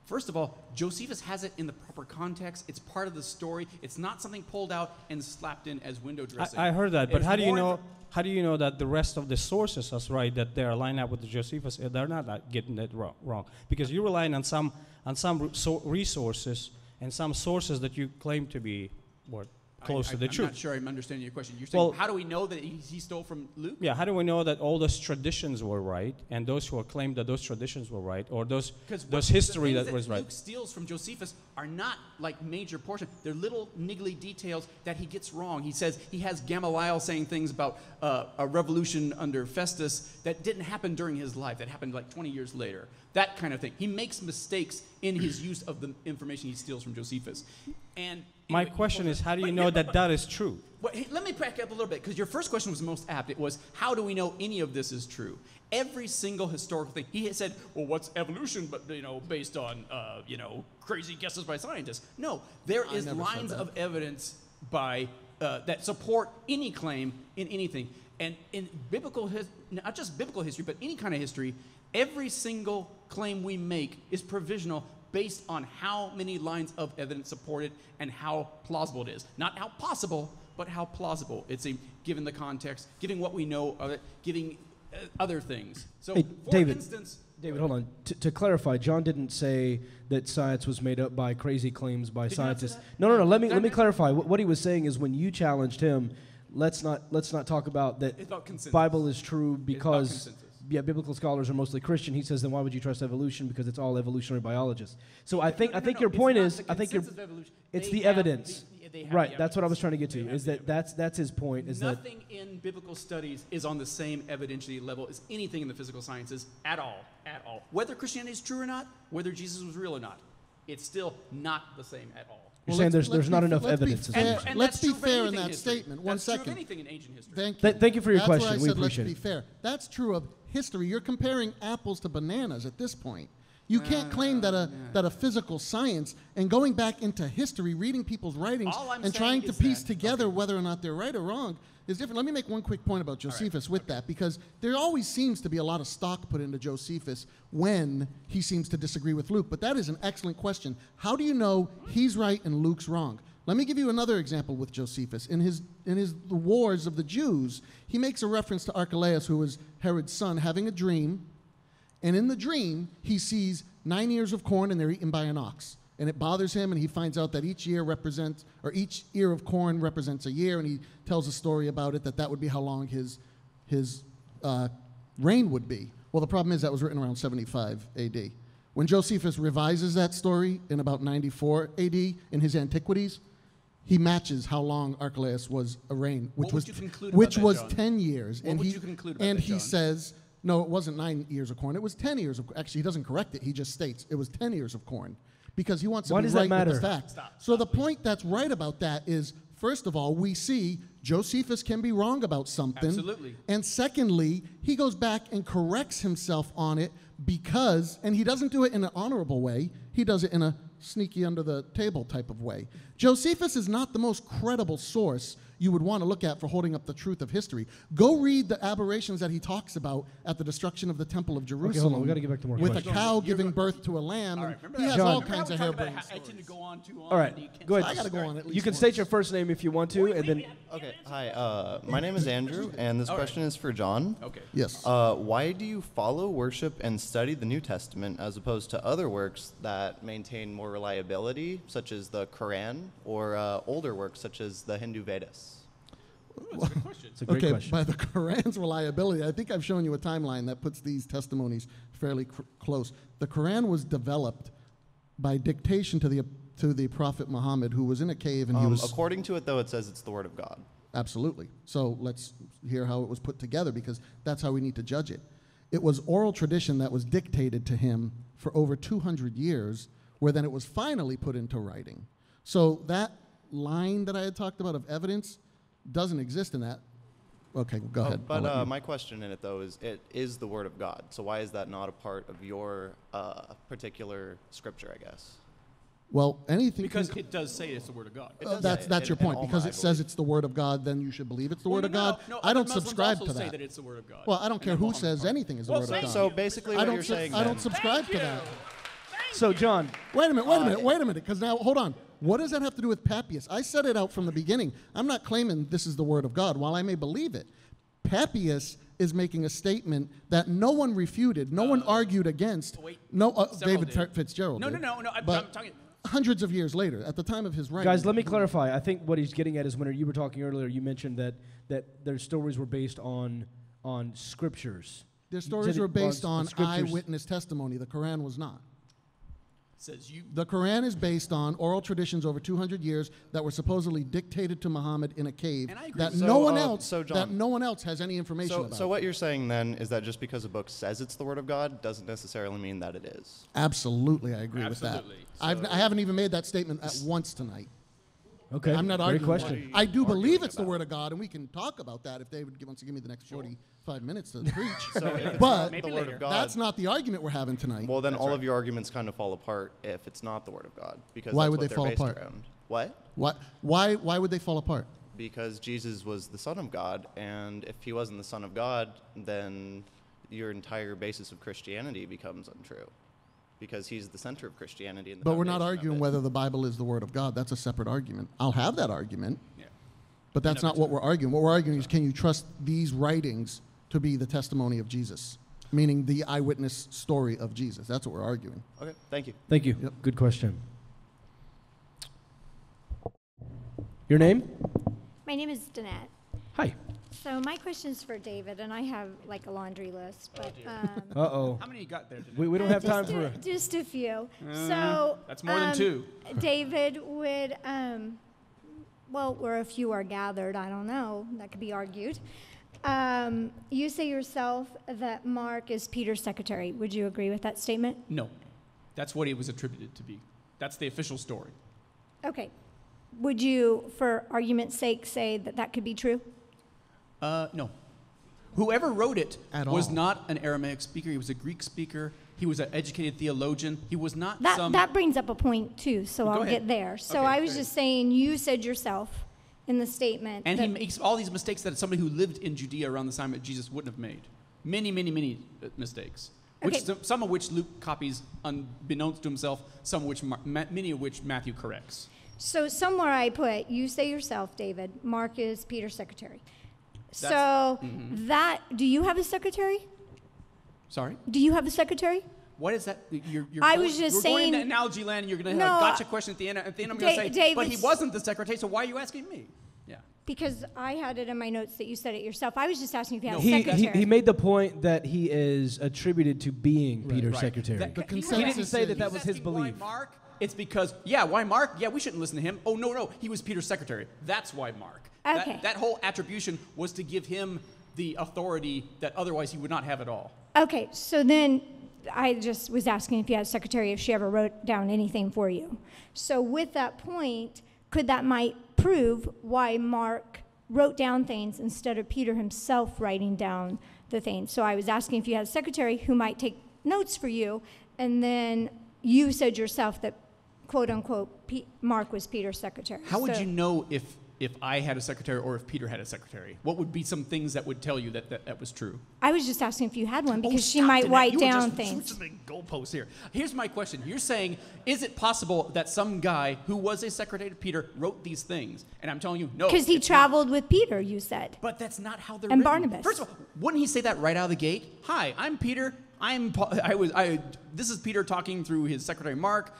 first of all, Josephus has it in the proper context. It's part of the story. It's not something pulled out and slapped in as window dressing. I heard that, but how do you know that the rest of the sources are right, that they're lined up with the Josephus? They're not getting that wrong. Because you're relying on some resources and some sources that you claim to be what? Close to the truth. I'm not sure I'm understanding your question. You're saying, how do we know that he stole from Luke? Yeah, how do we know that all those traditions were right, and those who are claimed that those traditions were right, or those history that was right? Luke steals from Josephus are not like major portions. They're little niggly details that he gets wrong. He says he has Gamaliel saying things about a revolution under Festus that didn't happen during his life. That happened like 20 years later. That kind of thing. He makes mistakes in his use of the information he steals from Josephus. And my question is, how do you know that is true? Well, hey, let me back up a little bit, because your first question was the most apt. It was, how do we know any of this is true? Every single historical thing. He said, well, what's evolution, but, based on, crazy guesses by scientists? No, there is lines of evidence that support any claim in anything. And in biblical history, not just biblical history, but any kind of history, every single claim we make is provisional based on how many lines of evidence support it and how plausible it is. Not how possible, but how plausible. It's given the context, giving what we know of it, giving other things. So, hey, David, hold on. To clarify, John didn't say that science was made up by crazy claims by scientists. No. Let me clarify. What he was saying is, when you challenged him, let's not talk about that. It's about consensus. Bible is true because. Yeah, biblical scholars are mostly Christian. He says, then why would you trust evolution? Because it's all evolutionary biologists. So I think your point is, it's the evidence. Right, that's what I was trying to get to. Is that that's his point? Is nothing in biblical studies is on the same evidentiary level as anything in the physical sciences at all. Whether Christianity is true or not, whether Jesus was real or not, it's still not the same at all. You're saying there's not enough evidence. And let's be fair in that statement. One second. That's true of anything in ancient history. Thank you for your question. We appreciate it. Let's be fair. That's true of history. You're comparing apples to bananas at this point. You can't claim that a physical science, and going back into history, reading people's writings, and trying to piece together whether or not they're right or wrong is different. Let me make one quick point about Josephus that, because there always seems to be a lot of stock put into Josephus when he seems to disagree with Luke. But that is an excellent question. How do you know he's right and Luke's wrong? Let me give you another example with Josephus. In the Wars of the Jews, he makes a reference to Archelaus, who was Herod's son, having a dream. And in the dream, he sees 9 ears of corn, and they're eaten by an ox. and it bothers him, and he finds out that each ear of corn represents a year, and he tells a story about it, that would be how long his reign would be. Well, the problem is that was written around 75 AD. When Josephus revises that story in about 94 AD in his Antiquities, he matches how long Archelaus was reigned, which was 10 years. What would you conclude about that, John? And he says, no, it wasn't 9 years of corn. It was 10 years of corn. Actually, he doesn't correct it. He just states it was 10 years of corn because he wants to be right with the facts. So the point that's right about that is, first of all, we see Josephus can be wrong about something. Absolutely. And secondly, he goes back and corrects himself on it because, and he doesn't do it in an honorable way. He does it in a sneaky under the table type of way. Josephus is not the most credible source you would want to look at for holding up the truth of history. Go read the aberrations that he talks about at the destruction of the Temple of Jerusalem. Okay, hold on. We got to get back to more questions. With a cow giving birth to a lamb. All right, he has all kinds of harebrained stories. I tend to go on too long. All right, go ahead. I got to go on at least. You can state your first name if you want to, and then. Okay, hi. My name is Andrew, and this question is for John. Okay. Yes. Why do you follow, worship, and study the New Testament as opposed to other works that maintain more reliability, such as the Quran, or older works such as the Hindu Vedas? Well, it's a great question. By the Quran's reliability, I think I've shown you a timeline that puts these testimonies fairly close. The Quran was developed by dictation to the Prophet Muhammad, who was in a cave and he was. According to it, though, it says it's the word of God. Absolutely. So let's hear how it was put together because that's how we need to judge it. It was oral tradition that was dictated to him for over 200 years, where then it was finally put into writing. So that line that I had talked about of evidence doesn't exist in that. Okay, go ahead. But my question in it, though, is it is the Word of God. So why is that not a part of your particular scripture, I guess? Well, anything... Because it does say it's the Word of God. That's your point. Because it says it's the Word of God, then you should believe it's the Word of God. No, I don't subscribe to that. Say that it's the Word of God. Well, I don't care who says anything is the Word of God. So basically what you're saying, I don't subscribe to that. So, John... Wait a minute, because now, hold on. What does that have to do with Papias? I said it out from the beginning. I'm not claiming this is the word of God, while I may believe it. Papias is making a statement that no one refuted, no one argued against. Wait, no, David Fitzgerald. No. I'm talking hundreds of years later, at the time of his writing. Guys, let me clarify. I think what he's getting at is when you were talking earlier, you mentioned that their stories were based on scriptures. Their stories were based on eyewitness testimony. The Quran was not. The Quran is based on oral traditions over 200 years that were supposedly dictated to Muhammad in a cave that no one else has any information about. So what you're saying then is that just because a book says it's the Word of God doesn't necessarily mean that it is. Absolutely, I agree with that. I haven't even made that statement at once tonight. Okay, I'm not arguing. Great question. I do believe it's the Word of God, and we can talk about that if David wants to give me the next 45 minutes to preach. But maybe later. That's not the argument we're having tonight. Well, then all of your arguments kind of fall apart if it's not the Word of God. Because why would they fall apart? Why would they fall apart? Because Jesus was the Son of God, and if he wasn't the Son of God, then your entire basis of Christianity becomes untrue. Because he's the center of Christianity. But we're not arguing whether the Bible is the Word of God. That's a separate argument. I'll have that argument. Yeah. But that's not what we're arguing. What we're arguing is, can you trust these writings to be the testimony of Jesus? Meaning the eyewitness story of Jesus. That's what we're arguing. Okay, thank you. Thank you. Yep. Good question. Your name? My name is Danette. Hi. So my question's for David, and I have like a laundry list. But, how many you got there today? We don't have time for it. Just a few. So that's more than two. David would, where a few are gathered, I don't know. That could be argued. You say yourself that Mark is Peter's secretary. Would you agree with that statement? No. That's what he was attributed to be. That's the official story. Okay. Would you, for argument's sake, say that that could be true? No. Whoever wrote it was not an Aramaic speaker. He was a Greek speaker. He was an educated theologian. He was not That brings up a point, too, so I'll get there. So I was just saying, you said yourself in the statement. And he makes all these mistakes that somebody who lived in Judea around the time that Jesus wouldn't have made. Many, many, many mistakes. Some of which Luke copies unbeknownst to himself, many of which Matthew corrects. So somewhere I put, you say yourself, David, Mark is Peter's secretary. So do you have a secretary? Sorry? Do you have a secretary? What is that? You're going into analogy land, and you're going to have a gotcha question at the end. At the end, I'm going to say, but he wasn't the secretary, so why are you asking me? Yeah. Because I had it in my notes that you said it yourself. I was just asking if you had a secretary. He made the point that he is attributed to being Peter's secretary. He didn't say that that was his belief. Mark? It's because, why Mark? Yeah, we shouldn't listen to him. Oh, no, he was Peter's secretary. That's why Mark. Okay. That whole attribution was to give him the authority that otherwise he would not have at all. Okay, so then I just was asking if you had a secretary, if she ever wrote down anything for you. So with that point, could that might prove why Mark wrote down things instead of Peter himself writing down the things. So I was asking if you had a secretary who might take notes for you, and then you said yourself that, quote unquote, Mark was Peter's secretary. How would you know if I had a secretary or if Peter had a secretary? What would be some things that would tell you that was true? I was just asking if you had one because she might write down things. You were just goalposts here. Here's my question. You're saying, is it possible that some guy who was a secretary to Peter wrote these things? And I'm telling you, no. Because he traveled with Peter, you said. But that's not how they're written. And Barnabas. First of all, wouldn't he say that right out of the gate? Hi, I'm Peter. This is Peter talking through his secretary Mark.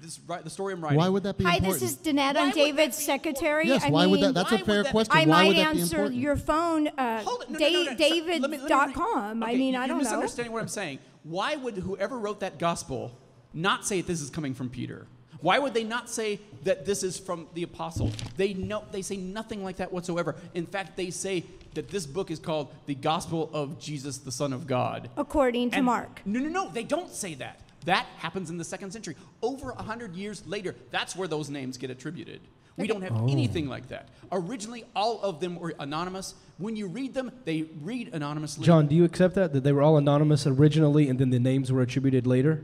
The story I'm writing. Why would that be important? Hi, this is Danette. I'm David's secretary. Yes, that's a fair question. I might answer your phone, David.com. I mean, I don't know. You're misunderstanding what I'm saying. Why would whoever wrote that gospel not say this is coming from Peter? Why would they not say that this is from the apostle? They say nothing like that whatsoever. In fact, they say that this book is called the Gospel of Jesus, the Son of God. According to Mark. No, they don't say that. That happens in the 2nd century. Over 100 years later, that's where those names get attributed. We don't have anything like that. Originally, all of them were anonymous. When you read them, they read anonymously. John, do you accept that they were all anonymous originally and then the names were attributed later?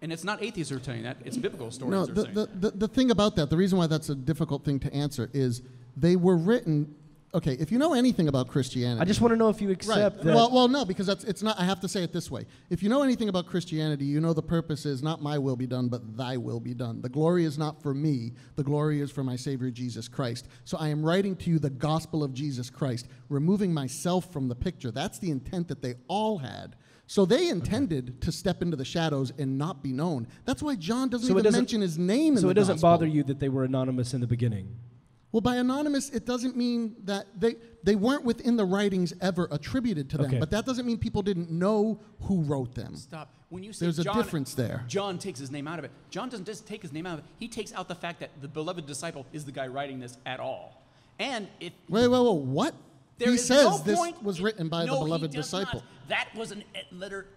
And it's not atheists who are telling that. It's biblical stories are saying that. The thing about that, the reason why that's a difficult thing to answer is they were written. Okay, if you know anything about Christianity. I just want to know if you accept that. Well, no, because it's not. I have to say it this way. If you know anything about Christianity, you know the purpose is not my will be done, but thy will be done. The glory is not for me. The glory is for my Savior, Jesus Christ. So I am writing to you the gospel of Jesus Christ, removing myself from the picture. That's the intent that they all had. So they intended to step into the shadows and not be known. That's why John doesn't even mention his name in the gospel. So it doesn't bother you that they were anonymous in the beginning? Well, by anonymous, it doesn't mean that they weren't within the writings ever attributed to them. Okay. But that doesn't mean people didn't know who wrote them. Stop. When you say There's a difference there. John takes his name out of it. John doesn't just take his name out of it. He takes out the fact that the beloved disciple is the guy writing this at all. And if... Wait, what? He says this was written by the beloved disciple. That was an letter.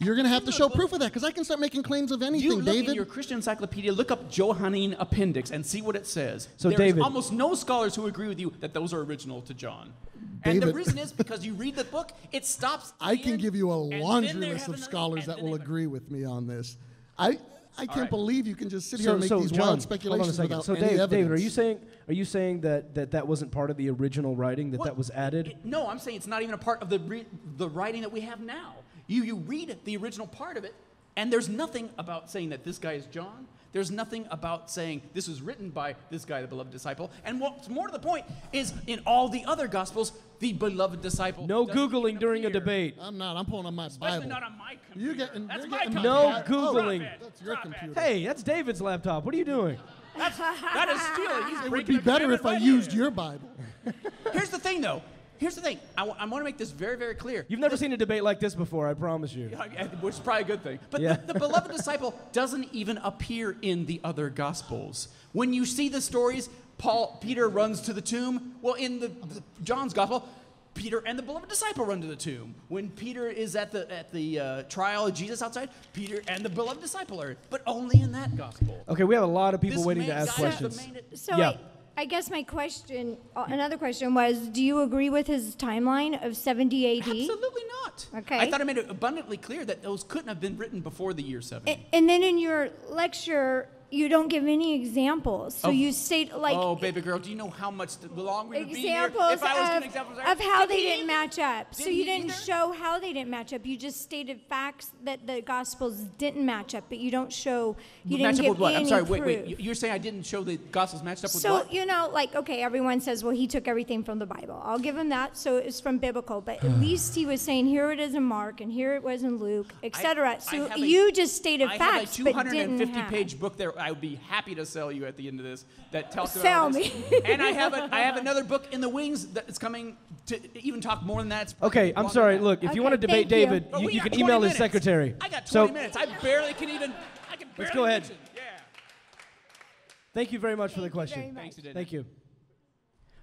You're going to have to show proof of that because I can start making claims of anything, David. You look in your Christian encyclopedia, look up Johannine Appendix and see what it says. So, David. There's almost no scholars who agree with you that those are original to John. David. And the reason is because you read the book, it stops. I can give you a laundry list of scholars that will agree with me on this. I can't believe you can just sit here and make these wild speculations without any evidence. So, David, are you saying that wasn't part of the original writing, that was added? No, I'm saying it's not even a part of the writing that we have now. You read the original part of it, and there's nothing about saying that this guy is John. There's nothing about saying this was written by this guy, the beloved disciple. And what's more to the point is in all the other Gospels, the beloved disciple. No Googling during a debate. I'm not. I'm pulling on my Bible. Especially not on my computer. That's my computer. No Googling. That's your computer. Hey, that's David's laptop. What are you doing? That is stealing. It would be better if I used your Bible. Here's the thing, though. I want to make this very, very clear. You've never seen a debate like this before, I promise you. Which is probably a good thing. But the beloved disciple doesn't even appear in the other Gospels. When you see the stories, Peter runs to the tomb. Well, in John's Gospel, Peter and the beloved disciple run to the tomb. When Peter is at the trial of Jesus outside, Peter and the beloved disciple are, but only in that Gospel. Okay, we have a lot of people waiting to ask questions. I guess my question, another question was, do you agree with his timeline of 70 AD? Absolutely not. Okay. I thought I made it abundantly clear that those couldn't have been written before the year 70. And then in your lecture, you don't give any examples. So you state like, oh, baby girl, do you know how much longer we'd be here? If I was giving examples of how they didn't match up. So you didn't show how they didn't match up. You just stated facts that the Gospels didn't match up, but you don't show, you didn't give any proof. I'm sorry, wait. You're saying I didn't show the Gospels matched up with what? So, you know, like, okay, everyone says, well, he took everything from the Bible. I'll give him that, so it's from biblical, but at least he was saying here it is in Mark, and here it was in Luke, etc. So you just stated facts, but didn't have. I have a 250-page book there. I would be happy to sell you at the end of this. That tells about sell me. And I have another book in the wings that's coming to even talk more than that. It's okay, I'm sorry. Look, if you want to debate David, you can email his secretary. I got 20 minutes. I barely can even. I can barely let's go ahead. Yeah. Thank you very much for the question. Thanks, David. Thank you.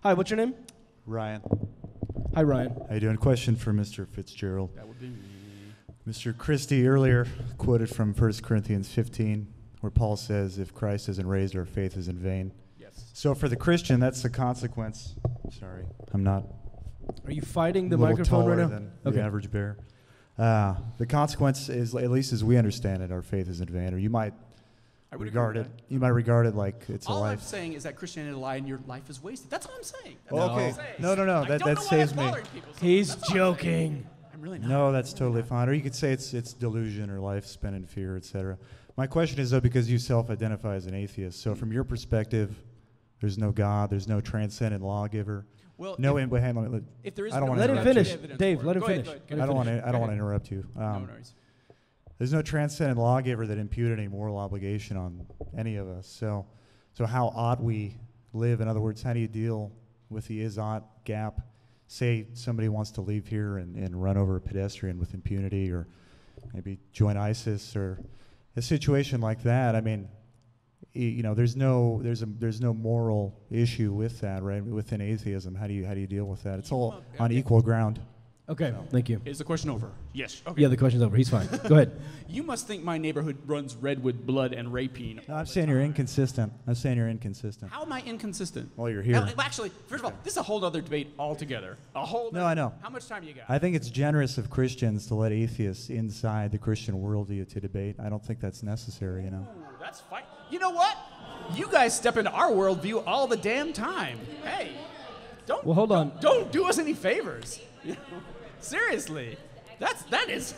Hi, what's your name? Ryan. Hi, Ryan. How you doing? Question for Mr. Fitzgerald. That would be me. Mr. Christy earlier quoted from 1 Corinthians 15. Where Paul says, if Christ isn't raised, our faith is in vain. Yes. So for the Christian, that's the consequence. Sorry, I'm not. Are you fighting the microphone right now? Than the average bear. The consequence is, at least as we understand it, our faith is in vain. Or you might regard it. You might regard it like it's a lie. All I'm saying is that Christianity is a lie, and your life is wasted. That's all I'm saying. No. That saves me. He's joking. I'm really not. No, that's totally fine. Or you could say it's delusion or life spent in fear, etc. My question is, though, because you self-identify as an atheist, so from your perspective, there's no God, there's no transcendent lawgiver, no input handling. If there is, let him finish, Dave. Let him finish. I don't want to interrupt you. No worries. There's no transcendent lawgiver that imputed any moral obligation on any of us. So how ought we live? In other words, how do you deal with the is-ought gap? Say somebody wants to leave here and run over a pedestrian with impunity, or maybe join ISIS, or a situation like that. I mean, you know, there's no moral issue with that, right? Within atheism, how do you deal with that? It's all on equal ground. Okay, so. Thank you. Is the question over? Yes. Okay. Yeah, the question's over. He's fine. Go ahead. You must think my neighborhood runs red with blood and rapine. No, I'm saying you're inconsistent. How am I inconsistent? Well, you're here. Now, actually, first of all, this is a whole other debate altogether. I know. How much time do you got? I think it's generous of Christians to let atheists inside the Christian worldview to debate. I don't think that's necessary, you know. Ooh, that's fine. You know what? You guys step into our worldview all the damn time. Hey, don't do us any favors. Seriously, that is.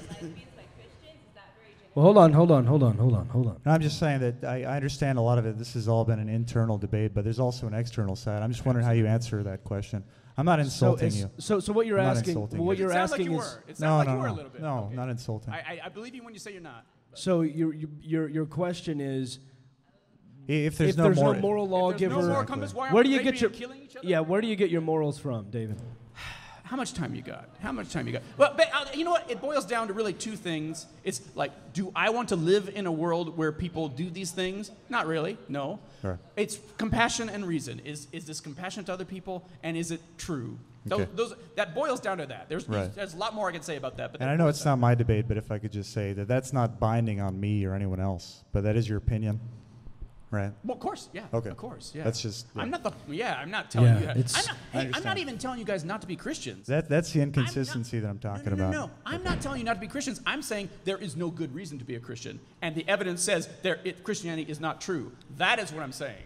Well, hold on. No, I'm just saying that I understand a lot of it. This has all been an internal debate, but there's also an external side. I'm just wondering how you answer that question. I'm not insulting you. So what you're asking? What you're asking is no, not insulting. I believe you when you say you're not. So your question is, if there's no moral lawgiver, where do you get your where do you get your morals from, David? How much time you got? Well, but, you know what? It boils down to really two things. It's like, do I want to live in a world where people do these things? Not really, no. Sure. It's compassion and reason. Is this compassion to other people, and is it true? Okay. That boils down to that. There's a lot more I can say about that. But and I know it's not my debate, but if I could just say that that's not binding on me or anyone else, but that is your opinion. Right. Well, of course, yeah. Okay. Of course, yeah. That's just. Yeah. I'm not telling you. I'm not even telling you guys not to be Christians. That's the inconsistency that I'm talking about. No. I'm not telling you not to be Christians. I'm saying there is no good reason to be a Christian, and the evidence says Christianity is not true. That is what I'm saying.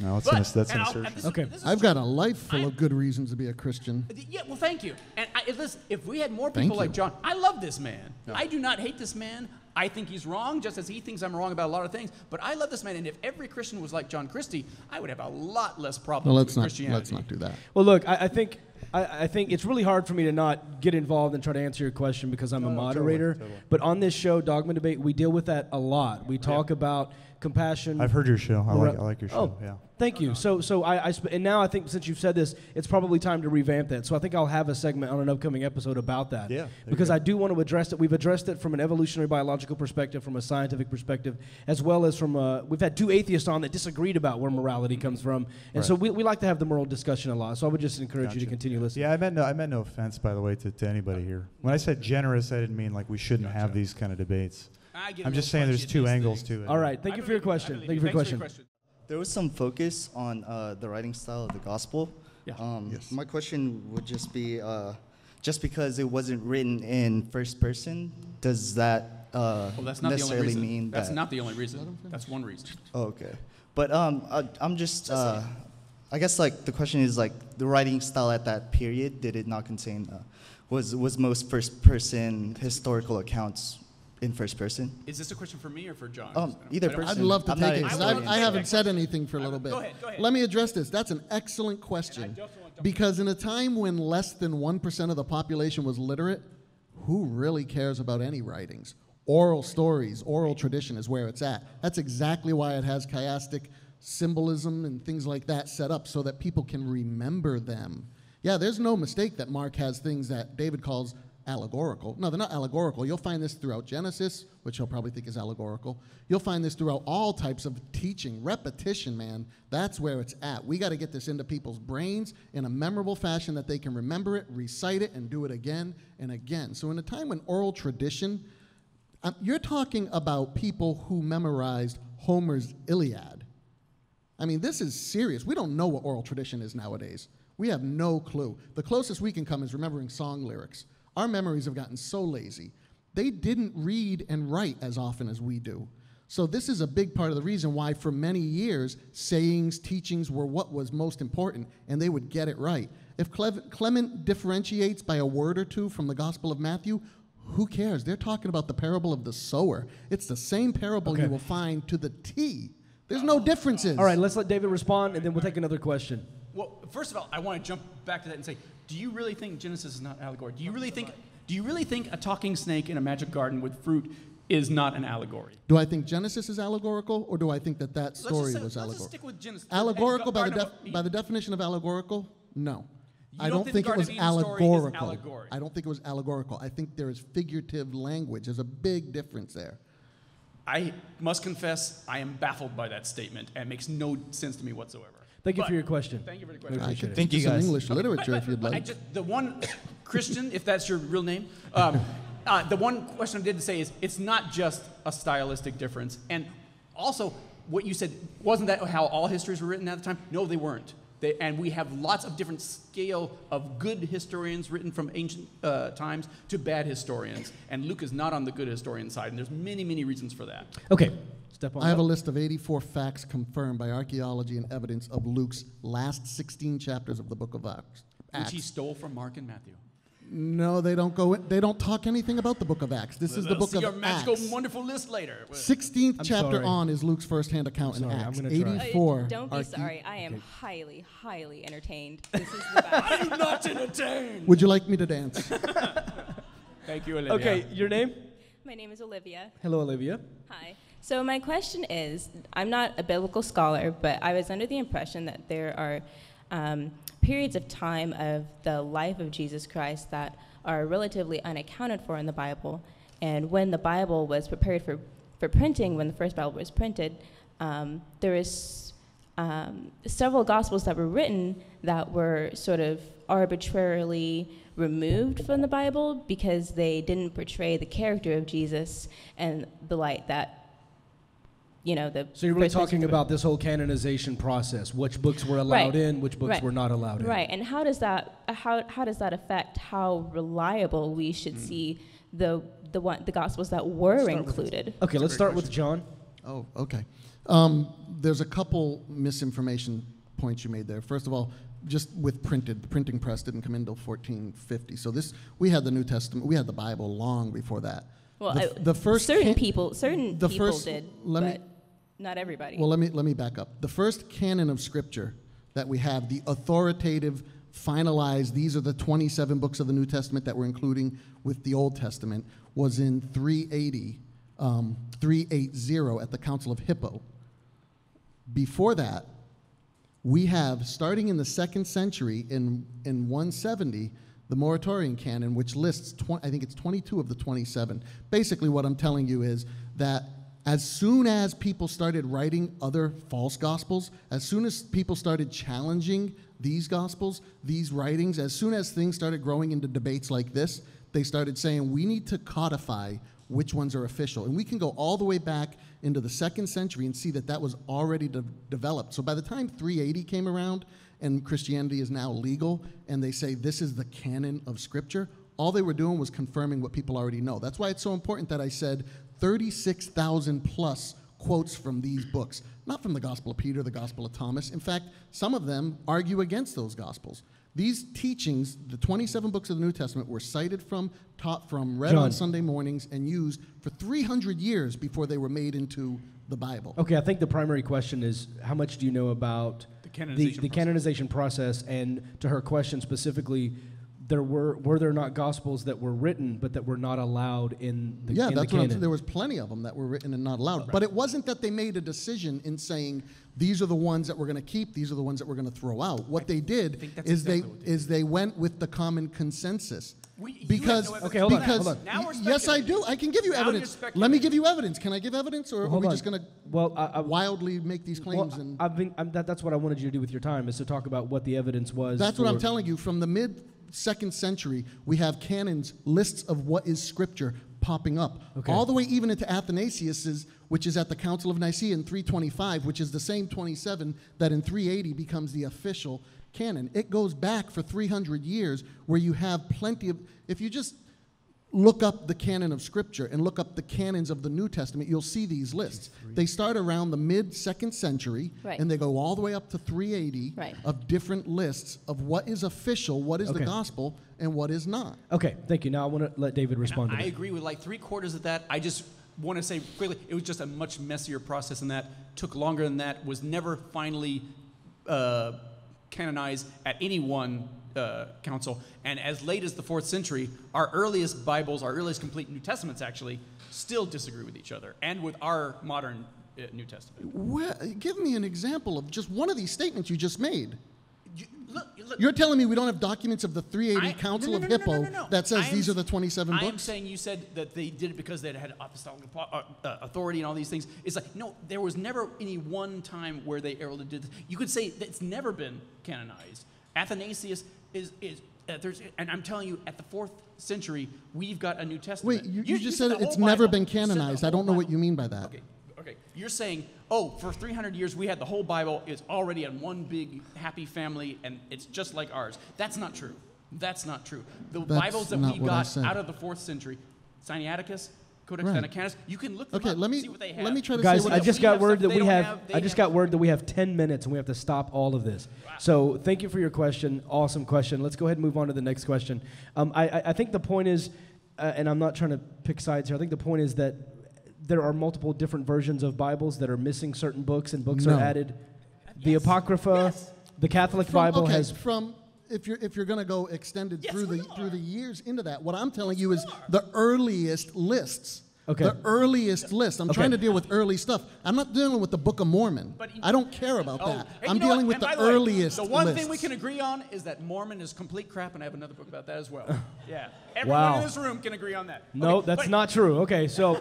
No, that's an assertion. I've got a life full of good reasons to be a Christian. Yeah, well, thank you. And listen, if we had more people like John, I love this man. No. I do not hate this man. I think he's wrong, just as he thinks I'm wrong about a lot of things. But I love this man, and if every Christian was like John Christy, I would have a lot less problems with Christianity. Let's not do that. Well, look, I think it's really hard for me to not get involved and try to answer your question because I'm a moderator. Totally. But on this show, Dogma Debate, we deal with that a lot. We talk about compassion. I've heard your show. I like your show. Oh, yeah. Thank you. And now I think since you've said this, it's probably time to revamp that. So I think I'll have a segment on an upcoming episode about that. Yeah. Because I do want to address it. We've addressed it from an evolutionary biological perspective, from a scientific perspective, as well as from we've had two atheists on that disagreed about where morality comes from. And so we like to have the moral discussion a lot. So I would just encourage you to continue listening. Yeah, I meant no offense, by the way, to anybody here. When I said generous, I didn't mean like we shouldn't have these kind of debates. I'm just saying there's two angles to it. All right. Thank you for your question. There was some focus on the writing style of the gospel. Yeah. My question would just be, just because it wasn't written in first person, does that well, that's not necessarily mean that. That's not the only reason. That's one reason. Oh, okay. But I'm just, I guess like the question is like the writing style at that period, did it not contain, was most first person historical accounts in first person? Is this a question for me or for John? Either person. I'd love to take it because I haven't said anything for a little bit. Go ahead. Let me address this. That's an excellent question because in a time when less than 1% of the population was literate, who really cares about any writings? Oral stories, oral tradition is where it's at. That's exactly why it has chiastic symbolism and things like that set up so that people can remember them. Yeah, there's no mistake that Mark has things that David calls allegorical. No, they're not allegorical. You'll find this throughout Genesis, which he'll probably think is allegorical. You'll find this throughout all types of teaching. Repetition, man, that's where it's at. We got to get this into people's brains in a memorable fashion that they can remember it, recite it, and do it again and again. So in a time when oral tradition, you're talking about people who memorized Homer's Iliad. I mean, this is serious. We don't know what oral tradition is nowadays. We have no clue. The closest we can come is remembering song lyrics. Our memories have gotten so lazy. They didn't read and write as often as we do. So this is a big part of the reason why for many years, sayings, teachings were what was most important, and they would get it right. If Clement differentiates by a word or two from the Gospel of Matthew, who cares? They're talking about the parable of the sower. It's the same parable you will find to the T. There's no differences. All right, let's let David respond, and then we'll take another question. Well, first of all, I want to jump back to that and say, do you really think Genesis is not allegory? Do you really think a talking snake in a magic garden with fruit is not an allegory? Do I think Genesis is allegorical, or do I think that that story was allegorical? Let's just stick with Genesis. Allegorical, by the definition of allegorical, no. I don't think it was allegorical. I don't think it was allegorical. I think there is figurative language. There's a big difference there. I must confess, I am baffled by that statement, and it makes no sense to me whatsoever. Thank you for your question. Thank you for the question. I could thank you guys. English literature, if you'd like. The one Christian, if that's your real name, the one question I did say is it's not just a stylistic difference. And also, what you said, wasn't that how all histories were written at the time? No, they weren't. And we have lots of different scale of good historians written from ancient times to bad historians. And Luke is not on the good historian side. And there's many, many reasons for that. Okay. I have a list of 84 facts confirmed by archaeology and evidence of Luke's last 16 chapters of the book of Acts. Which he stole from Mark and Matthew. No, they don't go in, they don't talk anything about the book of Acts. This is the book of Acts. Your magical, wonderful list later. 16th chapter on is Luke's firsthand account in Acts. 84. Don't be sorry. I am highly, highly entertained. This is the best. I'm not entertained. Would you like me to dance? Thank you, Olivia. Okay, your name? My name is Olivia. Hello, Olivia. Hi. So my question is, I'm not a biblical scholar, but I was under the impression that there are periods of time of the life of Jesus Christ that are relatively unaccounted for in the Bible. And when the Bible was prepared for printing, when the first Bible was printed, there is several Gospels that were written that were sort of arbitrarily removed from the Bible because they didn't portray the character of Jesus and the light that So you're really talking about this whole canonization process, which books were allowed in, which books were not allowed in. Right, and how does that how does that affect how reliable we should see the Gospels that were included? Okay, let's start with John. Oh, okay. There's a couple misinformation points you made there. First of all, just with printed, the printing press didn't come in until 1450. So this we had the New Testament, we had the Bible long before that. Well, not everybody. Well, let me back up. The first canon of Scripture that we have, the authoritative, finalized, these are the 27 books of the New Testament that we're including with the Old Testament, was in 380 at the Council of Hippo. Before that, we have, starting in the 2nd century, in 170, the Muratorian Canon, which lists, I think it's 22 of the 27. Basically, what I'm telling you is that as soon as people started writing other false gospels, as soon as people started challenging these gospels, these writings, as soon as things started growing into debates like this, they started saying, we need to codify which ones are official. And we can go all the way back into the 2nd century and see that that was already developed. So by the time 380 came around and Christianity is now legal, and they say this is the canon of Scripture, All they were doing was confirming what people already know. That's why it's so important that I said 36,000 plus quotes from these books, not from the Gospel of Peter, the Gospel of Thomas. In fact, some of them argue against those Gospels. These teachings, the 27 books of the New Testament, were cited from, taught from, read on Sunday mornings, and used for 300 years before they were made into the Bible. Okay, I think the primary question is, how much do you know about the canonization, process? And to her question specifically, there were there not Gospels that were written but that were not allowed in the canon? Yeah, that's what I'm saying. There was plenty of them that were written and not allowed. Right. But it wasn't that they made a decision in saying, these are the ones that we're going to keep, these are the ones that we're going to throw out. What they did is they went with the common consensus. Because, okay, hold on, hold on. Now we're yes, I do. I can give you evidence. Let me give you evidence. Can I give evidence, or well, are we just going to wildly make these claims? Well, and that's what I wanted you to do with your time, is to talk about what the evidence was. That's what I'm telling you. From the mid-2nd century, we have canons, lists of what is Scripture, popping up. Okay. All the way even into Athanasius's, which is at the Council of Nicaea in 325, which is the same 27 that in 380 becomes the official canon. It goes back for 300 years where you have plenty of, if you just look up the canon of Scripture and look up the canons of the New Testament, you'll see these lists. They start around the mid-2nd century, right, and they go all the way up to 380, right, of different lists of what is official, what is the gospel, and what is not. Okay, thank you. Now I want to let David respond to that. I agree with like 3/4 of that. I just want to say quickly, it was just a much messier process than that, took longer than that, was never finally canonized at any one council, and as late as the 4th century, our earliest Bibles, our earliest complete New Testaments actually, still disagree with each other and with our modern New Testament. Well, give me an example of just one of these statements you just made. You're telling me we don't have documents of the 380 Council of Hippo that says these are the 27 books? I'm saying you said that they did it because they had apostolic authority and all these things. It's like, no, there was never any one time where they ever did this. You could say that it's never been canonized. Athanasius and I'm telling you, at the 4th century, we've got a New Testament. Wait, you just said it's never been canonized. I don't know what you mean by that. Okay. Okay, you're saying, oh, for 300 years we had the whole Bible, it's already in one big happy family, and it's just like ours. That's not true. That's not true. The Bibles that we got out of the 4th century, Sinaiticus, Codex Vaticanus, you can look them up and see what they have. Let me try to say what I just got word that we have. I just got word that we have 10 minutes and we have to stop all of this. Wow. So thank you for your question. Awesome question. Let's go ahead and move on to the next question. I think the point is, and I'm not trying to pick sides here, I think the point is that there are multiple different versions of Bibles that are missing certain books, and books are added. The Apocrypha, the Catholic Bible has from. If you're going to go extended through the years into that, what I'm telling you is the earliest lists. Okay. The earliest list. I'm trying to deal with early stuff. I'm not dealing with the Book of Mormon. But I don't care about that. I'm dealing with the earliest list. The one thing we can agree on is that Mormon is complete crap, and I have another book about that as well. Yeah. Everyone in this room can agree on that. No, that's not true. Okay, so,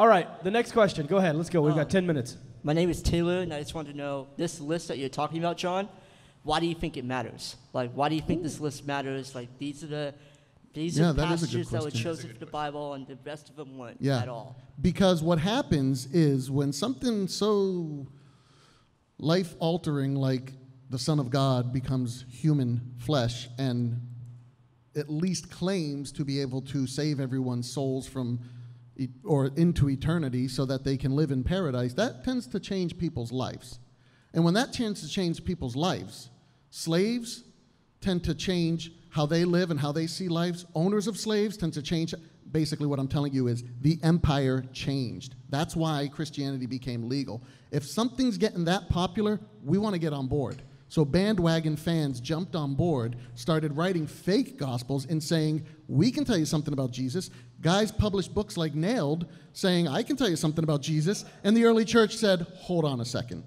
all right, the next question. Go ahead. Let's go. We've got 10 minutes. My name is Taylor, and I just wanted to know, this list that you're talking about, John, why do you think it matters? Like, why do you think this list matters? Like, these are the... These are passages that were chosen for the Bible, and the rest of them weren't at all. Because what happens is when something so life-altering like the Son of God becomes human flesh and at least claims to be able to save everyone's souls from or into eternity so that they can live in paradise, that tends to change people's lives. And when that tends to change people's lives, slaves tend to change how they live and how they see lives. Owners of slaves tend to change. Basically what I'm telling you is the empire changed. That's why Christianity became legal. If something's getting that popular, we want to get on board. So bandwagon fans jumped on board, started writing fake gospels and saying, we can tell you something about Jesus. Guys published books like Nailed saying, I can tell you something about Jesus. And the early church said, hold on a second.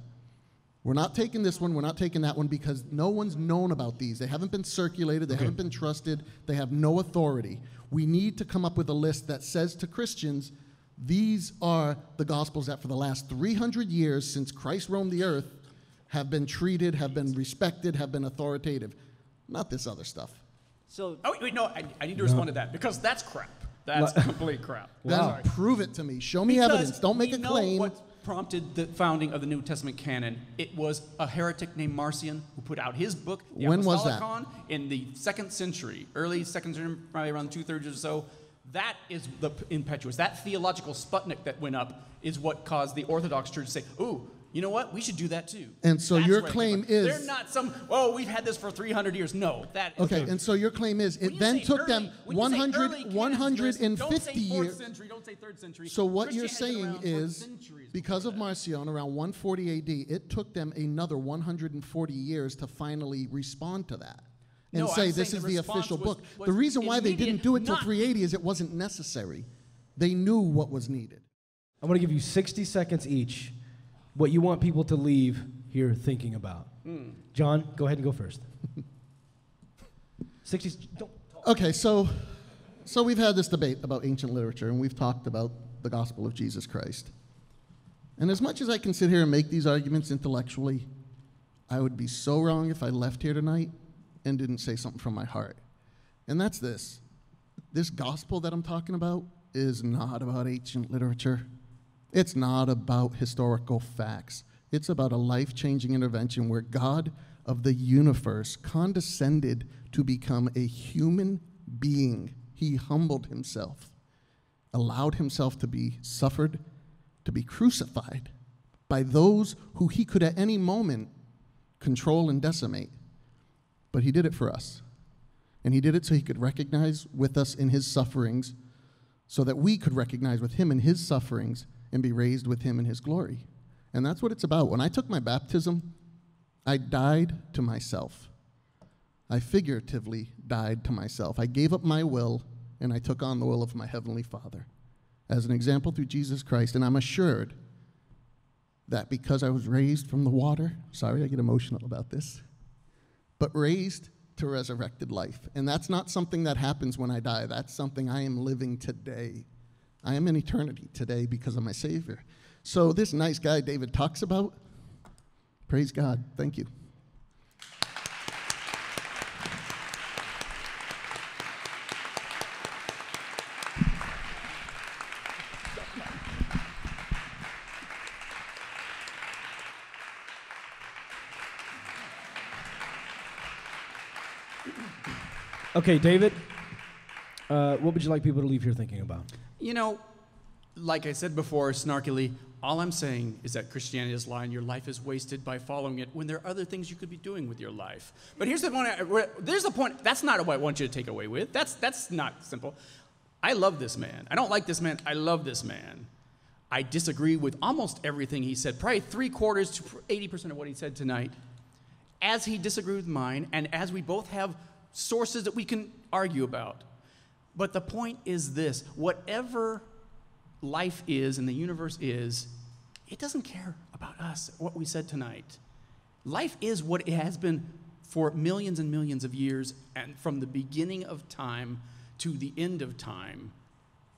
We're not taking this one, we're not taking that one, because no one's known about these. They haven't been circulated, they haven't been trusted, they have no authority. We need to come up with a list that says to Christians, these are the Gospels that for the last 300 years since Christ roamed the earth have been treated, have been respected, have been authoritative. Not this other stuff. So, oh, wait, no, I need to respond to that, because that's crap. That's complete crap. Then prove it to me. Show me evidence. Don't make a claim. prompted the founding of the New Testament canon. It was a heretic named Marcion who put out his book, the Apostolicon, was that? In the 2nd century, early 2nd century, probably around 230 or so. That is the impetuous. That theological Sputnik that went up is what caused the Orthodox Church to say, ooh, you know what? We should do that too. And so your claim is... They're not some, oh, we've had this for 300 years. No. That. Okay, and so your claim is it then took them 150 years. Don't say 4th century, don't say 3rd century. So what you're saying is because of Marcion around 140 AD, it took them another 140 years to finally respond to that. And say this is the official book. The reason why they didn't do it till 380 is it wasn't necessary. They knew what was needed. I'm going to give you 60 seconds each. What you want people to leave here thinking about. Mm. John, go ahead and go first. 60, don't talk. Okay, so we've had this debate about ancient literature, and we've talked about the gospel of Jesus Christ. And as much as I can sit here and make these arguments intellectually, I would be so wrong if I left here tonight and didn't say something from my heart. And that's this. This gospel that I'm talking about is not about ancient literature. It's not about historical facts. It's about a life-changing intervention where God of the universe condescended to become a human being. He humbled himself, allowed himself to be suffered, to be crucified by those who he could at any moment control and decimate. But he did it for us. And he did it so he could recognize with us in his sufferings, so that we could recognize with him in his sufferings and be raised with him in his glory. And that's what it's about. When I took my baptism, I died to myself. I figuratively died to myself. I gave up my will, and I took on the will of my heavenly Father as an example through Jesus Christ. And I'm assured that because I was raised from the water, sorry, I get emotional about this, but raised to resurrected life. And that's not something that happens when I die. That's something I am living today. I am in eternity today because of my Savior. So this nice guy David talks about, praise God. Thank you. Okay, David, what would you like people to leave here thinking about? You know, like I said before, snarkily, all I'm saying is that Christianity is a lie and your life is wasted by following it when there are other things you could be doing with your life. But here's the point, that's not what I want you to take away with. That's not simple. I love this man. I don't like this man. I love this man. I disagree with almost everything he said, probably 75 to 80% of what he said tonight. As he disagreed with mine, and as we both have sources that we can argue about. But the point is this, whatever life is and the universe is, it doesn't care about us, what we said tonight. Life is what it has been for millions and millions of years, and from the beginning of time to the end of time.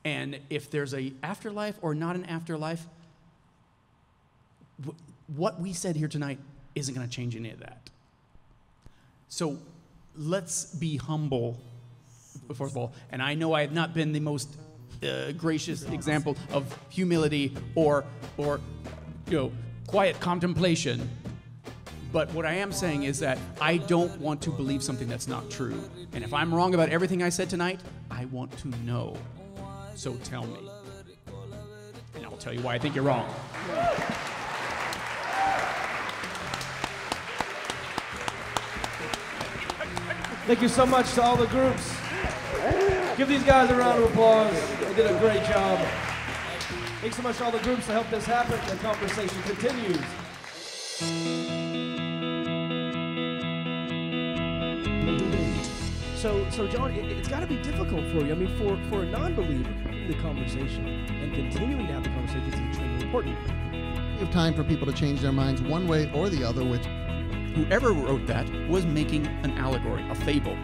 And if there's an afterlife or not an afterlife, what we said here tonight isn't going to change any of that. So let's be humble. First of all, and I know I have not been the most gracious example of humility or you know, quiet contemplation, but what I am saying is that I don't want to believe something that's not true. And if I'm wrong about everything I said tonight, I want to know. So tell me. And I'll tell you why I think you're wrong. Thank you so much to all the groups. Give these guys a round of applause. They did a great job. Thanks so much to all the groups to help this happen. The conversation continues. So John, it's got to be difficult for you. I mean, for a non-believer, having the conversation and continuing to have the conversation is extremely important. We have time for people to change their minds one way or the other, which whoever wrote that was making an allegory, a fable.